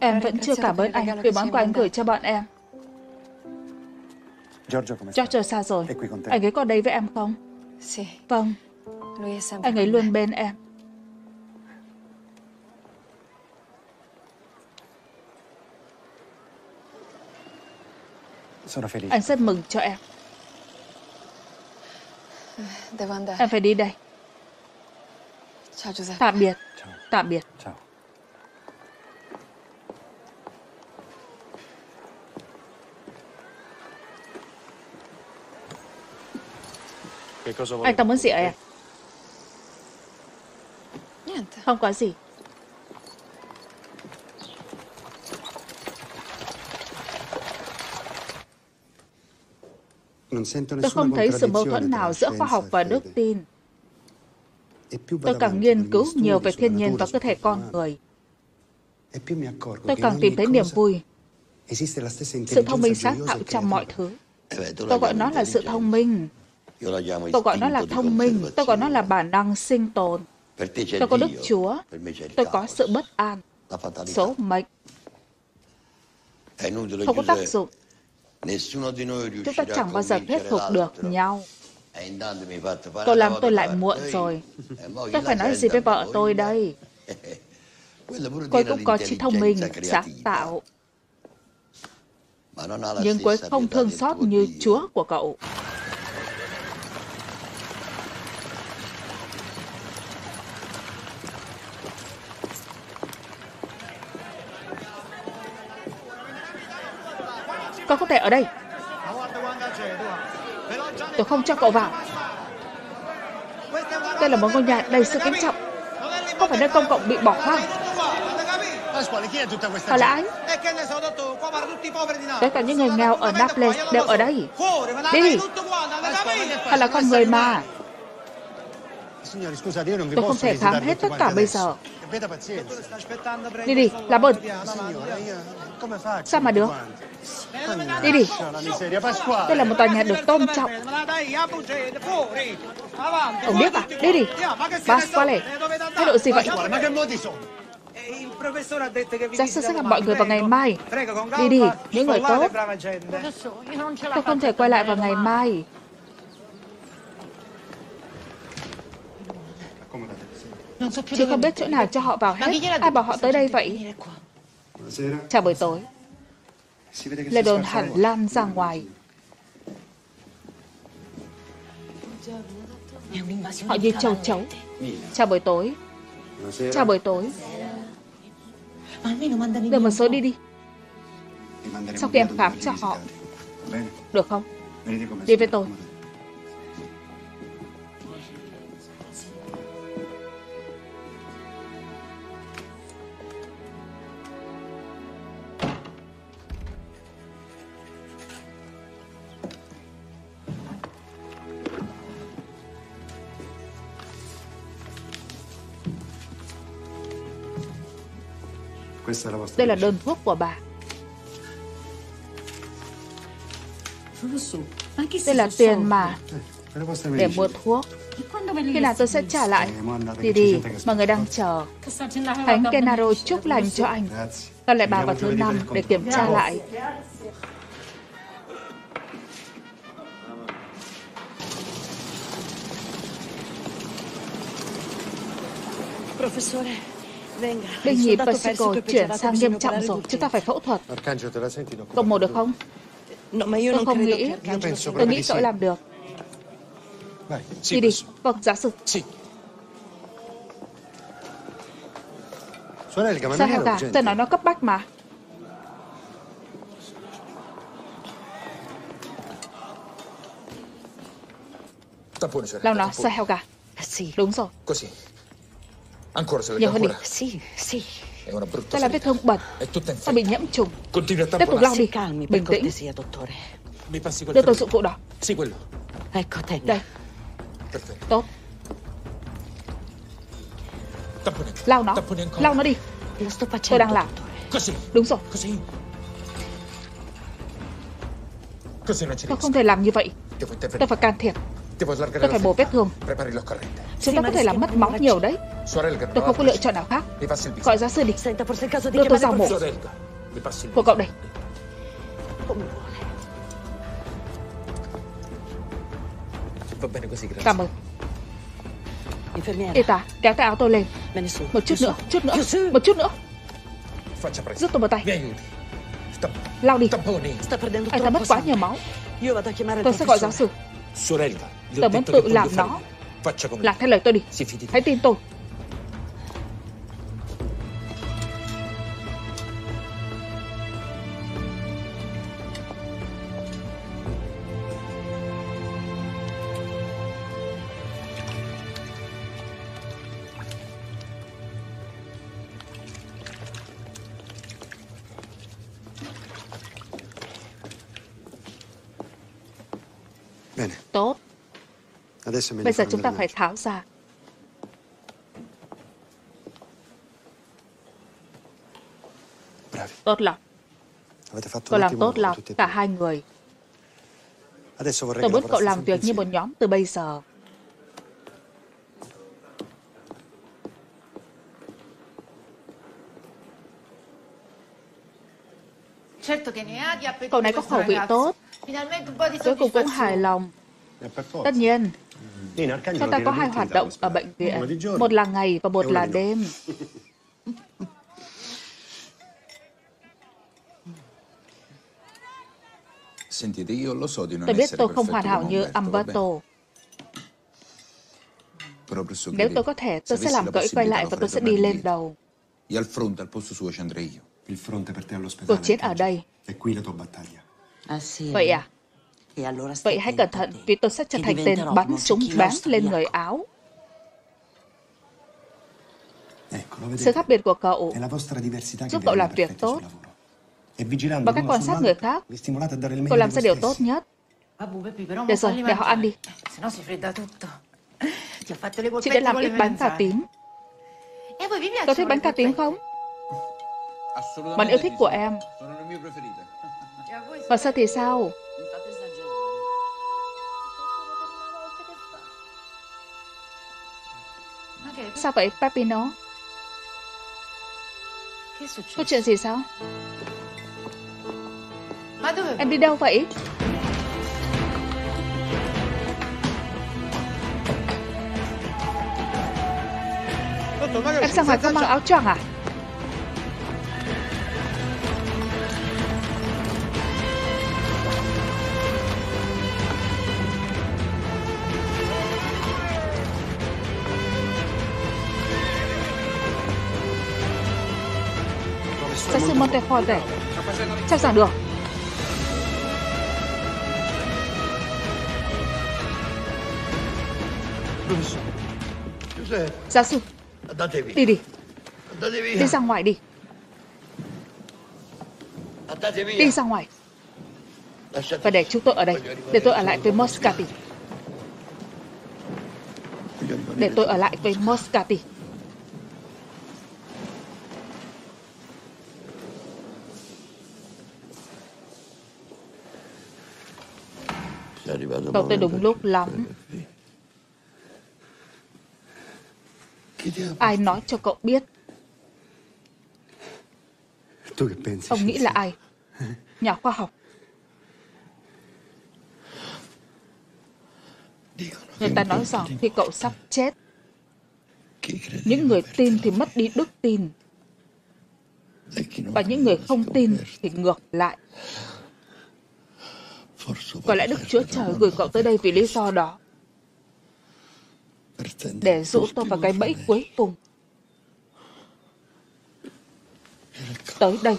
Em vẫn chưa cảm ơn anh vì món quà anh gửi cho bọn em. Giorgio xa rồi. Anh ấy có đây với em không? Vâng. Anh ấy luôn bên em. Anh rất mừng cho em. Em phải đi đây. Tạm biệt. Tạm biệt. Anh ta muốn gì em? Không có gì. Tôi không thấy sự mâu thuẫn nào giữa khoa học và đức tin. Tôi càng nghiên cứu nhiều về thiên nhiên và cơ thể con người, tôi càng tìm thấy niềm vui. Sự thông minh sáng tạo trong mọi thứ. Tôi gọi nó là sự thông minh. Tôi gọi nó là thông minh. Tôi gọi nó là bản năng sinh tồn. Tôi có Đức Chúa. Tôi có sự bất an, số mệnh. Không có tác dụng. Chúng ta chẳng bao giờ thuyết phục được nhau. Cậu làm tôi lại muộn rồi. Tôi phải nói gì với vợ tôi đây? Cô cũng có trí thông minh, sáng tạo. Nhưng cô không thương xót như Chúa của cậu. Con có thể ở đây. Tôi không cho cậu vào. Đây là một ngôi nhà đầy sự kính trọng, không phải nơi công cộng bị bỏ hoang. Họ là ai? Tất cả những người nghèo ở Naples đều ở đây. Đi. Họ là con người mà. Tôi không thể khám hết tất cả bây giờ. Đi đi, làm ơn. Sao mà được? Đi đi. Đây là một tòa nhà được tôn trọng. Ông biết à? Đi đi. Pasquale, thái độ gì vậy? Giáo sư sẽ gặp mọi người vào ngày mai. Đi đi, những người tốt. Tôi không thể quay lại vào ngày mai. Chứ không biết chỗ nào cho họ vào hết. Ai bảo họ tới đây vậy? Chào buổi tối. Lời đồn hẳn lan ra ngoài. Họ như chồng cháu. Chào buổi tối. Chào buổi tối. Đưa một số đi đi. Sau khi em khám cho họ. Được không? Đi với tôi. Đây là đơn thuốc của bà. Đây là tiền mà để mua thuốc. Khi nào tôi sẽ trả lại? Thì đi, mọi người đang chờ. Thánh Gennaro chúc lành cho anh. Gặp lại bà vào thứ năm để kiểm tra lại. Đinh nhịp Persico chuyển sang nghiêm trọng rồi. Chúng ta phải phẫu thuật. Cậu mổ được không? Tôi không nghĩ. Tôi nghĩ cậu làm được. Đi đi. Vâng, giáo sư. Sao heo cả? Tôi nói nó cấp bách mà. Làm nó, sao heo cả? Đúng rồi. Nhiều hơn đi. Ta là vết thương bẩn. Ta bị nhiễm trùng. Tiếp tục lau đi. Bình tĩnh. Đưa tôi dụng cụ đó. Đây. Tốt. Lau nó. Lau nó đi. Tôi đang làm. Đúng rồi. Tôi không thể làm như vậy. Tôi phải can thiệp. Tôi phải bổ vết thương. Chúng ta có thể làm mất máu nhiều đấy. Tôi không có lựa chọn nào khác. Gọi giáo sư đi. Đưa tôi vào mổ. Của cậu đây. Cảm ơn. Y tá, kéo tay áo tôi lên. Một chút nữa, chút nữa, một chút nữa. Giúp tôi một tay. Lau đi. Anh ta mất quá nhiều máu. Tôi sẽ gọi giáo sư. Tôi muốn tự làm nó. Làm theo lời tôi đi. Hãy tin tôi. Tốt. Bây giờ chúng ta phải tháo ra. Tốt lắm. Cậu làm tốt lắm, cả hai người. Tôi muốn cậu làm việc như một nhóm từ bây giờ. Cậu này có khẩu vị tốt. Cuối cùng cũng hài lòng. Tất nhiên, chúng ta có hai hoạt động ở bệnh viện. Một là ngày và một là đêm. Tôi biết tôi không hoàn hảo như Alberto. Nếu tôi có thể, tôi sẽ làm cậu ấy quay lại và tôi sẽ đi lên đầu. Cuộc chiến ở đây. Vậy à? Vậy hãy cẩn thận, vì tôi sẽ trở thành tên bắn súng bắn lên người Áo. Sự khác biệt của cậu giúp cậu làm việc tốt. Bằng cách quan sát người khác, cậu làm ra điều tốt nhất. Được rồi, để họ ăn đi. Chị đã làm ít bánh cà tím. Cậu thích bánh cà tím không? Món yêu thích của em. Và sao thì sao? Sao vậy, Papino? Có chuyện gì sao? Em đi đâu vậy? Em sang ngoài không mang áo choàng à? sư Monteforte chắc giảng được. Giáo sư, đi đi, đi ra ngoài đi. Đi ra ngoài. Và để chúng tôi ở đây. Để tôi ở lại với Moscati. Để tôi ở lại với Moscati. Cậu tới đúng lúc lắm. Ai nói cho cậu biết? Ông nghĩ là ai? Nhà khoa học. Người ta nói rằng khi cậu sắp chết, những người tin thì mất đi đức tin, và những người không tin thì ngược lại. Có lẽ Đức Chúa Trời gửi cậu tới đây vì lý do đó, để dụ tôi vào cái bẫy cuối cùng. Tới đây.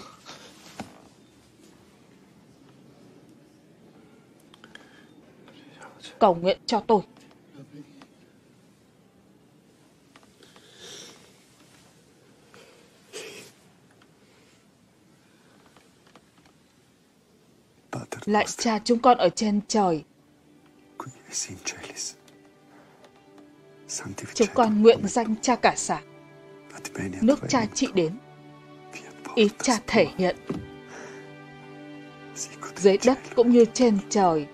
Cầu nguyện cho tôi. Lạy Cha chúng con ở trên trời, chúng con nguyện danh Cha cả xã, nước Cha trị đến, ý Cha thể hiện dưới đất cũng như trên trời.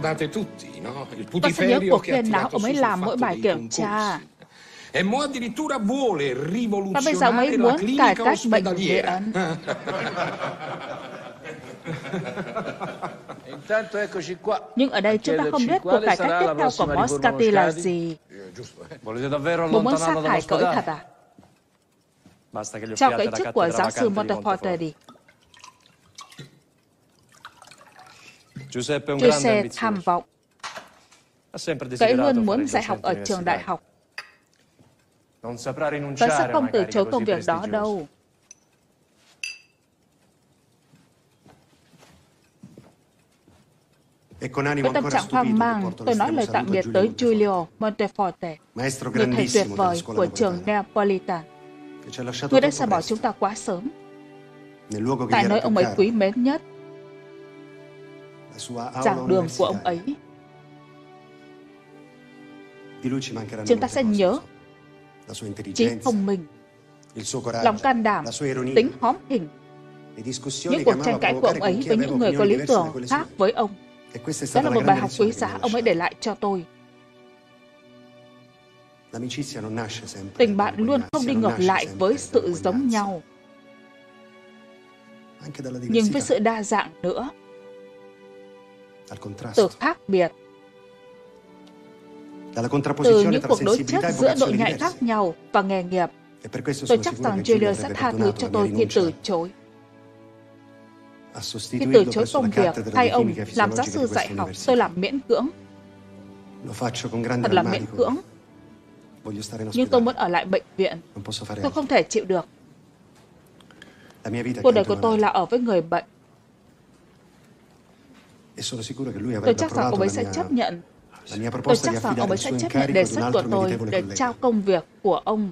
Con sẽ nhớ cuộc khuyên náo ông ấy làm mỗi bài kiểm tra. Và bây giờ ông ấy muốn cải cách bệnh viện. Nhưng ở đây chúng ta không biết cuộc cải cách tiếp theo của Moscati là gì. Bố muốn sát hại cậu ấy thật à? Trao cái chức của giáo sư Monteforte đi. Giuseppe tham vọng. Cậu luôn muốn dạy học ở trường đại học. Cậu sẽ không từ chối công việc đó đâu. Với tâm trạng hoang mang, tôi nói lời tạm biệt tới Giulio Monteforte, người thầy tuyệt vời của trường Neapolitan. Người đã xa bỏ chúng ta quá sớm, tại nơi ông ấy quý mến nhất. Giảng đường của ông ấy chúng ta sẽ nhớ, trí thông minh, lòng can đảm, tính hóm hình, những cuộc tranh cãi của ông ấy với những người có lý tưởng khác với ông. Đó là một bài học quý giá ông ấy để lại cho tôi. Tình bạn luôn không đi ngược lại với sự giống nhau, nhưng với sự đa dạng nữa. Từ khác biệt, từ những cuộc đối chất giữa độ nhạy khác nhau và nghề nghiệp, tôi chắc rằng Julia sẽ tha thứ cho tôi khi từ chối. Khi từ chối công việc, thay ông làm giáo sư dạy học, tôi làm miễn cưỡng. Thật là miễn cưỡng. Nhưng tôi muốn ở lại bệnh viện, tôi không thể chịu được. Cuộc đời của tôi là ở với người bệnh. Tôi chắc rằng ông ấy sẽ chấp nhận. Tôi chắc rằng ông ấy sẽ chấp nhận đề xuất của tôi để trao công việc của ông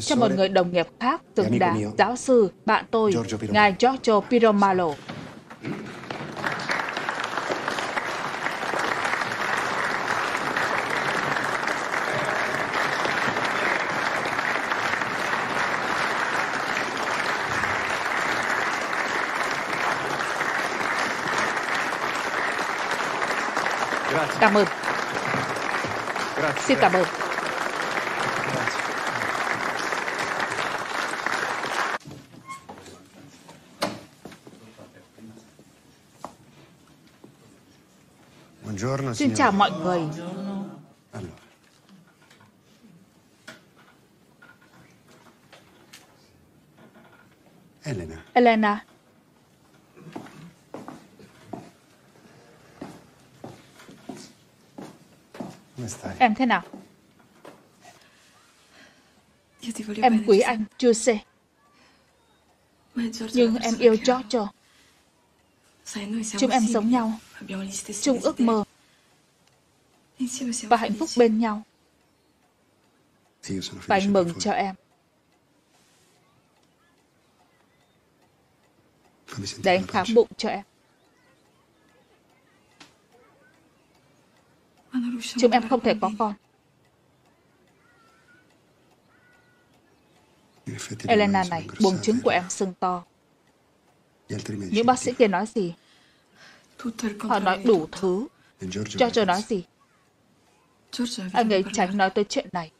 cho một người đồng nghiệp khác xứng đáng, giáo sư, bạn tôi, ngài Giorgio Piromalo. Cảm ơn. Xin cảm ơn. Xin chào mọi người. Elena. Elena. Em thế nào? Em quý anh Giuseppe, nhưng em yêu Giorgio. Chúng em sống nhau, chung ước mơ và hạnh phúc bên nhau. Và anh mừng cho em. Để anh khám bụng cho em. Chúng em không thể có con. Elena này, buồng trứng của em sưng to. Những bác sĩ kia nói gì? Họ nói đủ thứ. Giorgio nói gì? Anh ấy tránh nói tới chuyện này.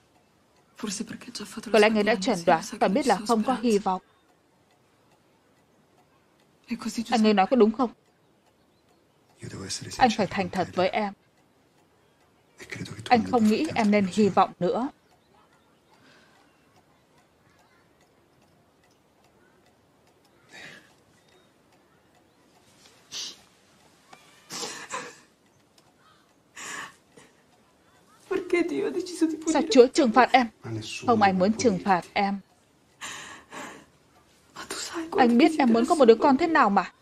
Có lẽ anh ấy đã chẩn đoán và biết là không có hy vọng. Anh ấy nói có đúng không? Anh phải thành thật với em. Anh không nghĩ em nên hy vọng nữa. Sao Chúa trừng phạt em? Không ai muốn trừng phạt em. Anh biết em muốn có một đứa con thế nào mà.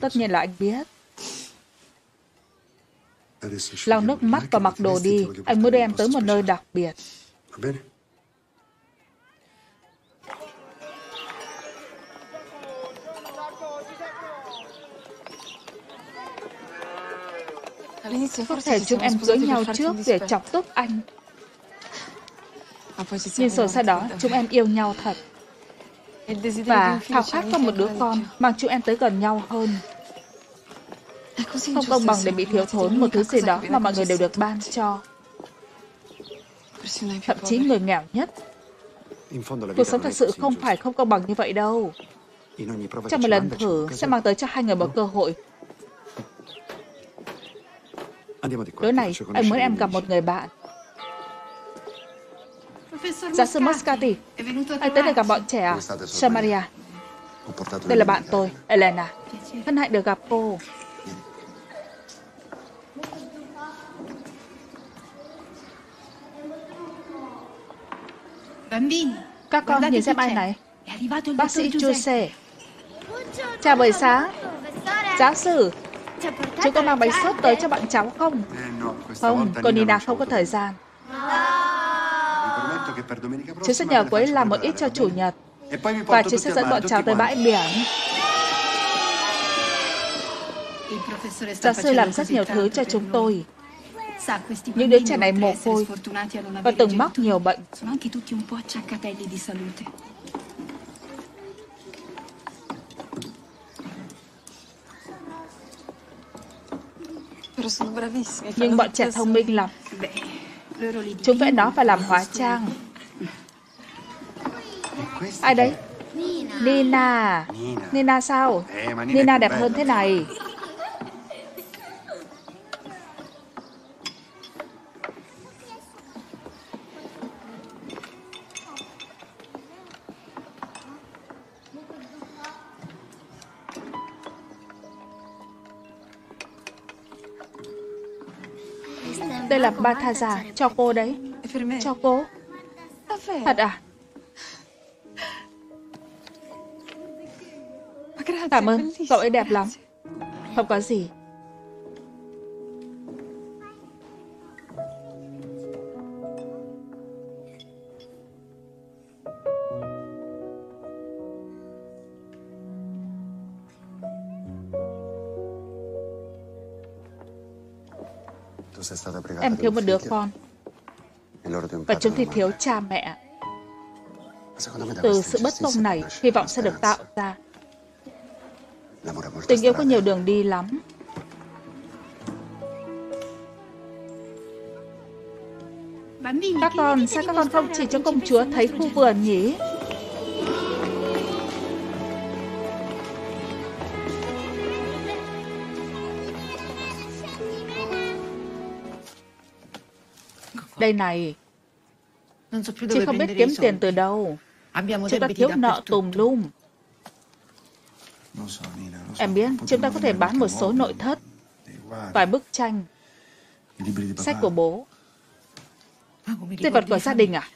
Tất nhiên là anh biết. Lau nước mắt và mặc đồ đi. Anh mới đưa em tới một nơi đặc biệt. Có thể chúng em cưới nhau trước để chọc tức anh. Nhưng rồi sau đó chúng em yêu nhau thật. Và khao khát có một đứa con mang chúng em tới gần nhau hơn. Không công bằng để bị thiếu thốn một thứ gì đó mà mọi người đều được ban cho. Thậm chí người nghèo nhất. Cuộc sống thật sự không phải không công bằng như vậy đâu. Trong một lần thử sẽ mang tới cho hai người một cơ hội. Tối này, anh muốn em gặp một người bạn. Giáo sư Moscati, anh tới để gặp bọn trẻ à? Sơ Maria. Đây là bạn tôi, Elena. Hân hạnh được gặp cô. Các con nhìn xem ai này. Bác sĩ Giuseppe. Chào buổi sáng. Giáo sư, chúng con mang bánh sốt tới cho bạn cháu không? Không, cô Nina không có thời gian. Chú sẽ nhờ cô ấy làm một ít cho chủ nhật. Và chú sẽ dẫn bọn cháu tới bãi biển. Giáo sư làm rất nhiều thứ cho chúng tôi. Những đứa trẻ này mồ côi và từng mắc nhiều bệnh. Nhưng bọn trẻ thông minh lắm. Chúng vẽ nó và làm hóa trang. Ai đấy? Nina. Nina sao? Nina đẹp hơn thế này. Đây là Bataza, cho cô đấy. Cho cô. Thật à? Cảm ơn, cậu ấy đẹp lắm. Không có gì. Em thiếu một đứa con. Và chúng thì thiếu cha mẹ. Từ sự bất công này, hy vọng sẽ được tạo ra. Tình yêu có nhiều đường đi lắm. Các con, sao các con không chỉ cho công chúa thấy khu vườn nhỉ? Đây này, chị không biết kiếm tiền từ đâu. Chúng ta thiếu nợ tùm lum. Em biết, chúng ta có thể bán một số nội thất, vài bức tranh, sách của bố. Tiền vật của gia đình à?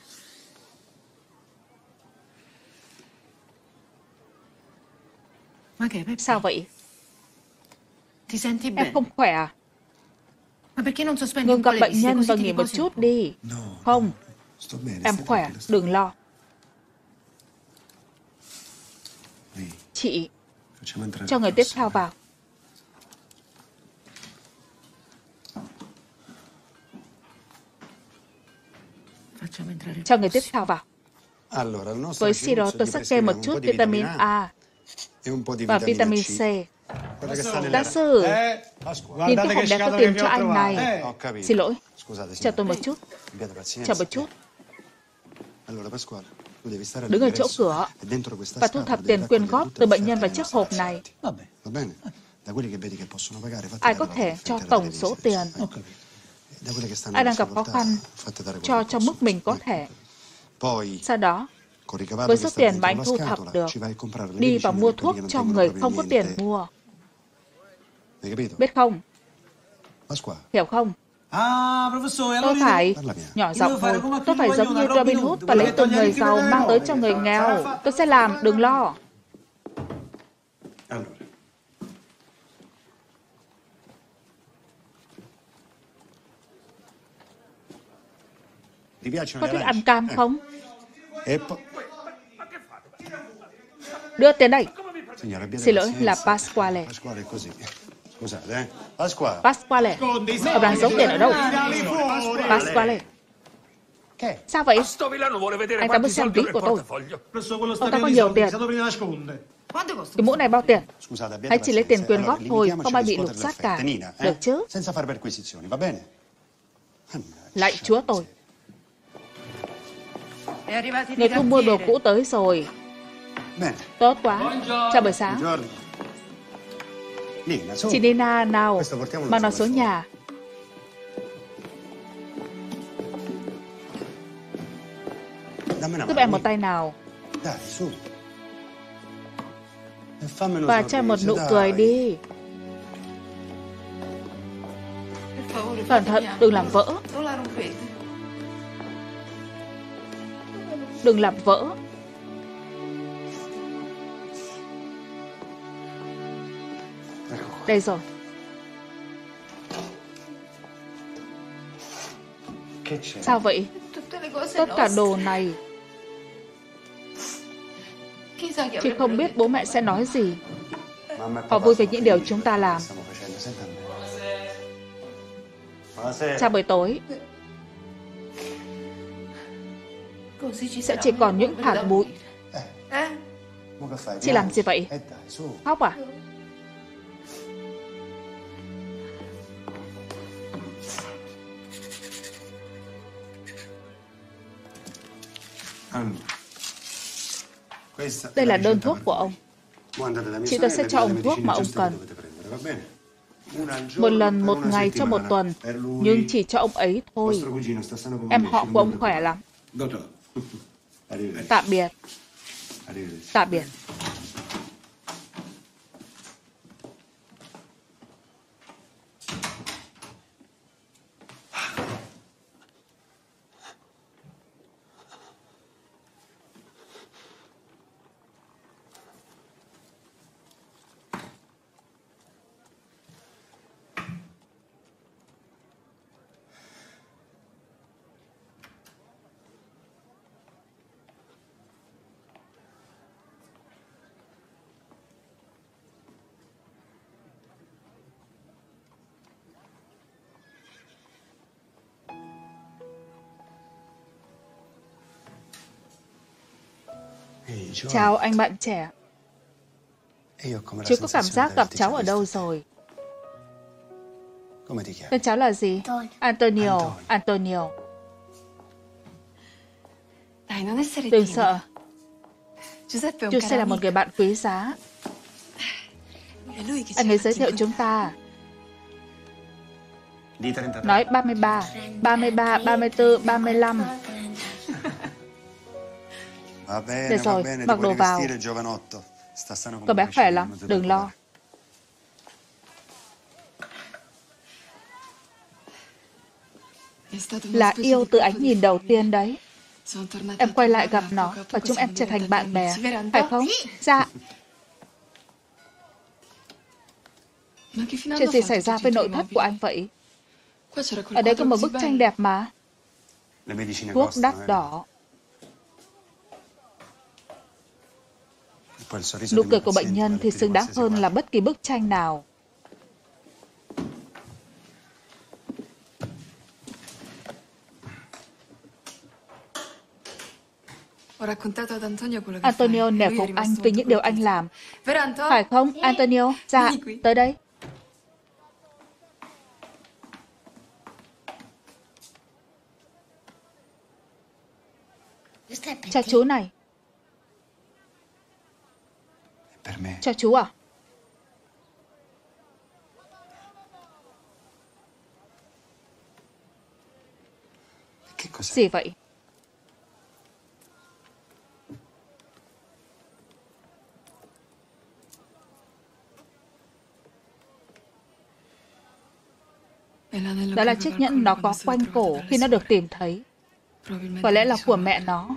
Sao vậy? Em không khỏe à? Ngừng gặp bệnh nhân và nghỉ một chút đi. Không, em khỏe, đừng lo. Chị, cho người tiếp theo vào. Cho người tiếp theo vào. Với siro tôi sẽ kê một chút vitamin A và vitamin C. Giáo sư, nhìn cái hộp đẹp tôi tìm cho anh này. Xin lỗi, chờ tôi một chút. Chờ một chút. Đứng ở chỗ cửa và thu thập tiền quyên góp từ bệnh nhân vào chiếc hộp này. Ai có thể cho tổng số tiền. Ai đang gặp khó khăn, cho trong mức mình có thể. Sau đó, với số tiền mà anh thu thập được, đi và mua thuốc cho người không có tiền mua. Biết không? Hiểu không? Tôi phải nhỏ giọng thôi. Tôi phải giống như Robin Hood và lấy từ người giàu mang tới cho người nghèo. Tôi sẽ làm, đừng lo. Có thích ăn cam không? Đưa tiền đây. Xin lỗi, là Pasquale. Pasquale, ông đang giấu tiền ở đâu? Pasquale, sao vậy? Anh ta muốn xem ví của tôi. Ông ta có nhiều tiền. Cái mũ này bao tiền? Hãy chỉ lấy tiền quyên góp thôi, không ai bị lục soát cả. Được chứ? Lạy Chúa tôi. Người thu mua đồ cũ tới rồi. Tốt quá. Chào buổi sáng. Chị Nina, nào, mang nó xuống nhà. Giúp em một tay nào. Và cho một nụ cười đi. Cẩn thận, đừng làm vỡ. Đừng làm vỡ. Đây rồi. Sao vậy? Tất cả đồ này. Chị không biết bố mẹ sẽ nói gì. Họ vui về những điều chúng ta làm. Chào buổi tối. Sẽ chỉ còn những hạt bụi. Chị làm gì vậy? Khóc à? Đây là đơn thuốc của ông. Chị ta sẽ cho ông thuốc mà ông cần. Một lần một ngày cho một tuần, nhưng chỉ cho ông ấy thôi. Em họ của ông khỏe lắm. Tạm biệt. Tạm biệt. Chào anh bạn trẻ. Chú có cảm giác gặp cháu ở đâu rồi? Tên cháu là gì? Antonio. Antonio. Đừng sợ. Giuseppe là một người bạn quý giá. Anh ấy giới thiệu chúng ta. Nói ba mươi ba, ba mươi ba, ba mươi tư, ba mươi lăm. Được rồi, mặc đồ vào. Cậu bé khỏe lắm, đừng lo. Là yêu từ ánh nhìn đầu tiên đấy. Em quay lại gặp nó và chúng em trở thành bạn bè, phải không? Dạ. Chuyện gì xảy ra với nội thất của anh vậy? Ở đây có một bức tranh đẹp mà. Thuốc đắt đỏ. Nụ cười của bệnh nhân thì xứng đáng hơn là bất kỳ bức tranh nào. Antonio nể phục anh vì những điều anh làm. Phải không, Antonio? Dạ, tới đây. Cho chú này. Cho chú à? Gì vậy? Đó là chiếc nhẫn nó có quanh cổ khi nó được tìm thấy. Có lẽ là của mẹ nó.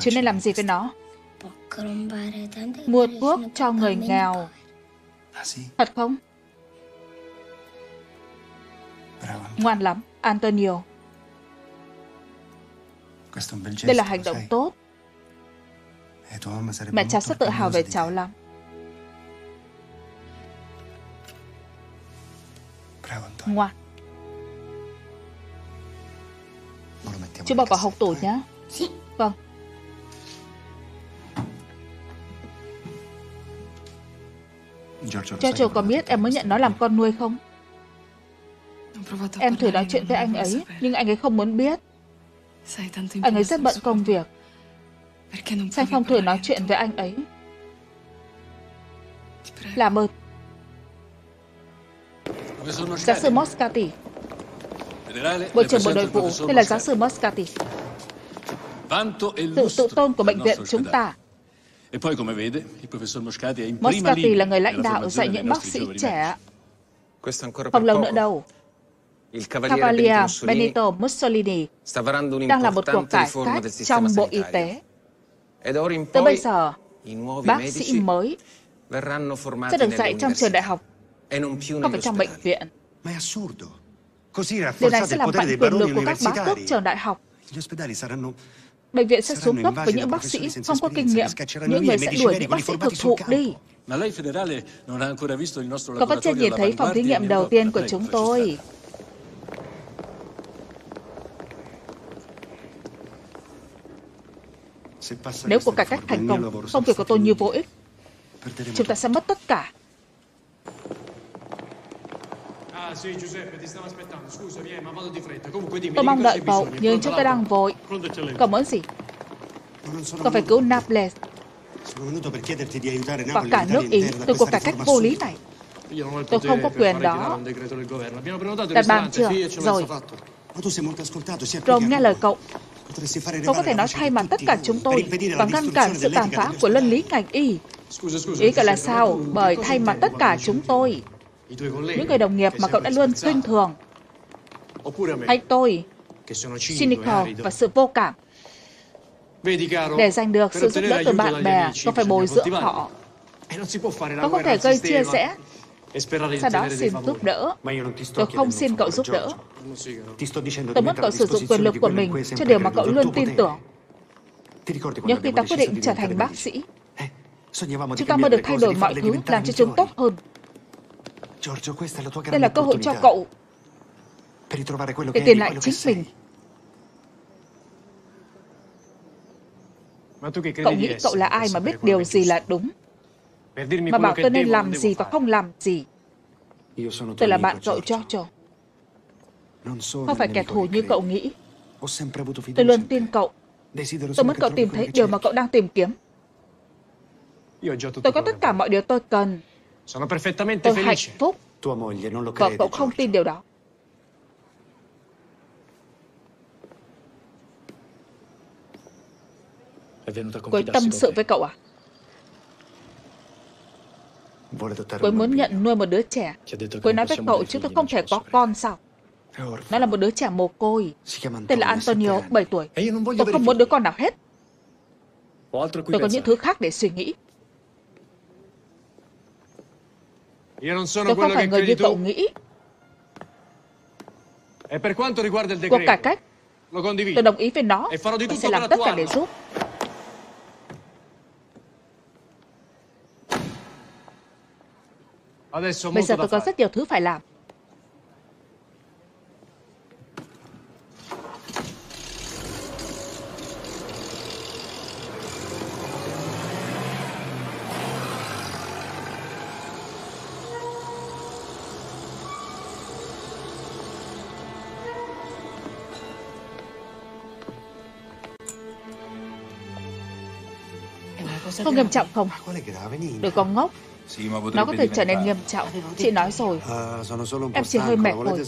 Chứ nên làm gì với nó? Mua thuốc cho người nghèo. Thật không? Ngoan lắm, Antonio. Đây là hành động tốt. Mẹ cháu rất tự hào về cháu lắm. Ngoan. Chú bỏ vào hộc tủ nhé. Vâng. Giorgio có biết em mới nhận nó làm con nuôi không? Em thử nói chuyện với anh ấy, nhưng anh ấy không muốn biết. Anh ấy rất bận công việc. Sao không thử nói chuyện với anh ấy? Làm ơn. Giáo sư Moscati. Bộ trưởng Bộ Nội vụ, đây là giáo sư Moscati. Sự tự tôn của bệnh viện chúng ta. Moscati là người lãnh đạo dạy những bác sĩ trẻ. Không lâu nữa đâu. Cavalier Benito Mussolini đang làm một cuộc cải cách trong Bộ Y tế. Tới bây giờ, bác sĩ mới sẽ được dạy trong trường đại học, không phải trong bệnh viện. Điều này sẽ làm mạnh quyền lực của các bác tước trường đại học. Bệnh viện sẽ xuống cấp với những bác sĩ không có kinh nghiệm, những người sẽ đuổi những bác sĩ thực thụ đi. Cậu vẫn chưa nhìn thấy phòng thí nghiệm đầu tiên của chúng tôi. Nếu cuộc cải cách thành công, công việc của tôi như vô ích, chúng ta sẽ mất tất cả. Tôi mong đợi cậu, nhưng chúng ta đang vội. Cậu muốn gì? Cậu phải cứu Naples và cả nước Ý từ cuộc cải cách vô lý này. Tôi không có quyền đó. Đặt bàn chưa? Rồi. Rome nghe lời cậu. Cậu có thể nói thay mặt tất cả chúng tôi và ngăn cản sự tàn phá của luân lý ngành y. Ý cậu là sao? Bởi thay mặt tất cả chúng tôi, những người đồng nghiệp mà cậu đã luôn khinh thường, hay tôi, cynical và sự vô cảm. Để giành được sự giúp đỡ từ bạn bè, cậu phải bồi dưỡng họ. Cậu không thể gây chia rẽ, sau đó xin giúp đỡ. Tôi không xin cậu giúp đỡ. Tôi muốn cậu sử dụng quyền lực của mình cho điều mà cậu luôn tin tưởng. Nhưng khi ta quyết định trở thành bác sĩ, chúng ta mới được thay đổi mọi thứ, làm cho chúng tốt hơn. Đây là cơ hội cho cậu để tìm lại chính mình. Cậu nghĩ cậu là ai mà biết điều gì là đúng? mà bảo tôi nên làm gì và không làm gì. Tôi là bạn cậu Giorgio, không phải kẻ thù như cậu nghĩ. Tôi luôn tin cậu. Tôi muốn cậu tìm thấy điều mà cậu đang tìm kiếm. Tôi có tất cả mọi điều tôi cần. Tôi hạnh phúc. Vợ cậu không tin điều đó. Cô ấy tâm sự với cậu à? Cô ấy muốn nhận nuôi một đứa trẻ. Cô ấy nói với cậu chứ tôi không thể có con sao? Nó là một đứa trẻ mồ côi. Tên là Antonio, bảy tuổi. Tôi không muốn đứa con nào hết. Tôi có những thứ khác để suy nghĩ. Tôi không phải người như cậu nghĩ. Cuộc cải cách, tôi đồng ý với nó. Tôi sẽ làm tất cả để giúp. Bây giờ tôi có rất nhiều thứ phải làm. Không nghiêm trọng không? Đừng có ngốc. Nó có thể trở nên nghiêm trọng. Chị nói rồi. Em chỉ hơi mệt rồi.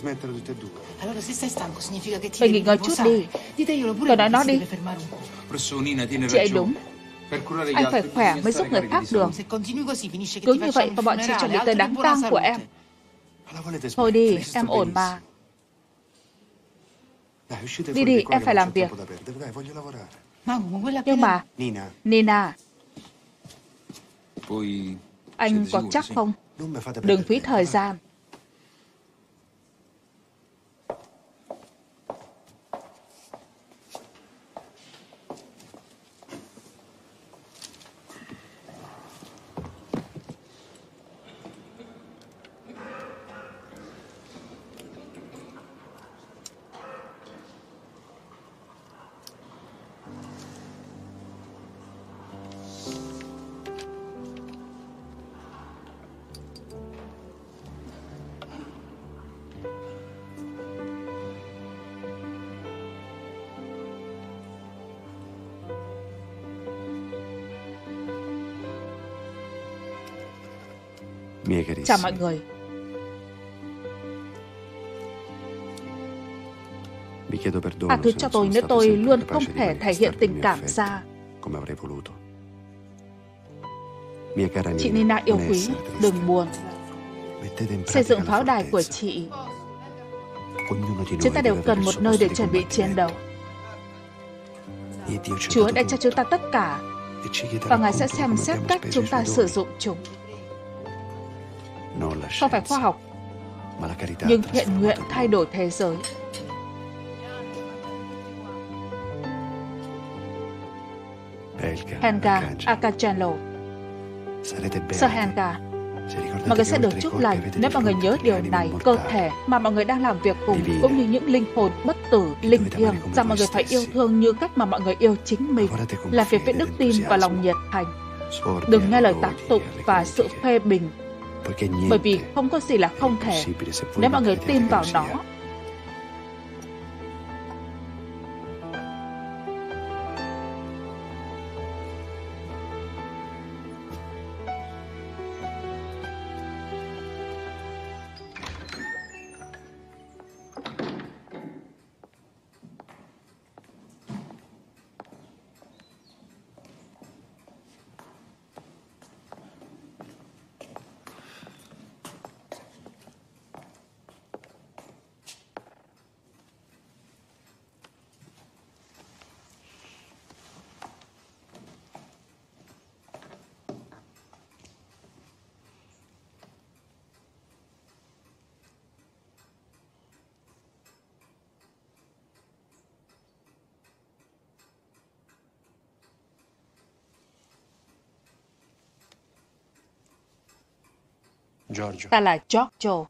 Vậy nghỉ ngơi chút đi. Tôi nói nó đi. Chị ấy đúng. Anh phải khỏe mới giúp người khác được. Cứ như vậy và bọn chị chuẩn bị tới đám tang của em. Thôi đi, em ổn mà. Đi đi, em phải làm việc. Nhưng mà Nina, anh có chắc không? Đừng phí thời gian. Chào mọi người. À, thứ cho tôi nếu tôi luôn không thể thể hiện tình cảm ra. Chị Nina yêu quý, đừng buồn. Xây dựng pháo đài của chị. Chúng ta đều cần một nơi để chuẩn bị chiến đấu. Chúa đã cho chúng ta tất cả, và Ngài sẽ xem xét cách chúng ta sử dụng chúng. Không phải khoa học, nhưng thiện nguyện thay đổi thế giới. Henga Acacello, Sir Henga, mọi người sẽ được chúc lành nếu mọi người nhớ điều này. Cơ thể mà mọi người đang làm việc cùng, cũng như những linh hồn bất tử, linh thiêng, rằng mọi người phải yêu thương như cách mà mọi người yêu chính mình, làm việc với đức tin và lòng nhiệt thành. Đừng nghe lời tạc tụng và sự phê bình, bởi vì không có gì là không thể nếu mọi người tin vào nó. Ta là Giorgio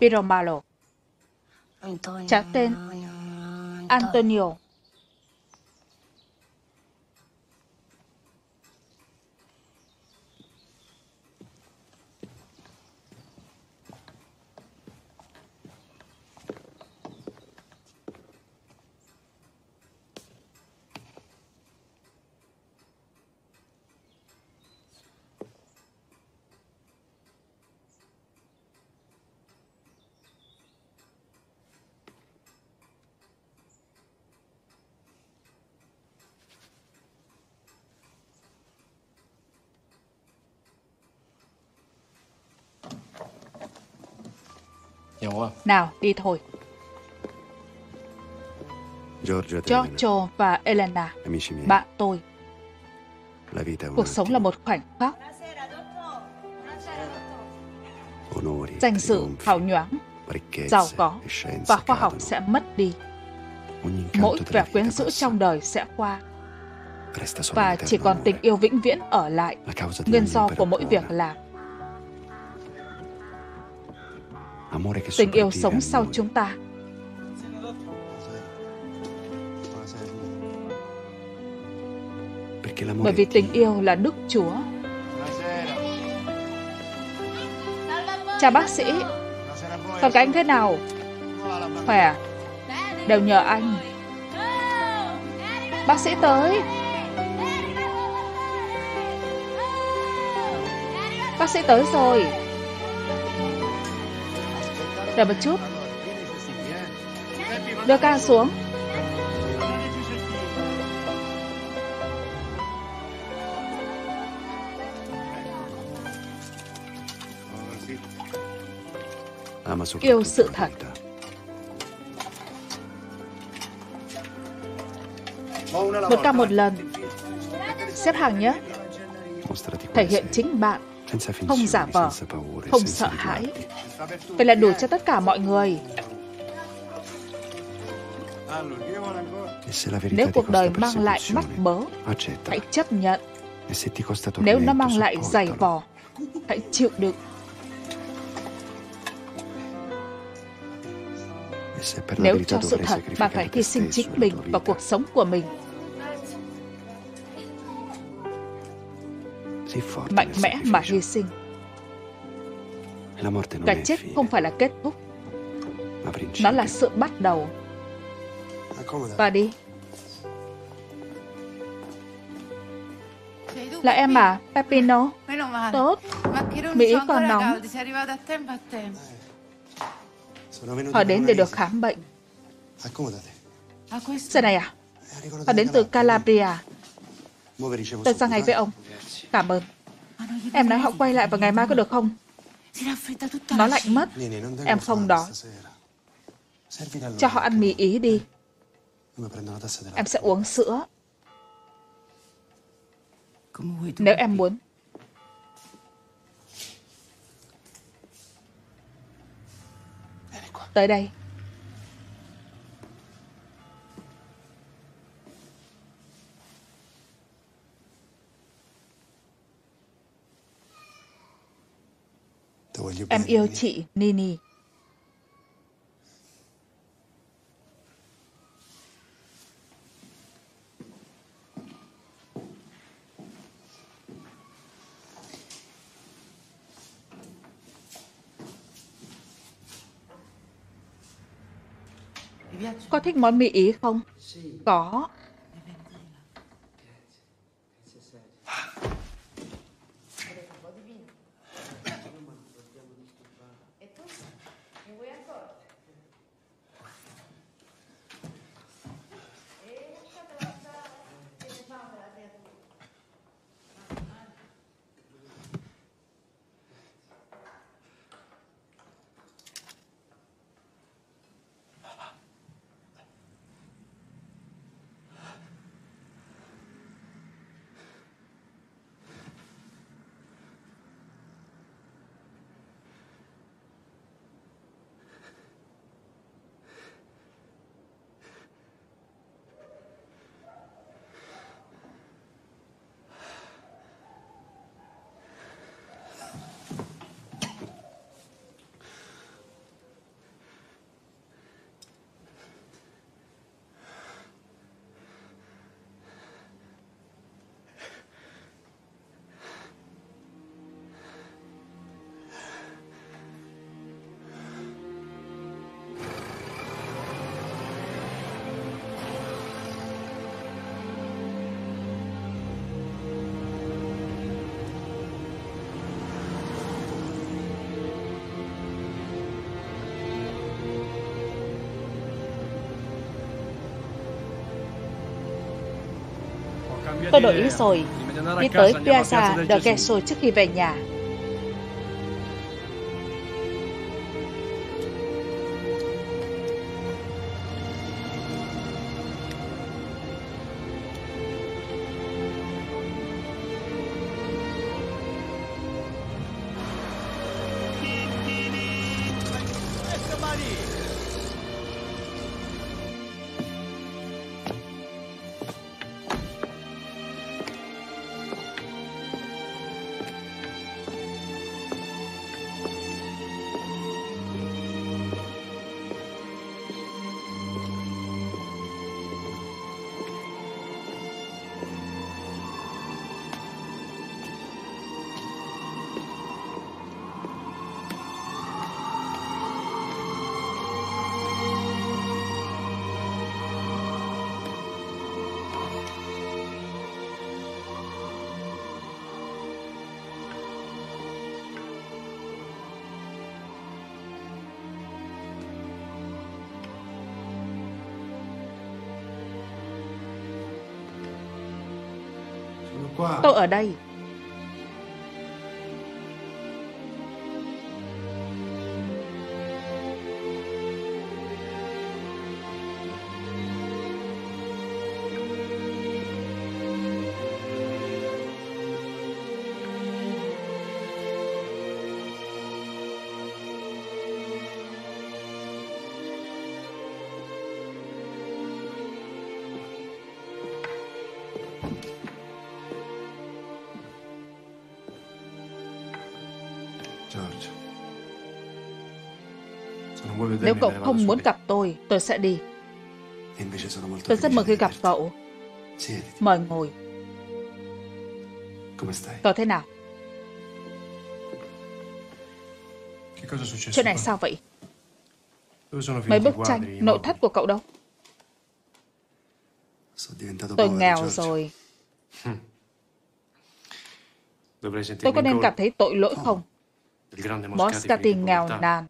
Piromalo. Cháu tên Antonio. Nào, đi thôi. Giorgio và Elena, bạn tôi. Cuộc sống là một khoảnh khắc. Danh dự, hào nhoáng, giàu có và khoa học sẽ mất đi. Mỗi vẻ quyến rũ trong đời sẽ qua. Và chỉ còn tình yêu vĩnh viễn ở lại, nguyên do của mỗi việc làm. Tình yêu sống sau chúng ta. Bởi vì tình yêu là Đức Chúa. Chào bác sĩ. Còn các anh thế nào? Khỏe. Đều nhờ anh. Bác sĩ tới. Bác sĩ tới rồi. Đợi một chút. Đưa ca xuống. Yêu sự thật. Một ca một lần. Xếp hàng nhé. Thể hiện chính bạn, không giả vờ, không sợ hãi. Vậy là đủ cho tất cả mọi người. Nếu cuộc đời mang lại mắc mớ, hãy chấp nhận. Nếu nó mang lại dày vò, hãy chịu đựng. Nếu cho sự thật, bạn phải hy sinh chính mình và cuộc sống của mình. Mạnh mẽ mà hy sinh. Cái chết không phải là kết thúc. Nó là sự bắt đầu. Và đi. Là em à, Peppino. Tốt. Mỹ còn nóng. Họ đến để được khám bệnh. Xe này à? Họ đến từ Calabria. Tôi ra ngay với ông. Cảm ơn. Em nói họ quay lại vào ngày mai có được không? Nó lạnh mất. Em không đói. Cho họ ăn mì Ý đi. Em sẽ uống sữa. Nếu em muốn. Tới đây. Em yêu chị Nini. Có thích món mì Ý không? Có. Tôi đổi ý rồi, đi tới Piazza del Gesù trước khi về nhà. Tôi ở đây. Nếu cậu không muốn gặp tôi, tôi sẽ đi. Tôi rất mừng khi gặp cậu. Mời ngồi. Cậu thế nào? Chuyện này sao vậy? Mấy bức tranh nội thất của cậu đâu? Tôi nghèo rồi. Tôi có nên cảm thấy tội lỗi không? Moscati nghèo nàn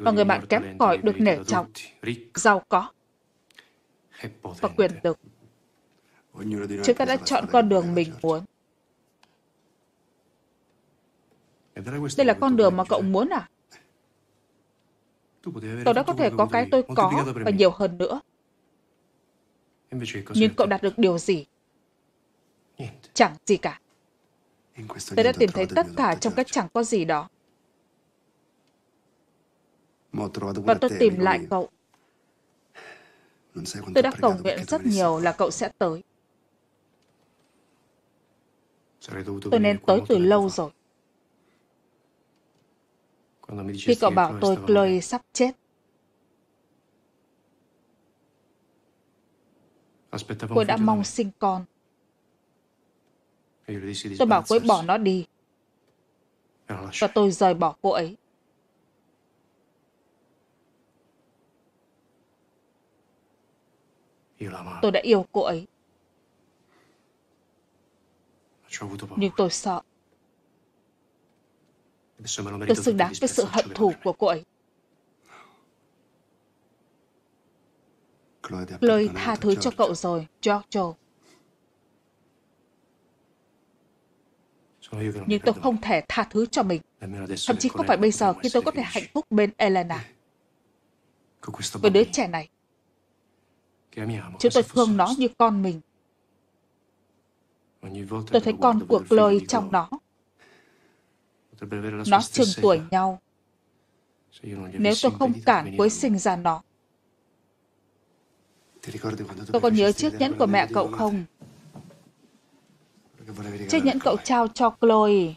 và người bạn kém cỏi được nể trọng, giàu có và quyền lực. Chúng ta đã chọn con đường mình muốn. Đây là con đường mà cậu muốn à? Cậu đã có thể có cái tôi có và nhiều hơn nữa. Nhưng cậu đạt được điều gì? Chẳng gì cả. Tôi đã tìm thấy tất cả trong cái chẳng có gì đó. Và tôi tìm lại cậu. Tôi đã cầu nguyện rất nhiều là cậu sẽ tới. Tôi nên tới từ lâu rồi. Khi cậu bảo tôi Chloe sắp chết, cô đã mong sinh con. Tôi bảo cô ấy bỏ nó đi. Và tôi rời bỏ cô ấy. Tôi đã yêu cô ấy. Nhưng tôi sợ. Tôi xứng đáng với sự hận thù của cô ấy. Chloe tha thứ cho cậu rồi, Giorgio. Nhưng tôi không thể tha thứ cho mình. Thậm chí không phải bây giờ khi tôi có thể hạnh phúc bên Elena. Với đứa trẻ này. Chúng tôi thương nó như con mình. Tôi thấy con của Chloe trong nó. Nó chừng tuổi nhau. Nếu tôi không cản cô ấy sinh ra nó. Tôi có nhớ chiếc nhẫn của mẹ cậu không? Chiếc nhẫn cậu trao cho Chloe.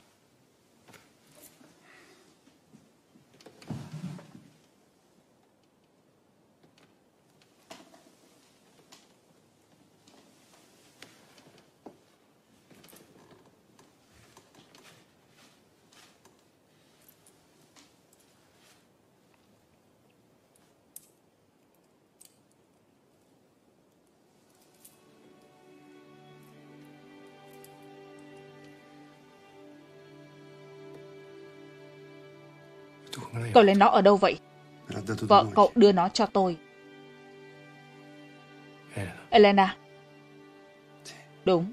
Cậu lấy nó ở đâu vậy? Vợ cậu đưa nó cho tôi. Elena. Đúng.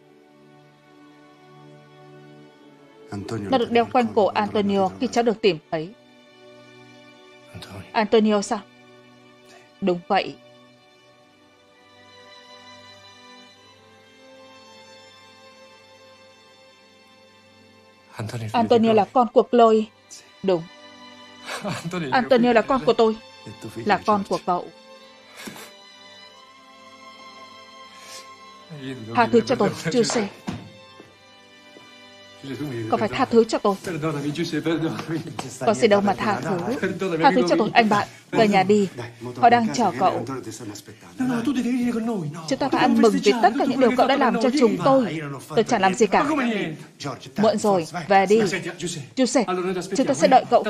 Nó được đeo quanh cổ Antonio khi cháu được tìm thấy. Antonio sao? Đúng vậy. Antonio là con của Chloe. Đúng. Antonio là con của tôi, là con của cậu. Tha thứ cho tôi, Giuseppe. Cậu phải tha thứ cho tôi. Có gì đâu mà tha thứ. Tha thứ cho tôi, anh bạn. Về nhà đi. Họ đang chờ cậu. Chúng ta phải ăn mừng vì tất cả những điều cậu đã làm cho chúng tôi. Tôi chẳng làm gì cả. Muộn rồi, về đi. Giuseppe, chúng ta sẽ đợi cậu.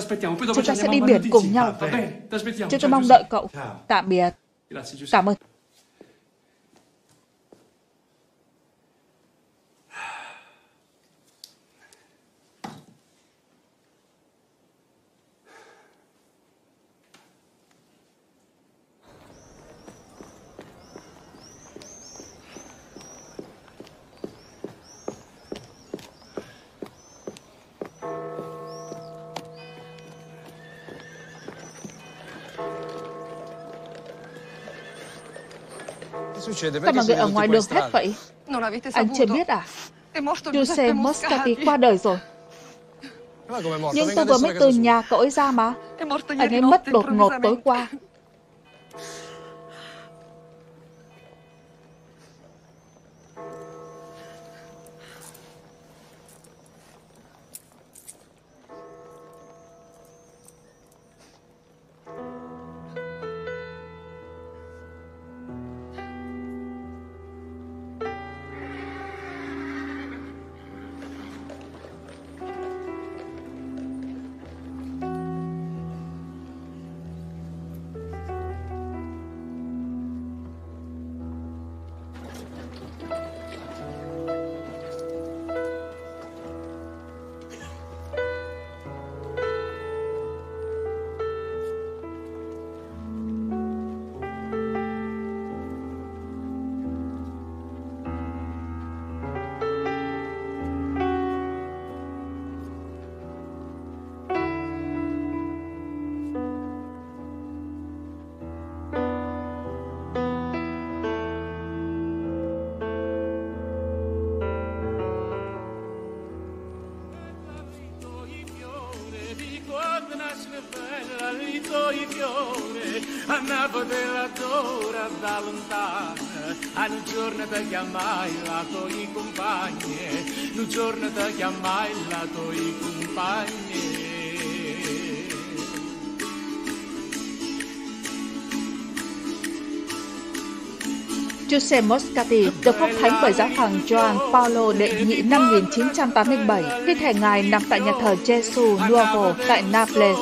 Chúng ta sẽ đi biển cùng nhau. Chúng tôi mong đợi cậu. Tạm biệt. Cảm ơn. Sao mà người ở ngoài đường hét vậy? Anh chưa biết à? Giuseppe Moscati qua đời rồi. Nhưng tôi vừa mới từ nhà cậu ấy ra mà. Anh ấy mất đột ngột tối qua. Giuseppe Moscati được phong thánh bởi giáo hoàng Giovanni Paolo đệ nhị năm một nghìn chín trăm tám mươi bảy khi thẻ ngài nằm tại nhà thờ Gesù Nuovo tại Naples.